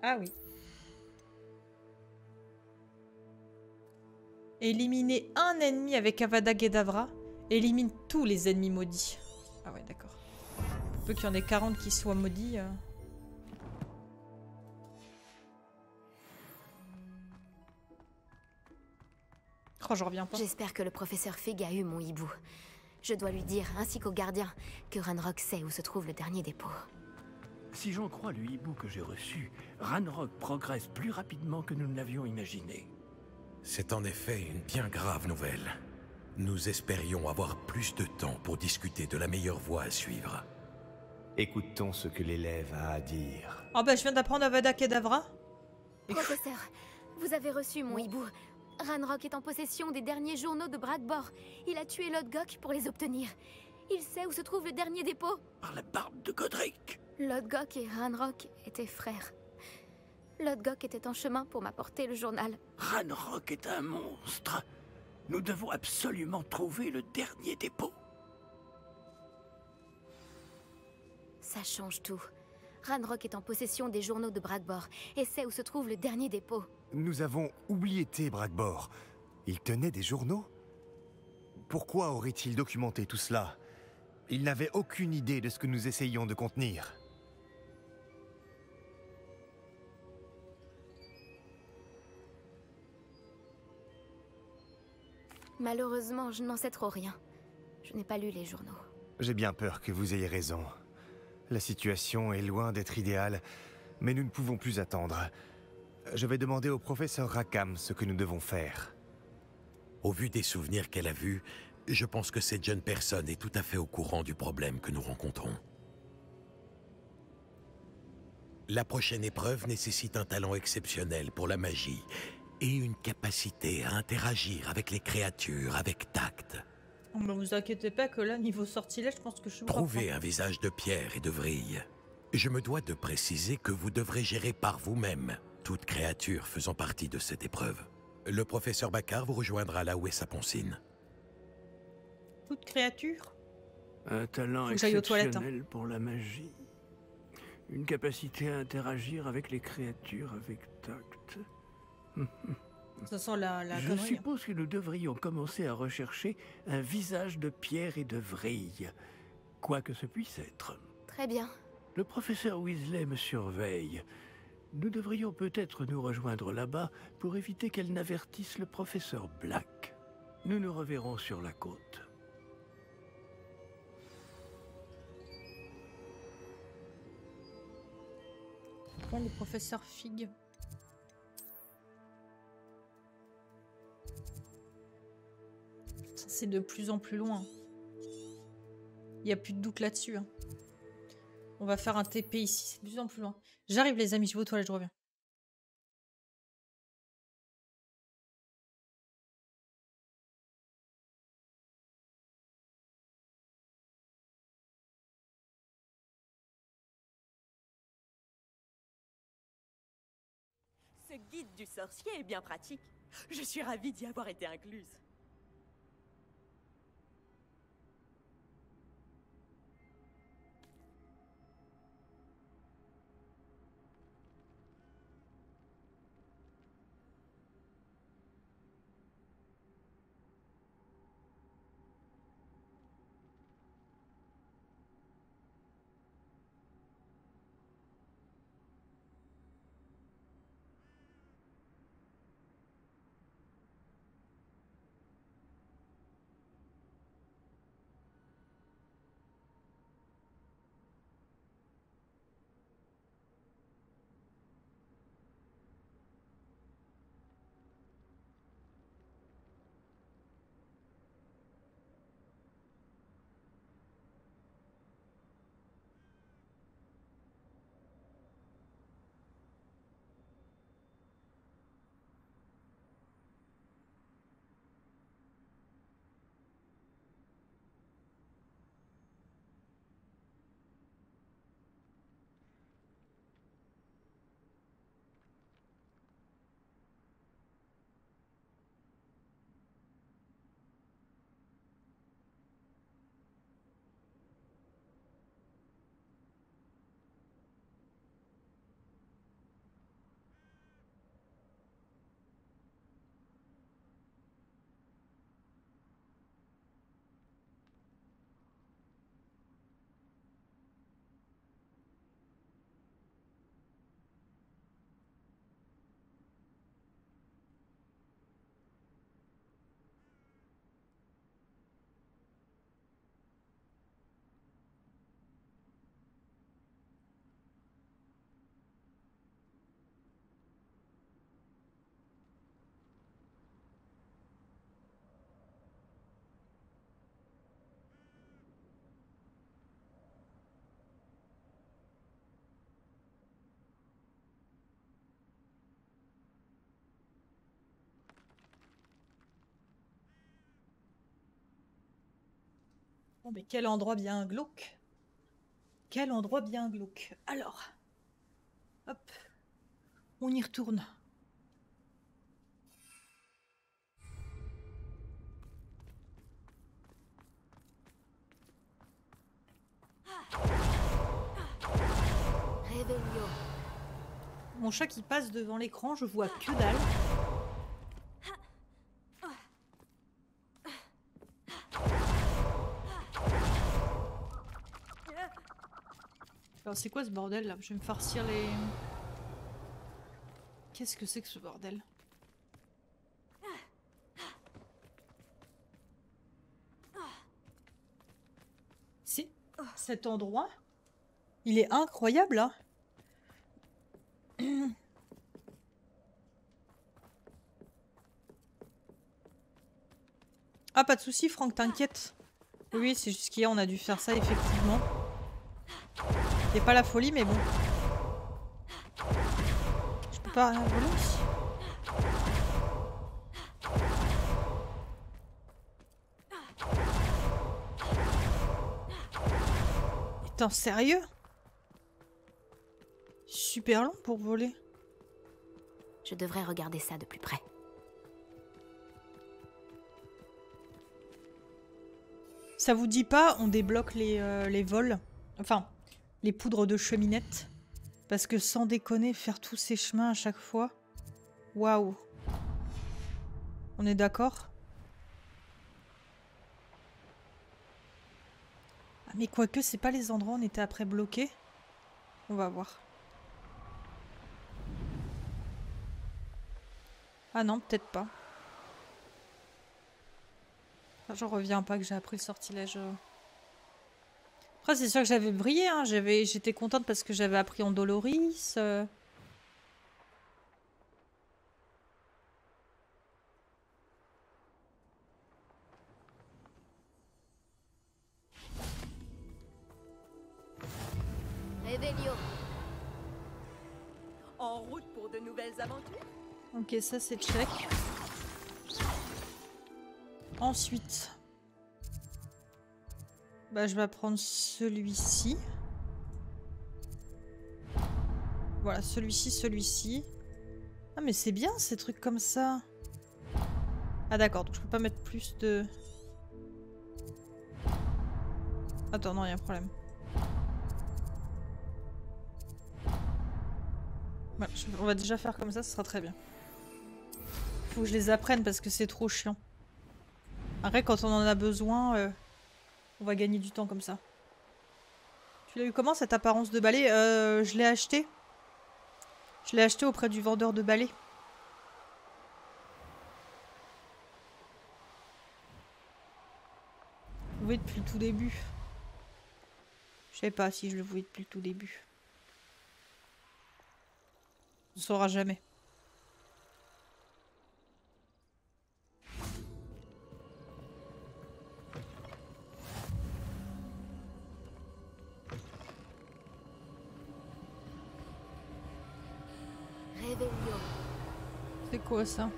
Ah oui. Éliminer un ennemi avec Avada Kedavra élimine tous les ennemis maudits. Ah ouais, d'accord. Peu qu'il y en ait 40 qui soient maudits. Oh, j'en reviens pas. J'espère que le professeur Figg a eu mon hibou. Je dois lui dire, ainsi qu'au gardien, que Ranrok sait où se trouve le dernier dépôt. Si j'en crois le hibou que j'ai reçu, Ranrok progresse plus rapidement que nous ne l'avions imaginé. C'est en effet une bien grave nouvelle. Nous espérions avoir plus de temps pour discuter de la meilleure voie à suivre. Écoutons ce que l'élève a à dire. Oh bah je viens d'apprendre Avada Kedavra. Professeur, vous avez reçu mon hibou. Ranrok est en possession des derniers journaux de Brackbor. Il a tué Lodgok pour les obtenir. Il sait où se trouve le dernier dépôt. Par la barbe de Godric. Lodgok et Ranrok étaient frères. Lodgok était en chemin pour m'apporter le journal. Ranrok est un monstre. Nous devons absolument trouver le dernier dépôt. Ça change tout. Ranrok est en possession des journaux de Brackbor et sait où se trouve le dernier dépôt. Nous avons oublié Brackbor. Il tenait des journaux? Pourquoi aurait-il documenté tout cela? Il n'avait aucune idée de ce que nous essayions de contenir. Malheureusement, je n'en sais trop rien. Je n'ai pas lu les journaux. J'ai bien peur que vous ayez raison. La situation est loin d'être idéale, mais nous ne pouvons plus attendre. Je vais demander au professeur Rackham ce que nous devons faire. Au vu des souvenirs qu'elle a vus, je pense que cette jeune personne est tout à fait au courant du problème que nous rencontrons. La prochaine épreuve nécessite un talent exceptionnel pour la magie, et une capacité à interagir avec les créatures avec tact. Ne vous inquiétez pas que là, niveau sortilège, je pense que je suis... Trouvez un visage de pierre et de vrille. Je me dois de préciser que vous devrez gérer par vous-même toute créature faisant partie de cette épreuve. Le professeur Baccar vous rejoindra là où est sa poncine. Toute créature? Un talent exceptionnel pour la magie. Une capacité à interagir avec les créatures avec tact. Ça sent la connerie. Je suppose que nous devrions commencer à rechercher un visage de pierre et de vrille, quoi que ce puisse être. Très bien. Le professeur Weasley me surveille. Nous devrions peut-être nous rejoindre là-bas pour éviter qu'elle n'avertisse le professeur Black. Nous nous reverrons sur la côte. Pourquoi le professeur Figg? C'est de plus en plus loin. Il n'y a plus de doute là-dessus. On va faire un TP ici. C'est de plus en plus loin. J'arrive les amis, je vais aux toilettes, je reviens. Ce guide du sorcier est bien pratique. Je suis ravie d'y avoir été incluse. Bon, mais quel endroit bien glauque. Quel endroit bien glauque. Alors, hop, on y retourne. Mon chat qui passe devant l'écran, je vois que dalle. Alors c'est quoi ce bordel là? Je vais me farcir les... Qu'est-ce que c'est que ce bordel? Si, cet endroit, il est incroyable là. Ah, pas de soucis, Franck, t'inquiète. Oui, c'est juste qu'hier, on a dû faire ça, effectivement. C'est pas la folie, mais bon. Je peux pas voler. Putain, sérieux? Super long pour voler. Je devrais regarder ça de plus près. Ça vous dit pas, on débloque les vols, enfin, les poudres de cheminette. Parce que sans déconner, faire tous ces chemins à chaque fois, waouh. On est d'accord? Ah, mais quoique, c'est pas les endroits où on était après bloqués. On va voir. Ah non, peut-être pas. J'en reviens pas que j'ai appris le sortilège. Après, c'est sûr que j'avais brillé, hein. J'étais contente parce que j'avais appris en Doloris. Revelio. En route pour de nouvelles aventures. Ok, ça c'est check. Ensuite, bah, je vais prendre celui-ci. Voilà, celui-ci, celui-ci. Ah mais c'est bien ces trucs comme ça. Ah d'accord, donc je peux pas mettre plus de... Attends, non, il y a un problème. Voilà, on va déjà faire comme ça, ce sera très bien. Faut que je les apprenne parce que c'est trop chiant. Après, quand on en a besoin, on va gagner du temps comme ça. Tu l'as eu comment cette apparence de balai? Je l'ai acheté. Je l'ai acheté auprès du vendeur de balai. Trouvé depuis le tout début. Je sais pas si je le voulais depuis le tout début. On ne saura jamais. Quoi ça?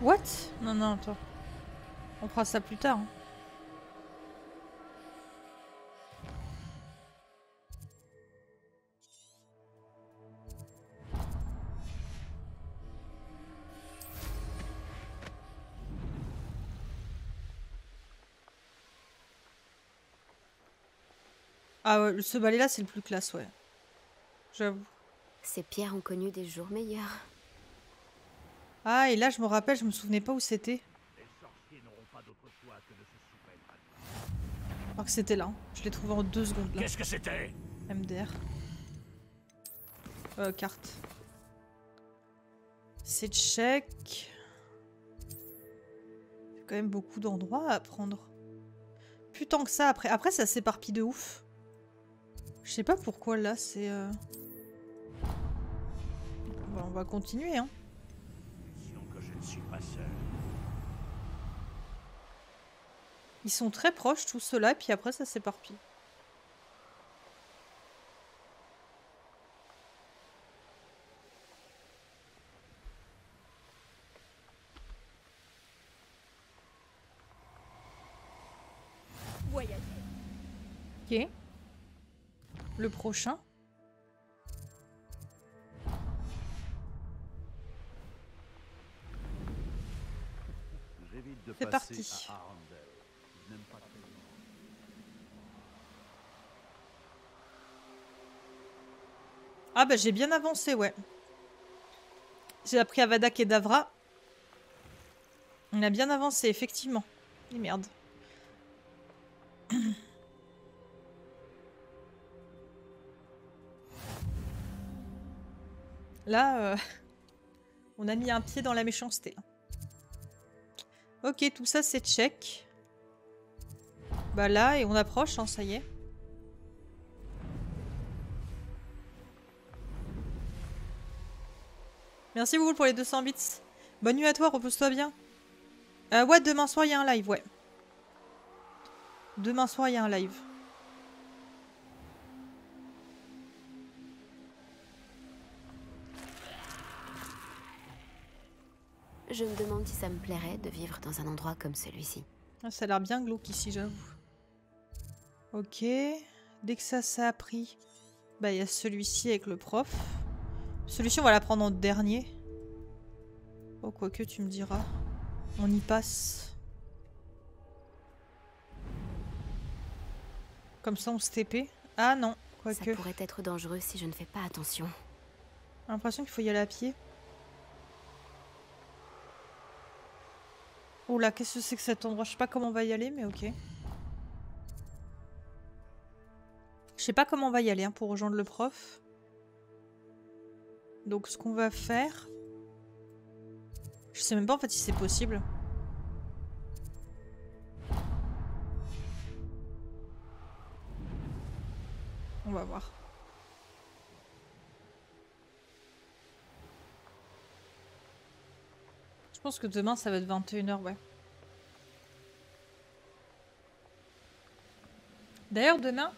What? Non, non, attends. On fera ça plus tard. Hein. Ah ouais, ce balai là c'est le plus classe, ouais. J'avoue. Ces pierres ont connu des jours meilleurs. Ah, et là, je me rappelle, je me souvenais pas où c'était. Alors que c'était là. Hein. Je l'ai trouvé en 2 secondes. Qu'est-ce que c'était? MDR. Carte. C'est check. Il y a quand même beaucoup d'endroits à prendre. Putain que ça, après ça s'éparpille de ouf. Je sais pas pourquoi, là, c'est... On va continuer, hein. Ils sont très proches, tout cela, et puis après ça s'éparpille. Ok. Le prochain. C'est parti. Ah bah j'ai bien avancé, ouais. J'ai appris Avada Kedavra. On a bien avancé, effectivement. Et merde. Là, on a mis un pied dans la méchanceté. Ok, tout ça c'est check. Bah là, et on approche, hein, ça y est. Merci beaucoup pour les 200 bits. Bonne nuit à toi, repose-toi bien. Ouais, demain soir, il y a un live, ouais. Demain soir, il y a un live. Je me demande si ça me plairait de vivre dans un endroit comme celui-ci. Ça a l'air bien glauque ici, j'avoue. Ok. Dès que ça a pris... Bah, il y a celui-ci avec le prof. Celui-ci, on va la prendre en dernier. Oh, quoique, tu me diras. On y passe. Comme ça, on se TP. Ah non, quoique. Ça pourrait être dangereux si je ne fais pas attention. J'ai l'impression qu'il faut y aller à pied. Oh là, qu'est-ce que c'est que cet endroit? Je sais pas comment on va y aller, mais ok. Je sais pas comment on va y aller hein, pour rejoindre le prof. Donc ce qu'on va faire... Je sais même pas en fait si c'est possible. On va voir. Je pense que demain ça va être 21h, ouais. D'ailleurs demain,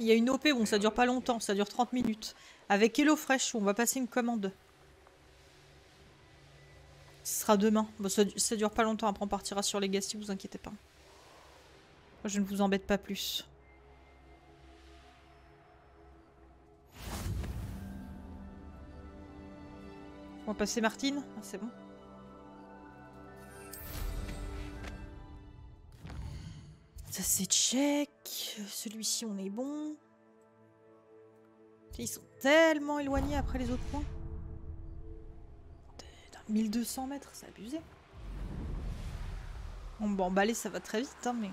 il y a une OP, bon ça dure pas longtemps, ça dure 30 minutes. Avec HelloFresh, on va passer une commande. Ce sera demain. Bon, ça dure pas longtemps. Après, on partira sur Legacy, vous inquiétez pas. Je ne vous embête pas plus. On va passer Martine. Ah, c'est bon. Ça, c'est check. Celui-ci, on est bon. Ils sont tellement éloignés après les autres points. 1200 mètres, c'est abusé. On va emballer, ça va très vite, hein, mais...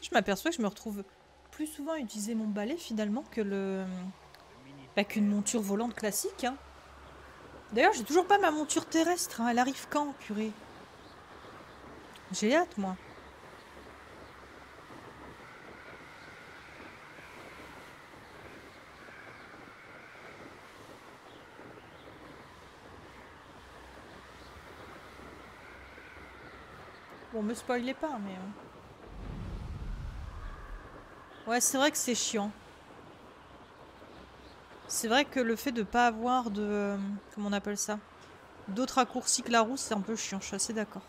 Je m'aperçois que je me retrouve plus souvent à utiliser mon balai, finalement, que le... Bah, qu'une monture volante classique, hein. D'ailleurs, j'ai toujours pas ma monture terrestre, hein. Elle arrive quand, purée? J'ai hâte, moi. Bon, me spoilez pas, mais... Ouais, c'est vrai que c'est chiant. C'est vrai que le fait de pas avoir de... Comment on appelle ça? D'autres raccourcis que la roue, c'est un peu chiant, je suis assez d'accord.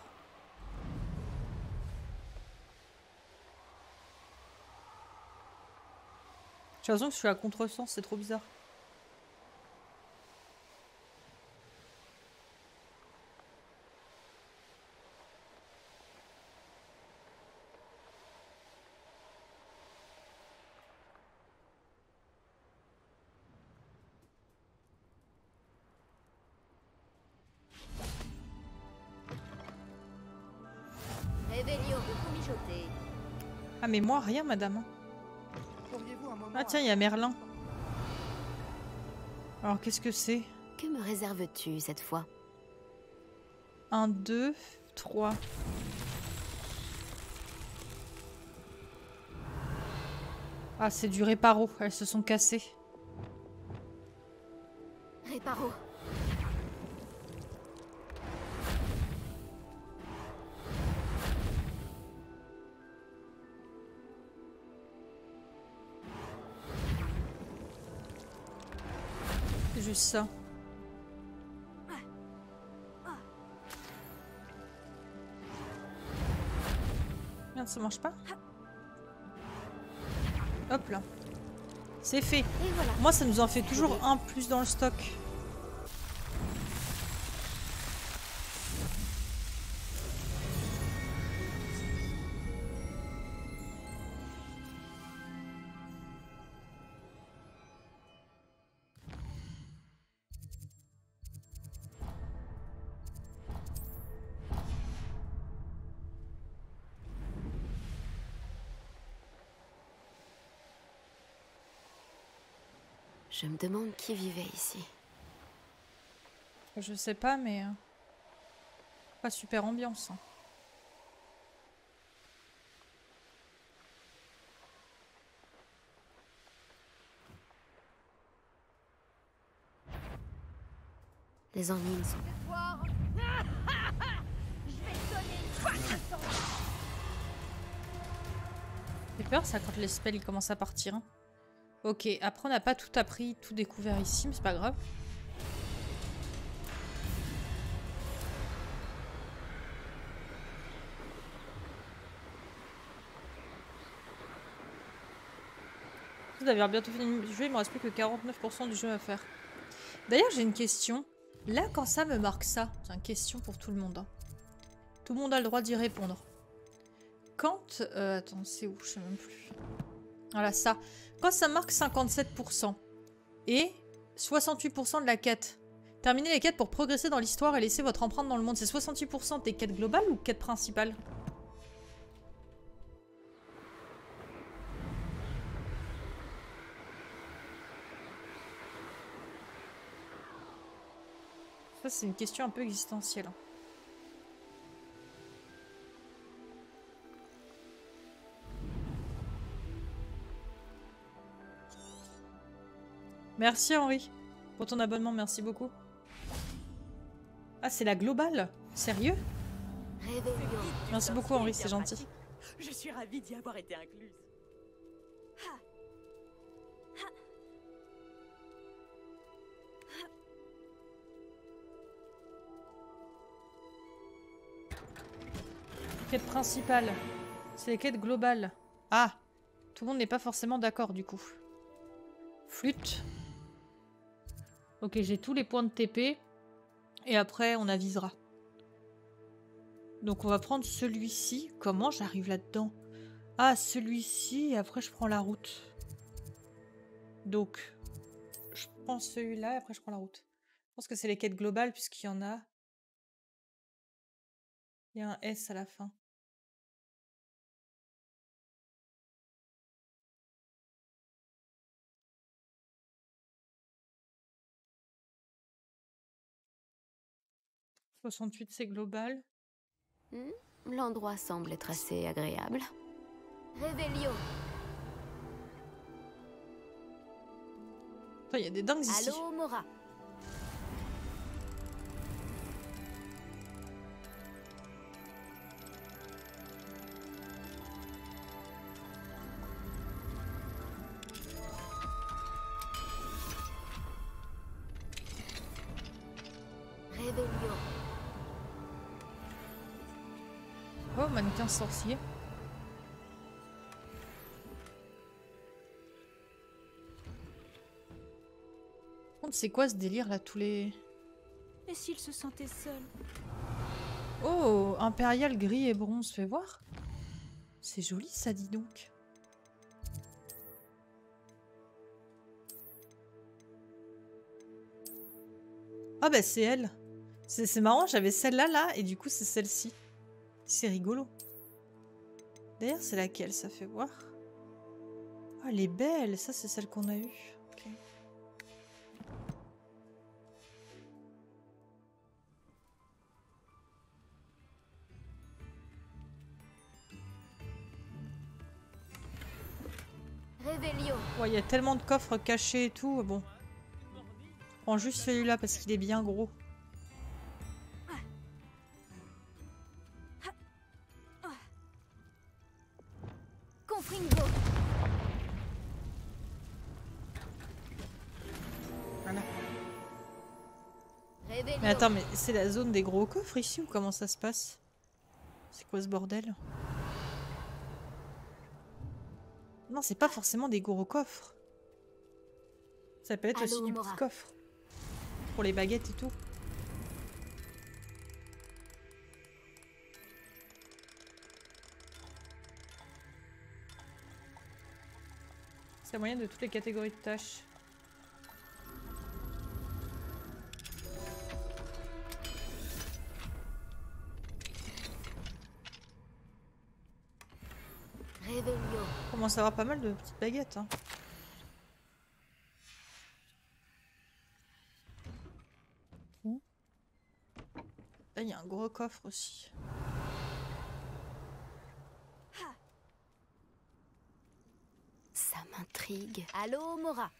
J'ai l'impression que je suis à contresens, c'est trop bizarre. Mais moi, rien, madame. Ah tiens, il y a Merlin. Alors, qu'est-ce que c'est? Que me réserves-tu cette fois? 1, 2, 3. Ah, c'est du réparo. Elles se sont cassées. Réparo. Ça. Merde, ça marche pas. Hop là. C'est fait. Voilà. Moi, ça nous en fait toujours un plus dans le stock. Je me demande qui vivait ici. Je sais pas, mais... pas super ambiance. Les ennuis sont là. J'ai peur, ça, quand les spells ils commencent à partir. Hein. Ok, après on n'a pas tout appris, tout découvert ici, mais c'est pas grave. Vous avez bientôt fini le jeu, il me reste plus que 49% du jeu à faire. D'ailleurs j'ai une question. Là quand ça me marque ça, c'est une question pour tout le monde. Tout le monde a le droit d'y répondre. Quand... attends, c'est où? Je sais même plus. Voilà, ça. Quand ça marque 57% et 68% de la quête. Terminez les quêtes pour progresser dans l'histoire et laisser votre empreinte dans le monde. C'est 68% des quêtes globales ou quêtes principales? Ça, c'est une question un peu existentielle. Merci Henri, pour ton abonnement, merci beaucoup. Ah, c'est la globale? Sérieux? Merci beaucoup Henri, c'est gentil. Je suis ravie d'y avoir été incluse. Quête principale, c'est les quêtes globales. Ah, tout le monde n'est pas forcément d'accord du coup. Flûte. Ok, j'ai tous les points de TP. Et après, on avisera. Donc, on va prendre celui-ci. Comment j'arrive là-dedans? Ah, celui-ci. Et après, je prends la route. Donc, je prends celui-là. Et après, je prends la route. Je pense que c'est les quêtes globales, puisqu'il y en a... Il y a un S à la fin. « 68, c'est global. » L'endroit semble être assez agréable. « Revelio. » Il y a des dingues ici. « Allô, Mora. » Mannequin sorcier. C'est quoi ce délire là, tous les... Et s'il se sentait seul? Oh, impérial gris et bronze, fais voir. C'est joli ça, dis donc. Ah bah c'est elle. C'est marrant, j'avais celle-là là et du coup c'est celle-ci. C'est rigolo. D'ailleurs, c'est laquelle, ça fait voir. Ah, elle est belle. Ça, c'est celle qu'on a eue. Okay. Ouais, il y a tellement de coffres cachés et tout. Bon. Je prends juste celui-là parce qu'il est bien gros. Attends, mais c'est la zone des gros coffres ici ou comment ça se passe? C'est quoi ce bordel? Maintenant, c'est pas forcément des gros coffres. Ça peut être aussi du petit coffre. Pour les baguettes et tout. C'est la moyenne de toutes les catégories de tâches. On commence à avoir pas mal de petites baguettes. Hein. Là, il y a un gros coffre aussi. Ça m'intrigue. Allô, Mora.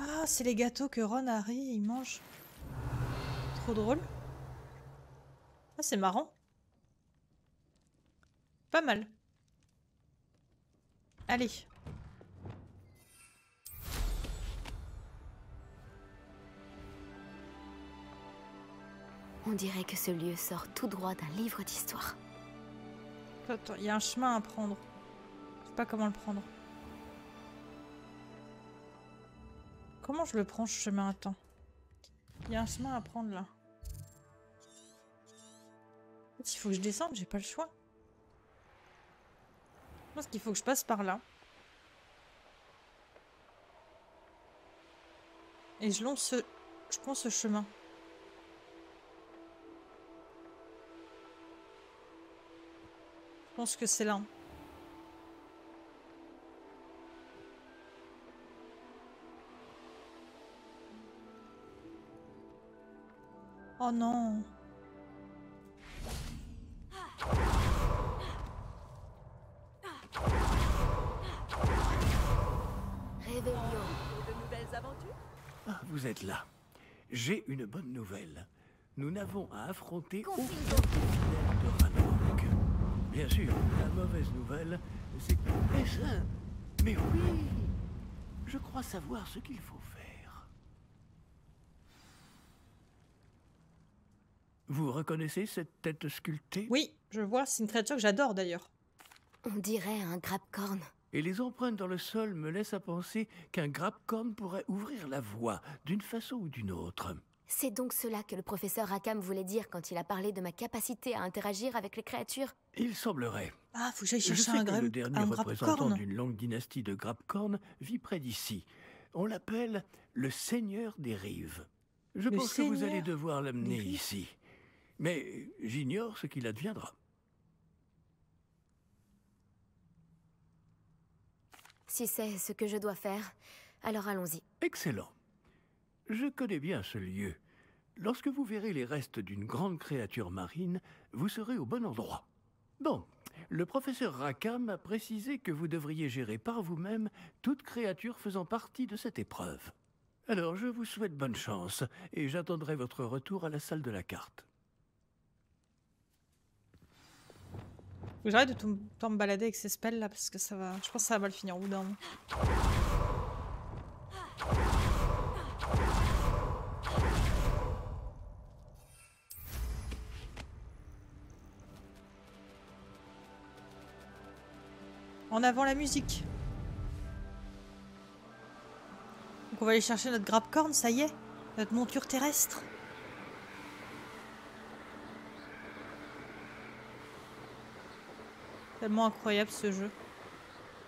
Ah, c'est les gâteaux que Ron, Harry, ils mangent. Trop drôle. Ah, c'est marrant. Pas mal. Allez. On dirait que ce lieu sort tout droit d'un livre d'histoire. Attends, il y a un chemin à prendre. Je sais pas comment le prendre. Comment je le prends ce chemin? Attends. Il y a un chemin à prendre là. Il faut que je descende, j'ai pas le choix. Je pense qu'il faut que je passe par là. Et je longe ce... Je prends ce chemin. Je pense que c'est là. Oh non. Réveillons de nouvelles aventures. Ah, vous êtes là. J'ai une bonne nouvelle. Nous n'avons à affronter aucun de Ranrok. Bien sûr, la mauvaise nouvelle, c'est que... Mais oui, je crois savoir ce qu'il faut faire. Vous reconnaissez cette tête sculptée? Oui, je vois, c'est une créature que j'adore d'ailleurs. On dirait un grappe-corne. Et les empreintes dans le sol me laissent à penser qu'un grappe-corne pourrait ouvrir la voie, d'une façon ou d'une autre. C'est donc cela que le professeur Rackham voulait dire quand il a parlé de ma capacité à interagir avec les créatures? Il semblerait. Ah, faut que j'aille chercher un grappe-corne. Le dernier représentant d'une longue dynastie de grappe-cornes vit près d'ici. On l'appelle le Seigneur des Rives. Je pense que vous allez devoir l'amener ici. Mais j'ignore ce qu'il adviendra. Si c'est ce que je dois faire, alors allons-y. Excellent. Je connais bien ce lieu. Lorsque vous verrez les restes d'une grande créature marine, vous serez au bon endroit. Bon, le professeur Rackham a précisé que vous devriez gérer par vous-même toute créature faisant partie de cette épreuve. Alors je vous souhaite bonne chance et j'attendrai votre retour à la salle de la carte. J'arrête de tout le temps me balader avec ces spells là parce que ça va... Je pense que ça va mal finir au bout d'un moment. En avant la musique. Donc on va aller chercher notre grappe-corne, ça y est. Notre monture terrestre. Tellement incroyable ce jeu.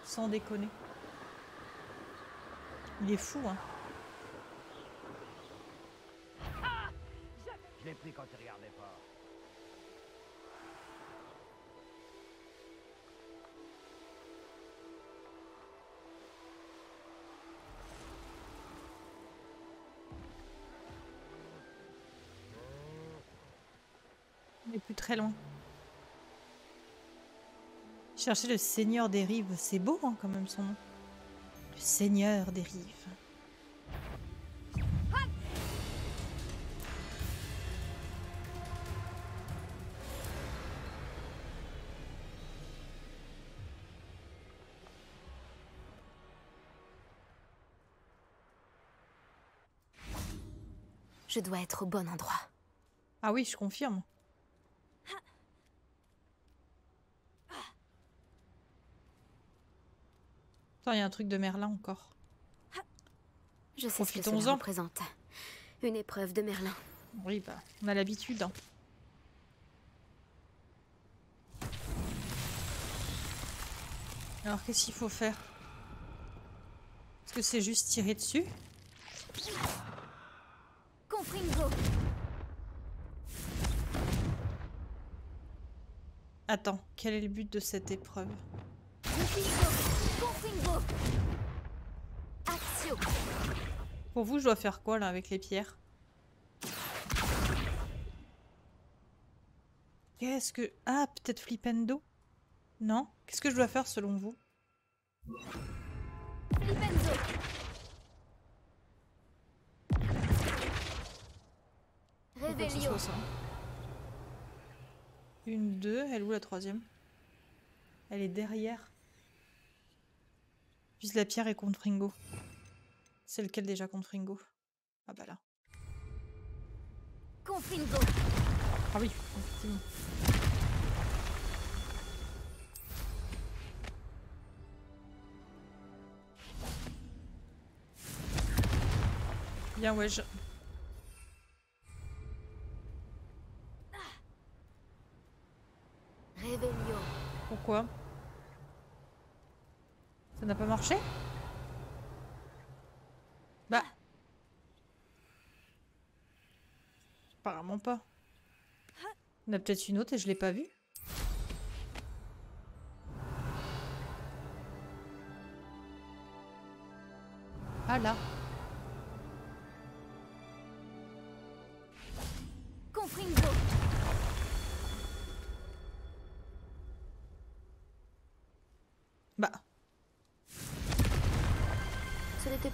Sans déconner. Il est fou, hein. Je l'ai pris quand tu regardais pas. On n'est plus très loin. Chercher le Seigneur des Rives, c'est beau hein, quand même son nom. Le Seigneur des Rives. Je dois être au bon endroit. Ah oui, je confirme. Attends, il y a un truc de Merlin encore. Je sais ce que ça représente. Une épreuve de Merlin. Oui, bah, on a l'habitude. Hein. Alors, qu'est-ce qu'il faut faire? Est-ce que c'est juste tirer dessus? Attends, quel est le but de cette épreuve? Pour vous, je dois faire quoi là avec les pierres? Qu'est-ce que... Ah, peut-être Flipendo? Non? Qu'est-ce que je dois faire selon vous? Flipendo. Revelio. Une, deux, elle est où la troisième? Elle est derrière. Juste la pierre et contre Ringo. C'est lequel déjà contre Ringo? Ah bah là. Confringo. Ah oui, effectivement. Bien ouais, je... Pourquoi? Ça n'a pas marché? Bah. Apparemment pas. Il y en a peut-être une autre et je l'ai pas vue. Ah là.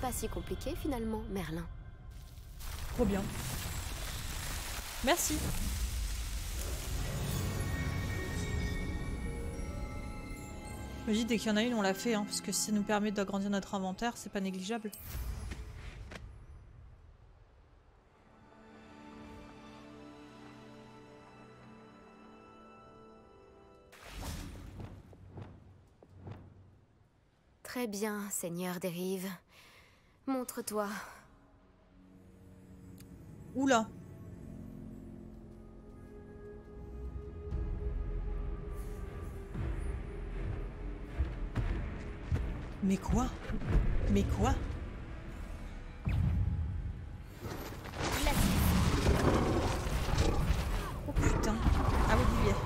Pas si compliqué finalement, Merlin. Trop bien. Merci. Je me dis, dès qu'il y en a une, on la fait, hein, parce que si ça nous permet d'agrandir notre inventaire, c'est pas négligeable. Très bien, Seigneur des Rives. Montre-toi. Oula. Mais quoi? Mais quoi? Oh putain. Ah oui, bien.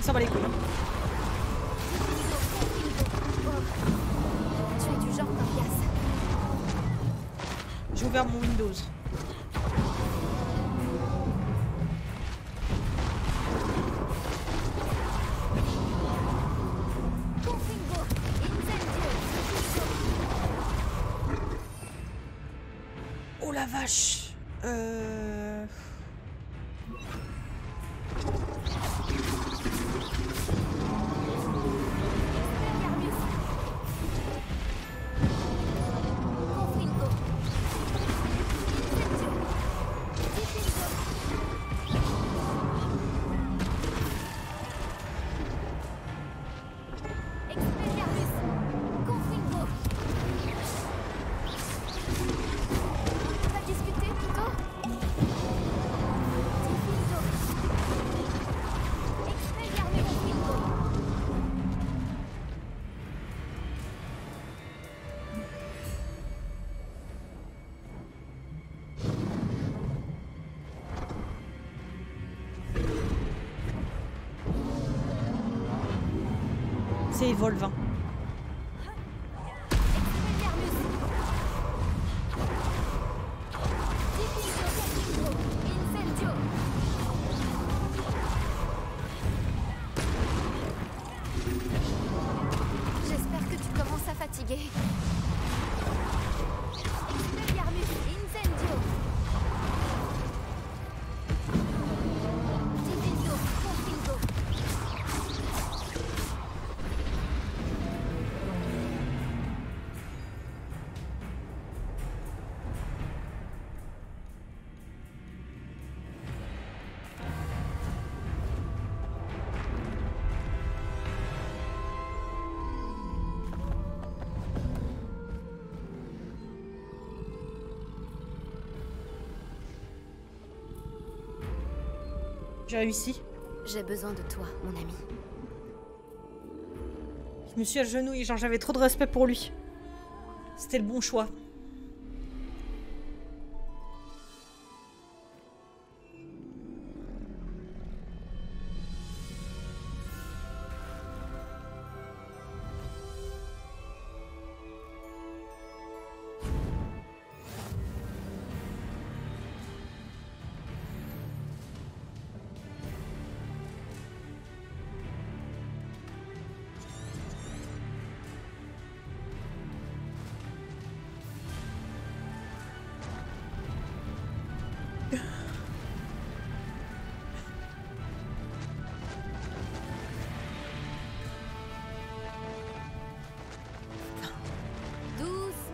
Ça va les couilles. Tu es du genre coriace. J'ai ouvert mon Windows. Oh la vache. C'est Volvin. larguer. J'ai réussi. J'ai besoin de toi, mon ami. Je me suis agenouillée, genre j'avais trop de respect pour lui. C'était le bon choix.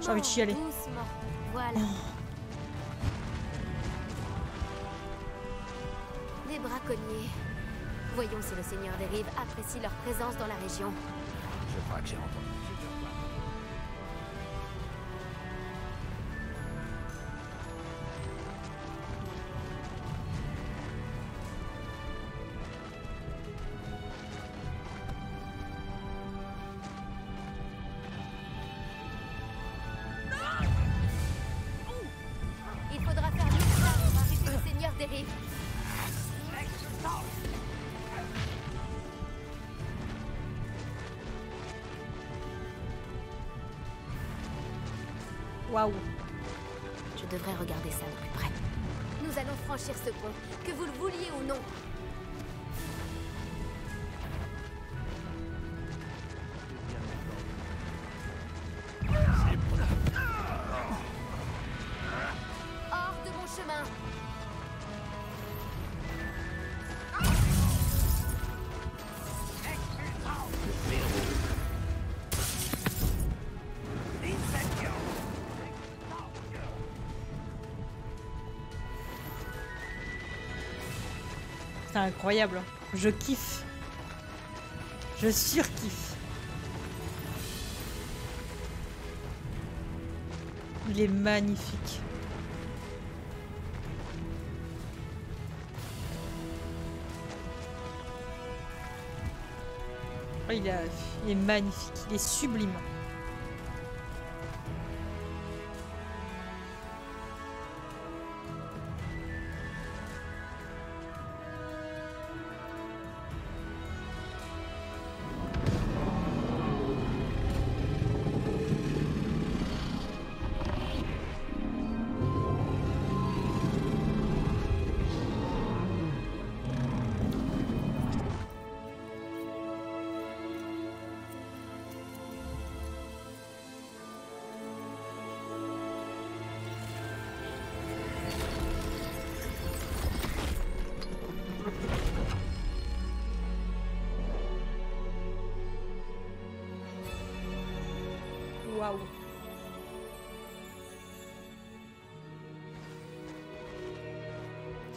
J'ai envie de chialer. Voilà. Oh. Les braconniers. Voyons si le Seigneur des Rives apprécie leur présence dans la région. Je crois que j'ai entendu. Waouh. Je devrais regarder ça de plus près. Nous allons franchir ce pont, que vous le vouliez ou non. C'est incroyable, je kiffe, je surkiffe. Il est magnifique. Il est magnifique, il est sublime.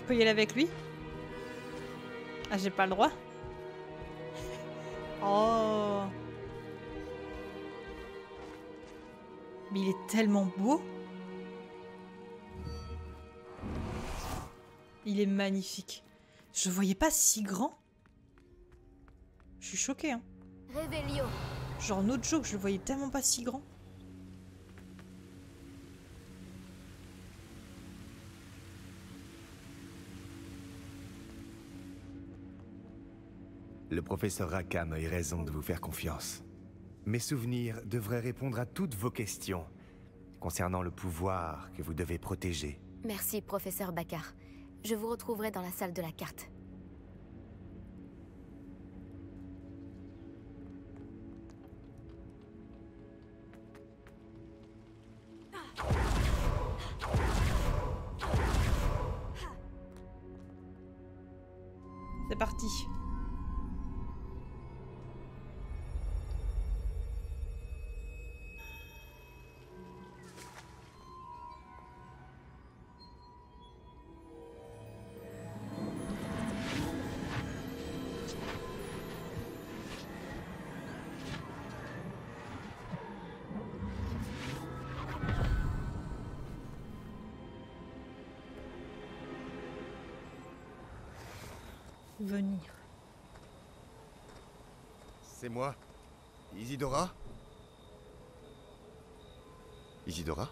Je peux y aller avec lui? Ah, j'ai pas le droit. Oh. Mais il est tellement beau. Il est magnifique. Je voyais pas si grand. Je suis choquée, hein. Revelio. Genre notre joke, je le voyais tellement pas si grand. Le professeur Rackham a eu raison de vous faire confiance. Mes souvenirs devraient répondre à toutes vos questions concernant le pouvoir que vous devez protéger. Merci, professeur Bakar. Je vous retrouverai dans la salle de la carte. C'est parti. Venir. C'est moi, Isidora. Isidora?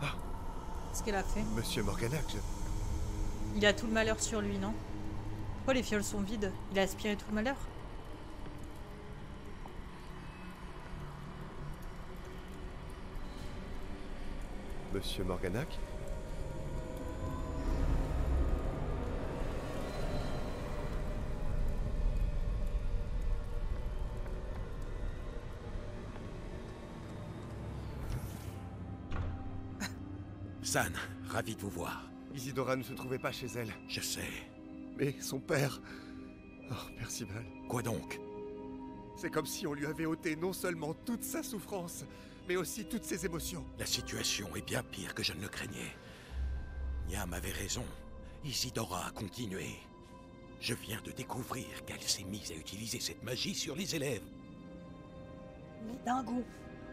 Ah. Qu'est-ce qu'elle a fait? Monsieur Morganac, je... Il a tout le malheur sur lui, non? Pourquoi les fioles sont vides? Il a aspiré tout le malheur? Monsieur Morganac? San, ravi de vous voir. Isidora ne se trouvait pas chez elle. Je sais. Mais son père... Oh, Percival. Quoi donc? C'est comme si on lui avait ôté non seulement toute sa souffrance, mais aussi toutes ses émotions. La situation est bien pire que je ne le craignais. Niam avait raison. Isidora a continué. Je viens de découvrir qu'elle s'est mise à utiliser cette magie sur les élèves. Mais dingo.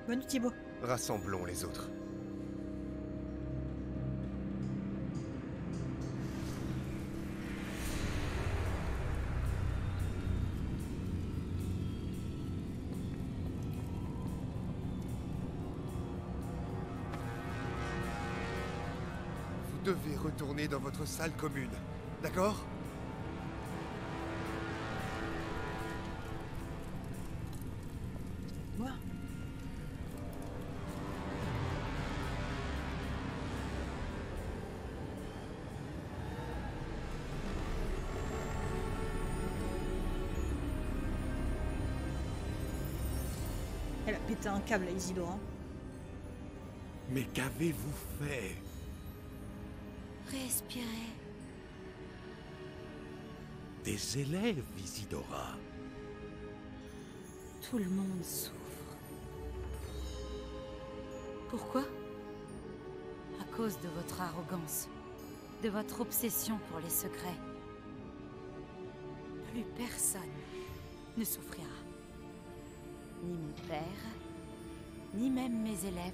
Menu Thibaut. Rassemblons les autres. Retournez dans votre salle commune, d'accord? Moi? Elle a pété un câble à Isidora. Mais qu'avez-vous fait? Respirez. Des élèves, Isidora. Tout le monde souffre. Pourquoi? À cause de votre arrogance, de votre obsession pour les secrets. Plus personne ne souffrira. Ni mon père, ni même mes élèves.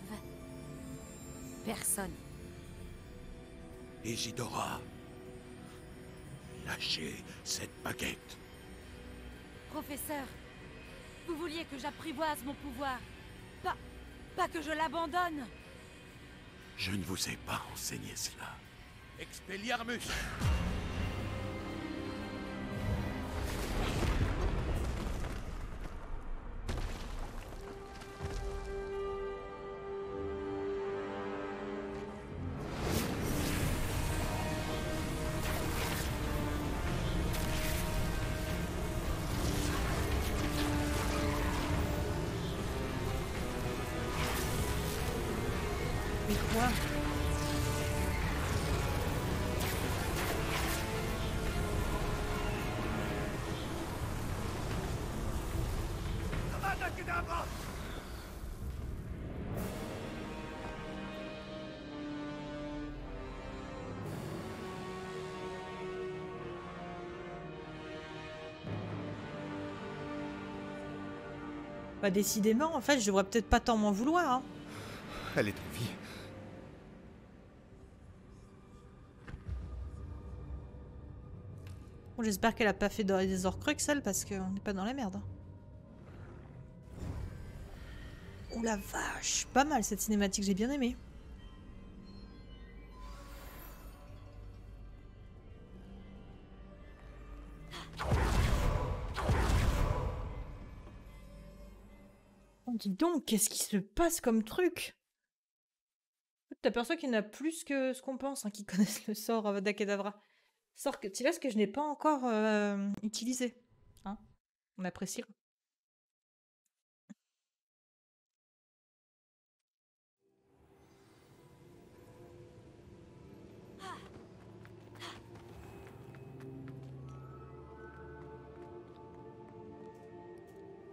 Personne. Isidora, lâchez cette baguette. Professeur, vous vouliez que j'apprivoise mon pouvoir, pas que je l'abandonne. Je ne vous ai pas enseigné cela. Expelliarmus! Bah décidément, en fait, je devrais peut-être pas tant m'en vouloir. Hein. Elle est en vie. Bon, j'espère qu'elle a pas fait des horcruxes, elle, parce qu'on n'est pas dans la merde. Oh la vache, pas mal cette cinématique, j'ai bien aimé. Dis donc, qu'est-ce qui se passe comme truc? T'aperçois qu'il y en a plus que ce qu'on pense, hein, qui connaissent le sort Avada Kedavra. Sort que tu vois, ce que je n'ai pas encore utilisé. Hein, On appréciera.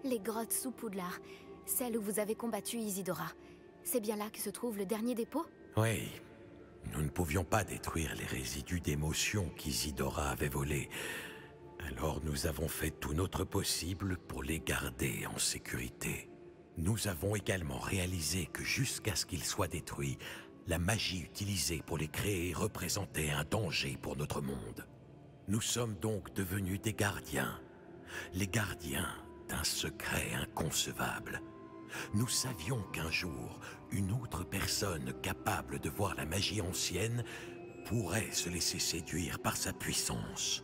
Les grottes sous Poudlard, celles où vous avez combattu Isidora. C'est bien là que se trouve le dernier dépôt? Oui. Nous ne pouvions pas détruire les résidus d'émotions qu'Isidora avait volés. Alors nous avons fait tout notre possible pour les garder en sécurité. Nous avons également réalisé que jusqu'à ce qu'ils soient détruits, la magie utilisée pour les créer représentait un danger pour notre monde. Nous sommes donc devenus des gardiens. Les gardiens d'un secret inconcevable. Nous savions qu'un jour, une autre personne capable de voir la magie ancienne pourrait se laisser séduire par sa puissance.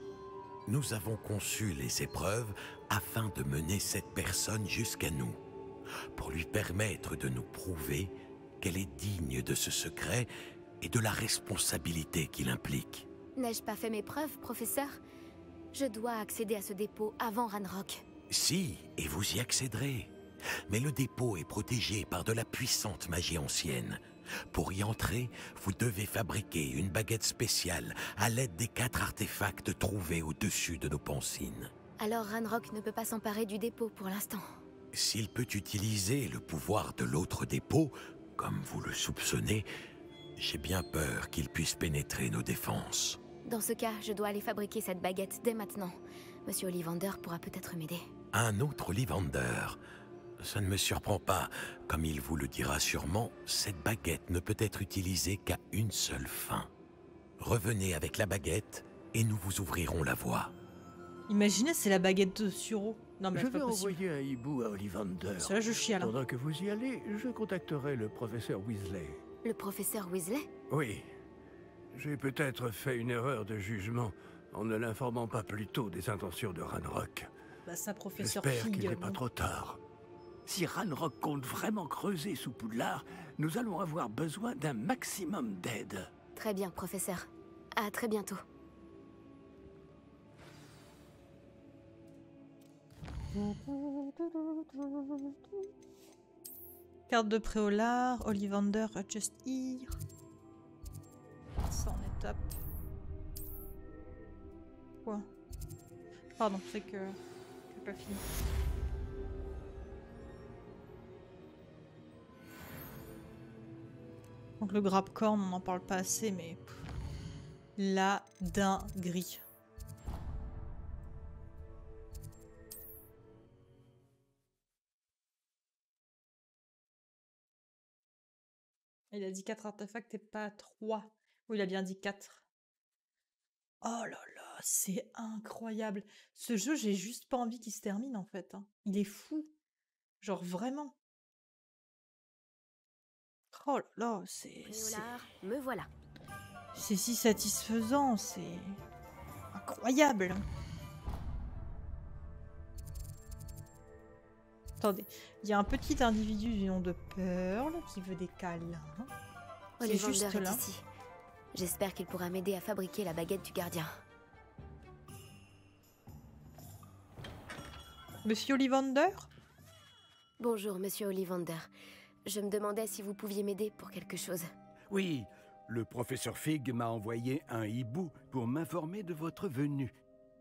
Nous avons conçu les épreuves afin de mener cette personne jusqu'à nous, pour lui permettre de nous prouver qu'elle est digne de ce secret et de la responsabilité qu'il implique. N'ai-je pas fait mes preuves, professeur? Je dois accéder à ce dépôt avant Ranrok. Si, et vous y accéderez. Mais le dépôt est protégé par de la puissante magie ancienne. Pour y entrer, vous devez fabriquer une baguette spéciale à l'aide des 4 artefacts trouvés au-dessus de nos pansines. Alors Ranrok ne peut pas s'emparer du dépôt pour l'instant. S'il peut utiliser le pouvoir de l'autre dépôt, comme vous le soupçonnez, j'ai bien peur qu'il puisse pénétrer nos défenses. Dans ce cas, je dois aller fabriquer cette baguette dès maintenant. Monsieur Ollivander pourra peut-être m'aider. Un autre Ollivander. Ça ne me surprend pas. Comme il vous le dira sûrement, cette baguette ne peut être utilisée qu'à une seule fin. Revenez avec la baguette et nous vous ouvrirons la voie. Imaginez, c'est la baguette de Sureau. Non mais je vais envoyer un hibou à Ollivander. C'est là je chiale. Pendant que vous y allez, je contacterai le professeur Weasley. Le professeur Weasley? Oui. J'ai peut-être fait une erreur de jugement en ne l'informant pas plus tôt des intentions de Ranrok. Bah ça, professeur Figg. J'espère qu'il n'est pas trop tard. Si Ranrok compte vraiment creuser sous Poudlard, nous allons avoir besoin d'un maximum d'aide. Très bien, professeur. À très bientôt. Carte de Pré-au-Lard, Ollivander, Just Here. Ça, on est top. Quoi? Pardon, c'est que... j'ai pas fini. Donc le grabcorn, on n'en parle pas assez, mais la dinguerie. Il a dit 4 artefacts et pas 3. Oui, il a bien dit 4. Oh là là, c'est incroyable. Ce jeu, j'ai juste pas envie qu'il se termine en fait. Hein. Il est fou. Genre vraiment. Oh là là, c'est... me voilà. C'est si satisfaisant, c'est... incroyable. Attendez, il y a un petit individu du nom de Pearl qui veut des câlins. C'est juste là. J'espère qu'il pourra m'aider à fabriquer la baguette du gardien. Monsieur Ollivander? Bonjour, monsieur Ollivander. Je me demandais si vous pouviez m'aider pour quelque chose. Oui, le professeur Figg m'a envoyé un hibou pour m'informer de votre venue.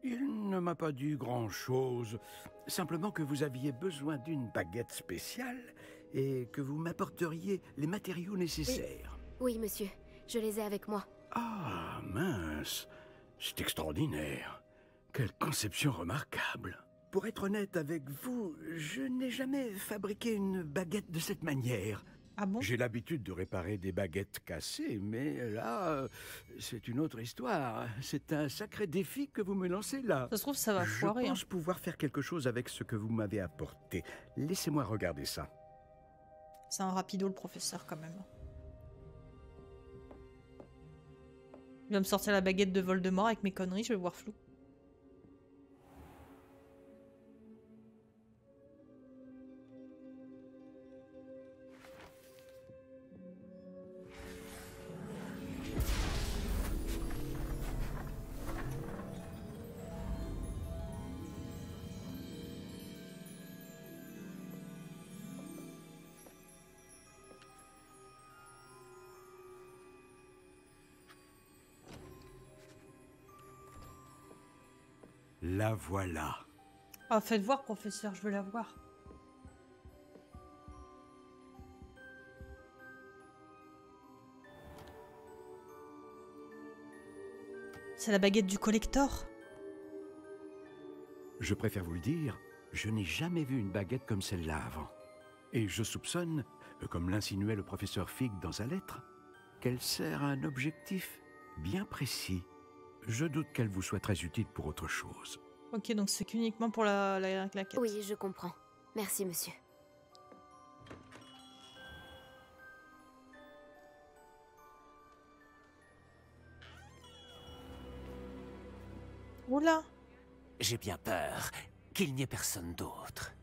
Il ne m'a pas dit grand-chose, simplement que vous aviez besoin d'une baguette spéciale et que vous m'apporteriez les matériaux nécessaires. Oui, monsieur, je les ai avec moi. Ah, mince, c'est extraordinaire. Quelle conception remarquable. Pour être honnête avec vous, je n'ai jamais fabriqué une baguette de cette manière. Ah bon? J'ai l'habitude de réparer des baguettes cassées, mais là, c'est une autre histoire. C'est un sacré défi que vous me lancez là. Ça se trouve, ça va foirer. Je pense pouvoir faire quelque chose avec ce que vous m'avez apporté. Laissez-moi regarder ça. C'est un rapido le professeur quand même. Il va me sortir la baguette de Voldemort avec mes conneries, je vais voir flou. La voilà. Ah, faites voir, professeur, je veux la voir. C'est la baguette du collector. Je préfère vous le dire, je n'ai jamais vu une baguette comme celle-là avant. Et je soupçonne, comme l'insinuait le professeur Figg dans sa lettre, qu'elle sert à un objectif bien précis. Je doute qu'elle vous soit très utile pour autre chose. Ok, donc c'est qu'uniquement pour la quête. Oui, je comprends. Merci, monsieur. Oula! J'ai bien peur qu'il n'y ait personne d'autre.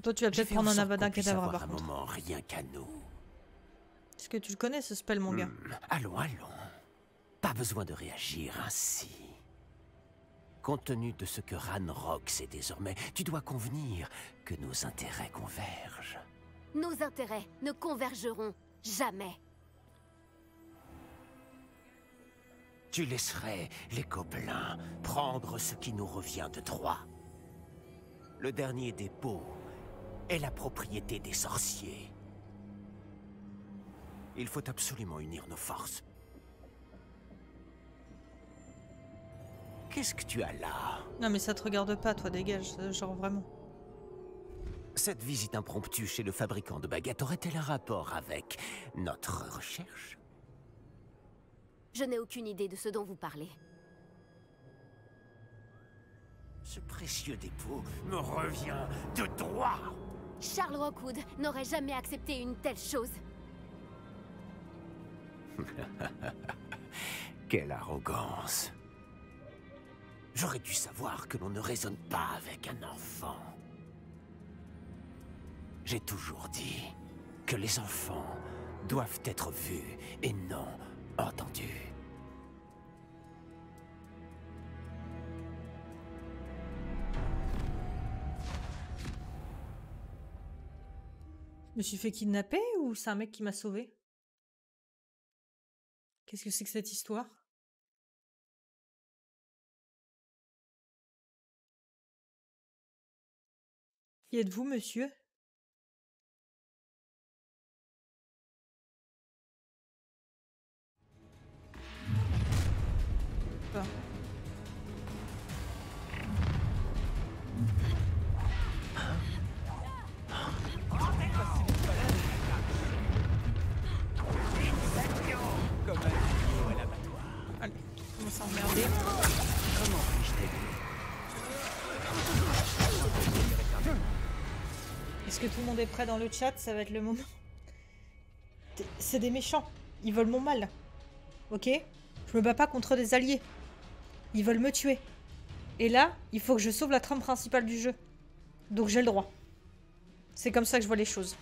Toi, tu vas peut-être prendre un Avada Kedavra par contre. Moment, rien qu'à nous. Est-ce que tu le connais, ce spell, mon gars? Allons, allons. Pas besoin de réagir ainsi. Compte tenu de ce que Ranrok sait désormais, tu dois convenir que nos intérêts convergent. Nos intérêts ne convergeront jamais. Tu laisserais les gobelins prendre ce qui nous revient de droit. Le dernier dépôt est la propriété des sorciers. Il faut absolument unir nos forces. Qu'est-ce que tu as là? Non mais ça te regarde pas, toi, dégage, genre vraiment. Cette visite impromptue chez le fabricant de baguettes aurait-elle un rapport avec notre recherche? Je n'ai aucune idée de ce dont vous parlez. Ce précieux dépôt me revient de droit. Charles Rookwood n'aurait jamais accepté une telle chose. Quelle arrogance. J'aurais dû savoir que l'on ne raisonne pas avec un enfant. J'ai toujours dit que les enfants doivent être vus et non entendus. Je me suis fait kidnapper ou c'est un mec qui m'a sauvé? Qu'est-ce que c'est que cette histoire? Qui êtes-vous, monsieur? Ah. Allez, on va s'emmerder. Comment puis-je t'aider? Est-ce que tout le monde est prêt dans le chat? Ça va être le moment. C'est des méchants. Ils veulent mon mal. Ok? Je me bats pas contre des alliés. Ils veulent me tuer. Et là, il faut que je sauve la trame principale du jeu. Donc j'ai le droit. C'est comme ça que je vois les choses.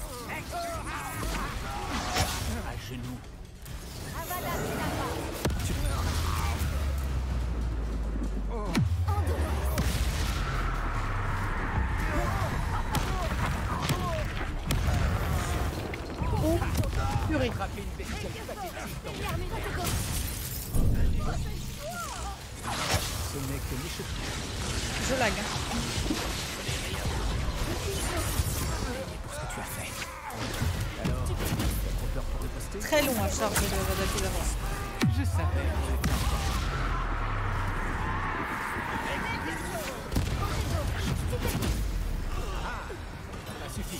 À genoux. Purée. Je lag. Très long à charger le Vadaki d'avance. Je savais. Ça suffit.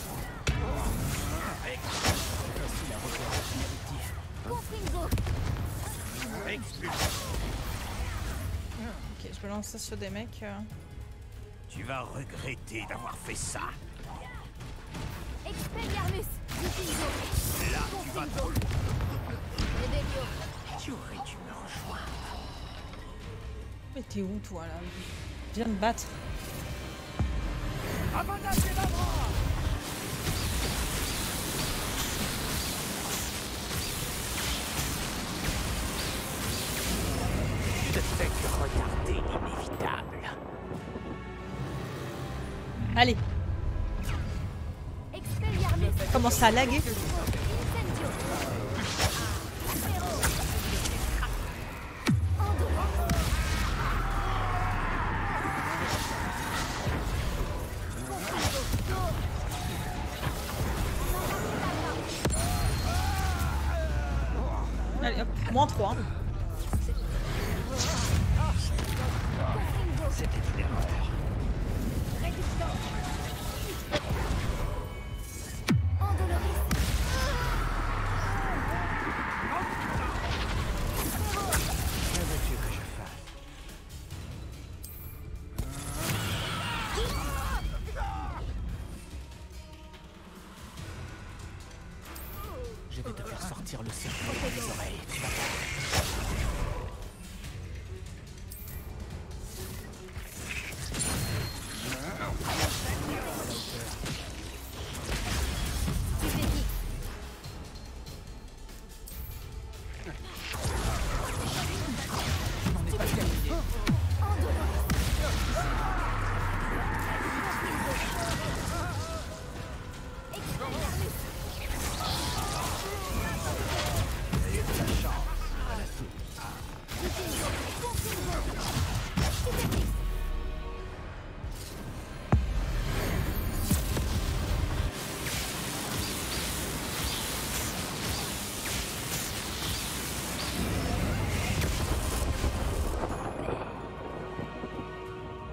Ok, je peux lancer sur des mecs. Tu vas regretter d'avoir fait ça. Expelliarmus. Là, tu vas trop loin. Tu aurais dû me rejoindre. Mais t'es où, toi, là? Viens me battre. Avada Kedavra. Je fais que regarder l'inévitable. Allez. Commence à laguer. Allez, hop, moins 3. Hein. C'était une erreur.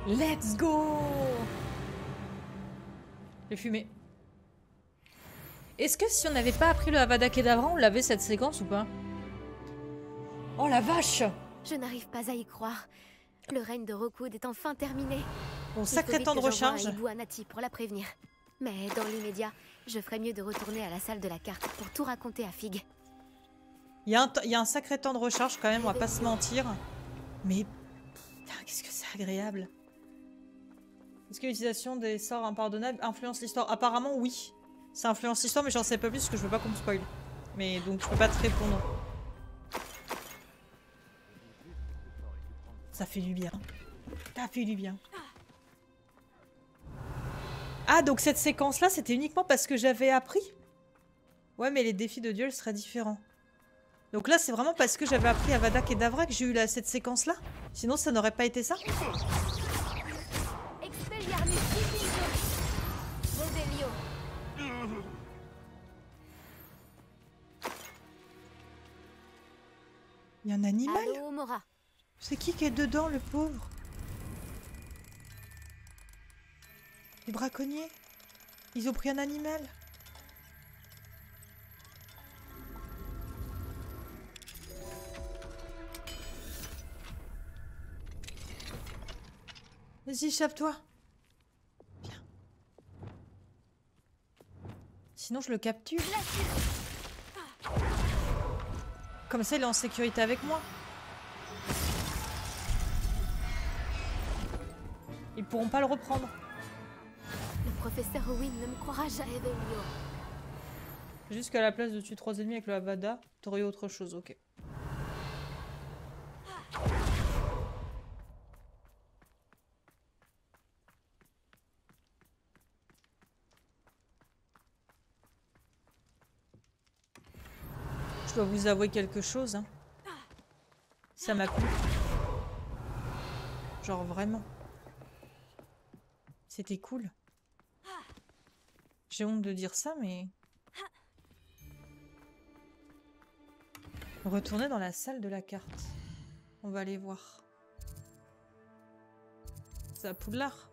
Let's go! J'ai fumé. Est-ce que si on n'avait pas appris le Avada Kedavra, on l'avait cette séquence ou pas? Oh la vache! Je n'arrive pas à y croire. Le règne de Rookwood est enfin terminé. Bon, sacré temps de recharge. Un à Natty pour la prévenir. Mais dans l'immédiat, je ferais mieux de retourner à la salle de la carte pour tout raconter à Figg. Il y a un sacré temps de recharge quand même, on va pas se mentir. Mais putain, qu'est-ce que c'est agréable! Est-ce que l'utilisation des sorts impardonnables influence l'histoire? Apparemment, oui. Ça influence l'histoire, mais j'en sais pas plus parce que je veux pas qu'on me spoil. Mais donc, je peux pas te répondre. Ça fait du bien. Ça fait du bien. Ah, donc cette séquence-là, c'était uniquement parce que j'avais appris? Ouais, mais les défis de duel seraient différents. Donc là, c'est vraiment parce que j'avais appris Avada Kedavra que j'ai eu cette séquence-là? Sinon, ça n'aurait pas été ça? Il y a un animal? C'est qui est dedans, le pauvre? Les braconniers? Ils ont pris un animal? Vas-y, échappe-toi! Viens. Sinon, je le capture. Comme ça, il est en sécurité avec moi. Ils pourront pas le reprendre. Le professeur Owen ne me croira jamais. Jusqu'à la place de tuer 3 ennemis avec le Avada, t'aurais eu autre chose, ok. Je dois vous avouer quelque chose, hein. Ça m'a plu. Genre vraiment. C'était cool. J'ai honte de dire ça, mais... Retourner dans la salle de la carte. On va aller voir. C'est à Poudlard.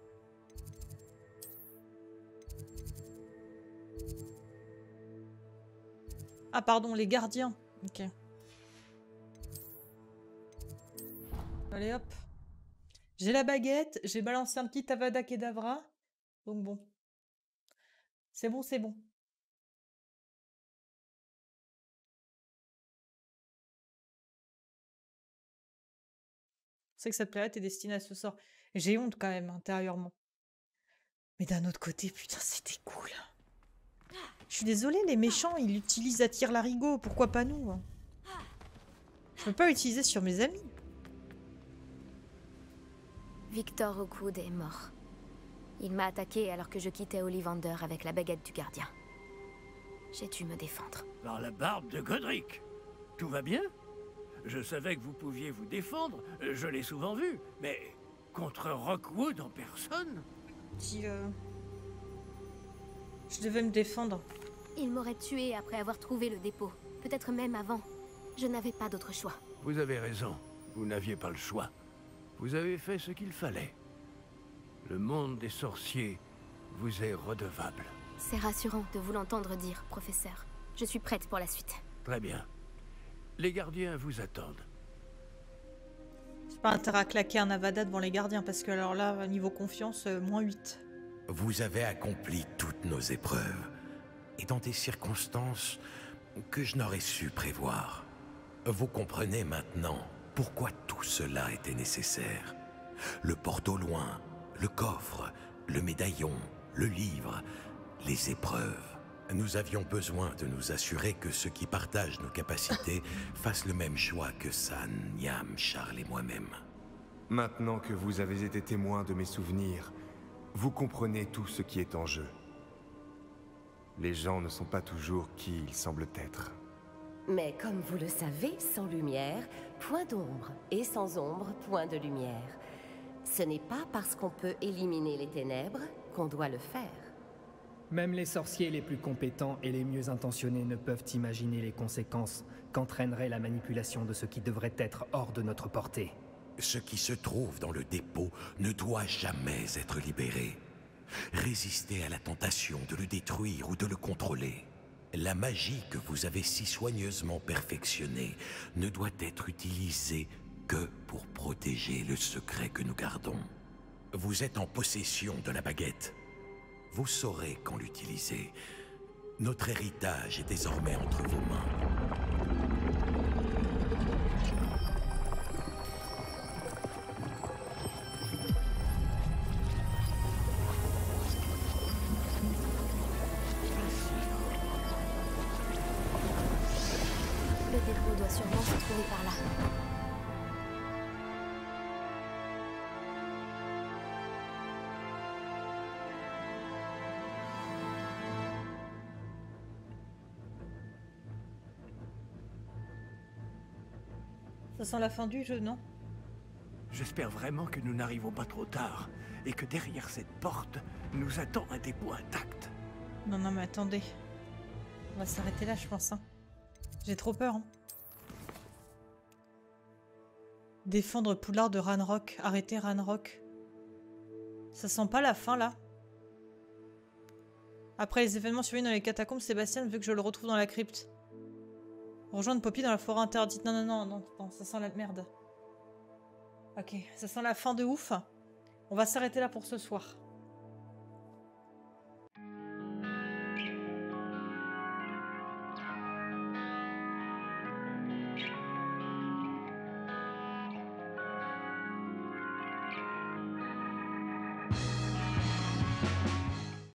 Ah pardon, les gardiens. Ok. Allez hop. J'ai la baguette, j'ai balancé un petit Avada Kedavra. Donc bon. C'est bon, c'est bon. Je sais que cette planète est destinée à ce sort. J'ai honte quand même, intérieurement. Mais d'un autre côté, putain, c'était cool. Je suis désolée, les méchants, ils l'utilisent à tire-larigot. Pourquoi pas nous? Je peux pas l'utiliser sur mes amis. Victor Rookwood est mort. Il m'a attaqué alors que je quittais Ollivander avec la baguette du gardien. J'ai dû me défendre. Par la barbe de Godric! Tout va bien? Je savais que vous pouviez vous défendre, je l'ai souvent vu. Mais contre Rookwood en personne? Je devais me défendre. Il m'aurait tué après avoir trouvé le dépôt. Peut-être même avant. Je n'avais pas d'autre choix. Vous avez raison. Vous n'aviez pas le choix. Vous avez fait ce qu'il fallait. Le monde des sorciers vous est redevable. C'est rassurant de vous l'entendre dire, professeur. Je suis prête pour la suite. Très bien. Les gardiens vous attendent. J'ai pas intérêt à claquer un Avada devant les gardiens, parce que alors là, niveau confiance, moins 8. Vous avez accompli toutes nos épreuves, et dans des circonstances que je n'aurais su prévoir. Vous comprenez maintenant pourquoi tout cela était nécessaire. Le porte au loin, le coffre, le médaillon, le livre, les épreuves. Nous avions besoin de nous assurer que ceux qui partagent nos capacités fassent le même choix que San, Niam, Charles et moi-même. Maintenant que vous avez été témoin de mes souvenirs, vous comprenez tout ce qui est en jeu. Les gens ne sont pas toujours qui ils semblent être. Mais comme vous le savez, sans lumière, point d'ombre, et sans ombre, point de lumière. Ce n'est pas parce qu'on peut éliminer les ténèbres qu'on doit le faire. Même les sorciers les plus compétents et les mieux intentionnés ne peuvent imaginer les conséquences qu'entraînerait la manipulation de ce qui devrait être hors de notre portée. Ce qui se trouve dans le dépôt ne doit jamais être libéré. Résistez à la tentation de le détruire ou de le contrôler. La magie que vous avez si soigneusement perfectionnée ne doit être utilisée que pour protéger le secret que nous gardons. Vous êtes en possession de la baguette. Vous saurez quand l'utiliser. Notre héritage est désormais entre vos mains. Le dépôt doit sûrement se trouver par là. Ça sent la fin du jeu, non? J'espère vraiment que nous n'arrivons pas trop tard, et que derrière cette porte, nous attend un dépôt intact. Non, non, mais attendez. On va s'arrêter là, je pense. Hein. J'ai trop peur. Hein. Défendre Poudlard de Ranrok. Arrêter Ranrok. Ça sent pas la fin, là? Après les événements survenus dans les catacombes, Sébastien veut que je le retrouve dans la crypte. Rejoindre Poppy dans la forêt interdite. Non, non, non, non, non, ça sent la merde. Ok, ça sent la fin de ouf. On va s'arrêter là pour ce soir.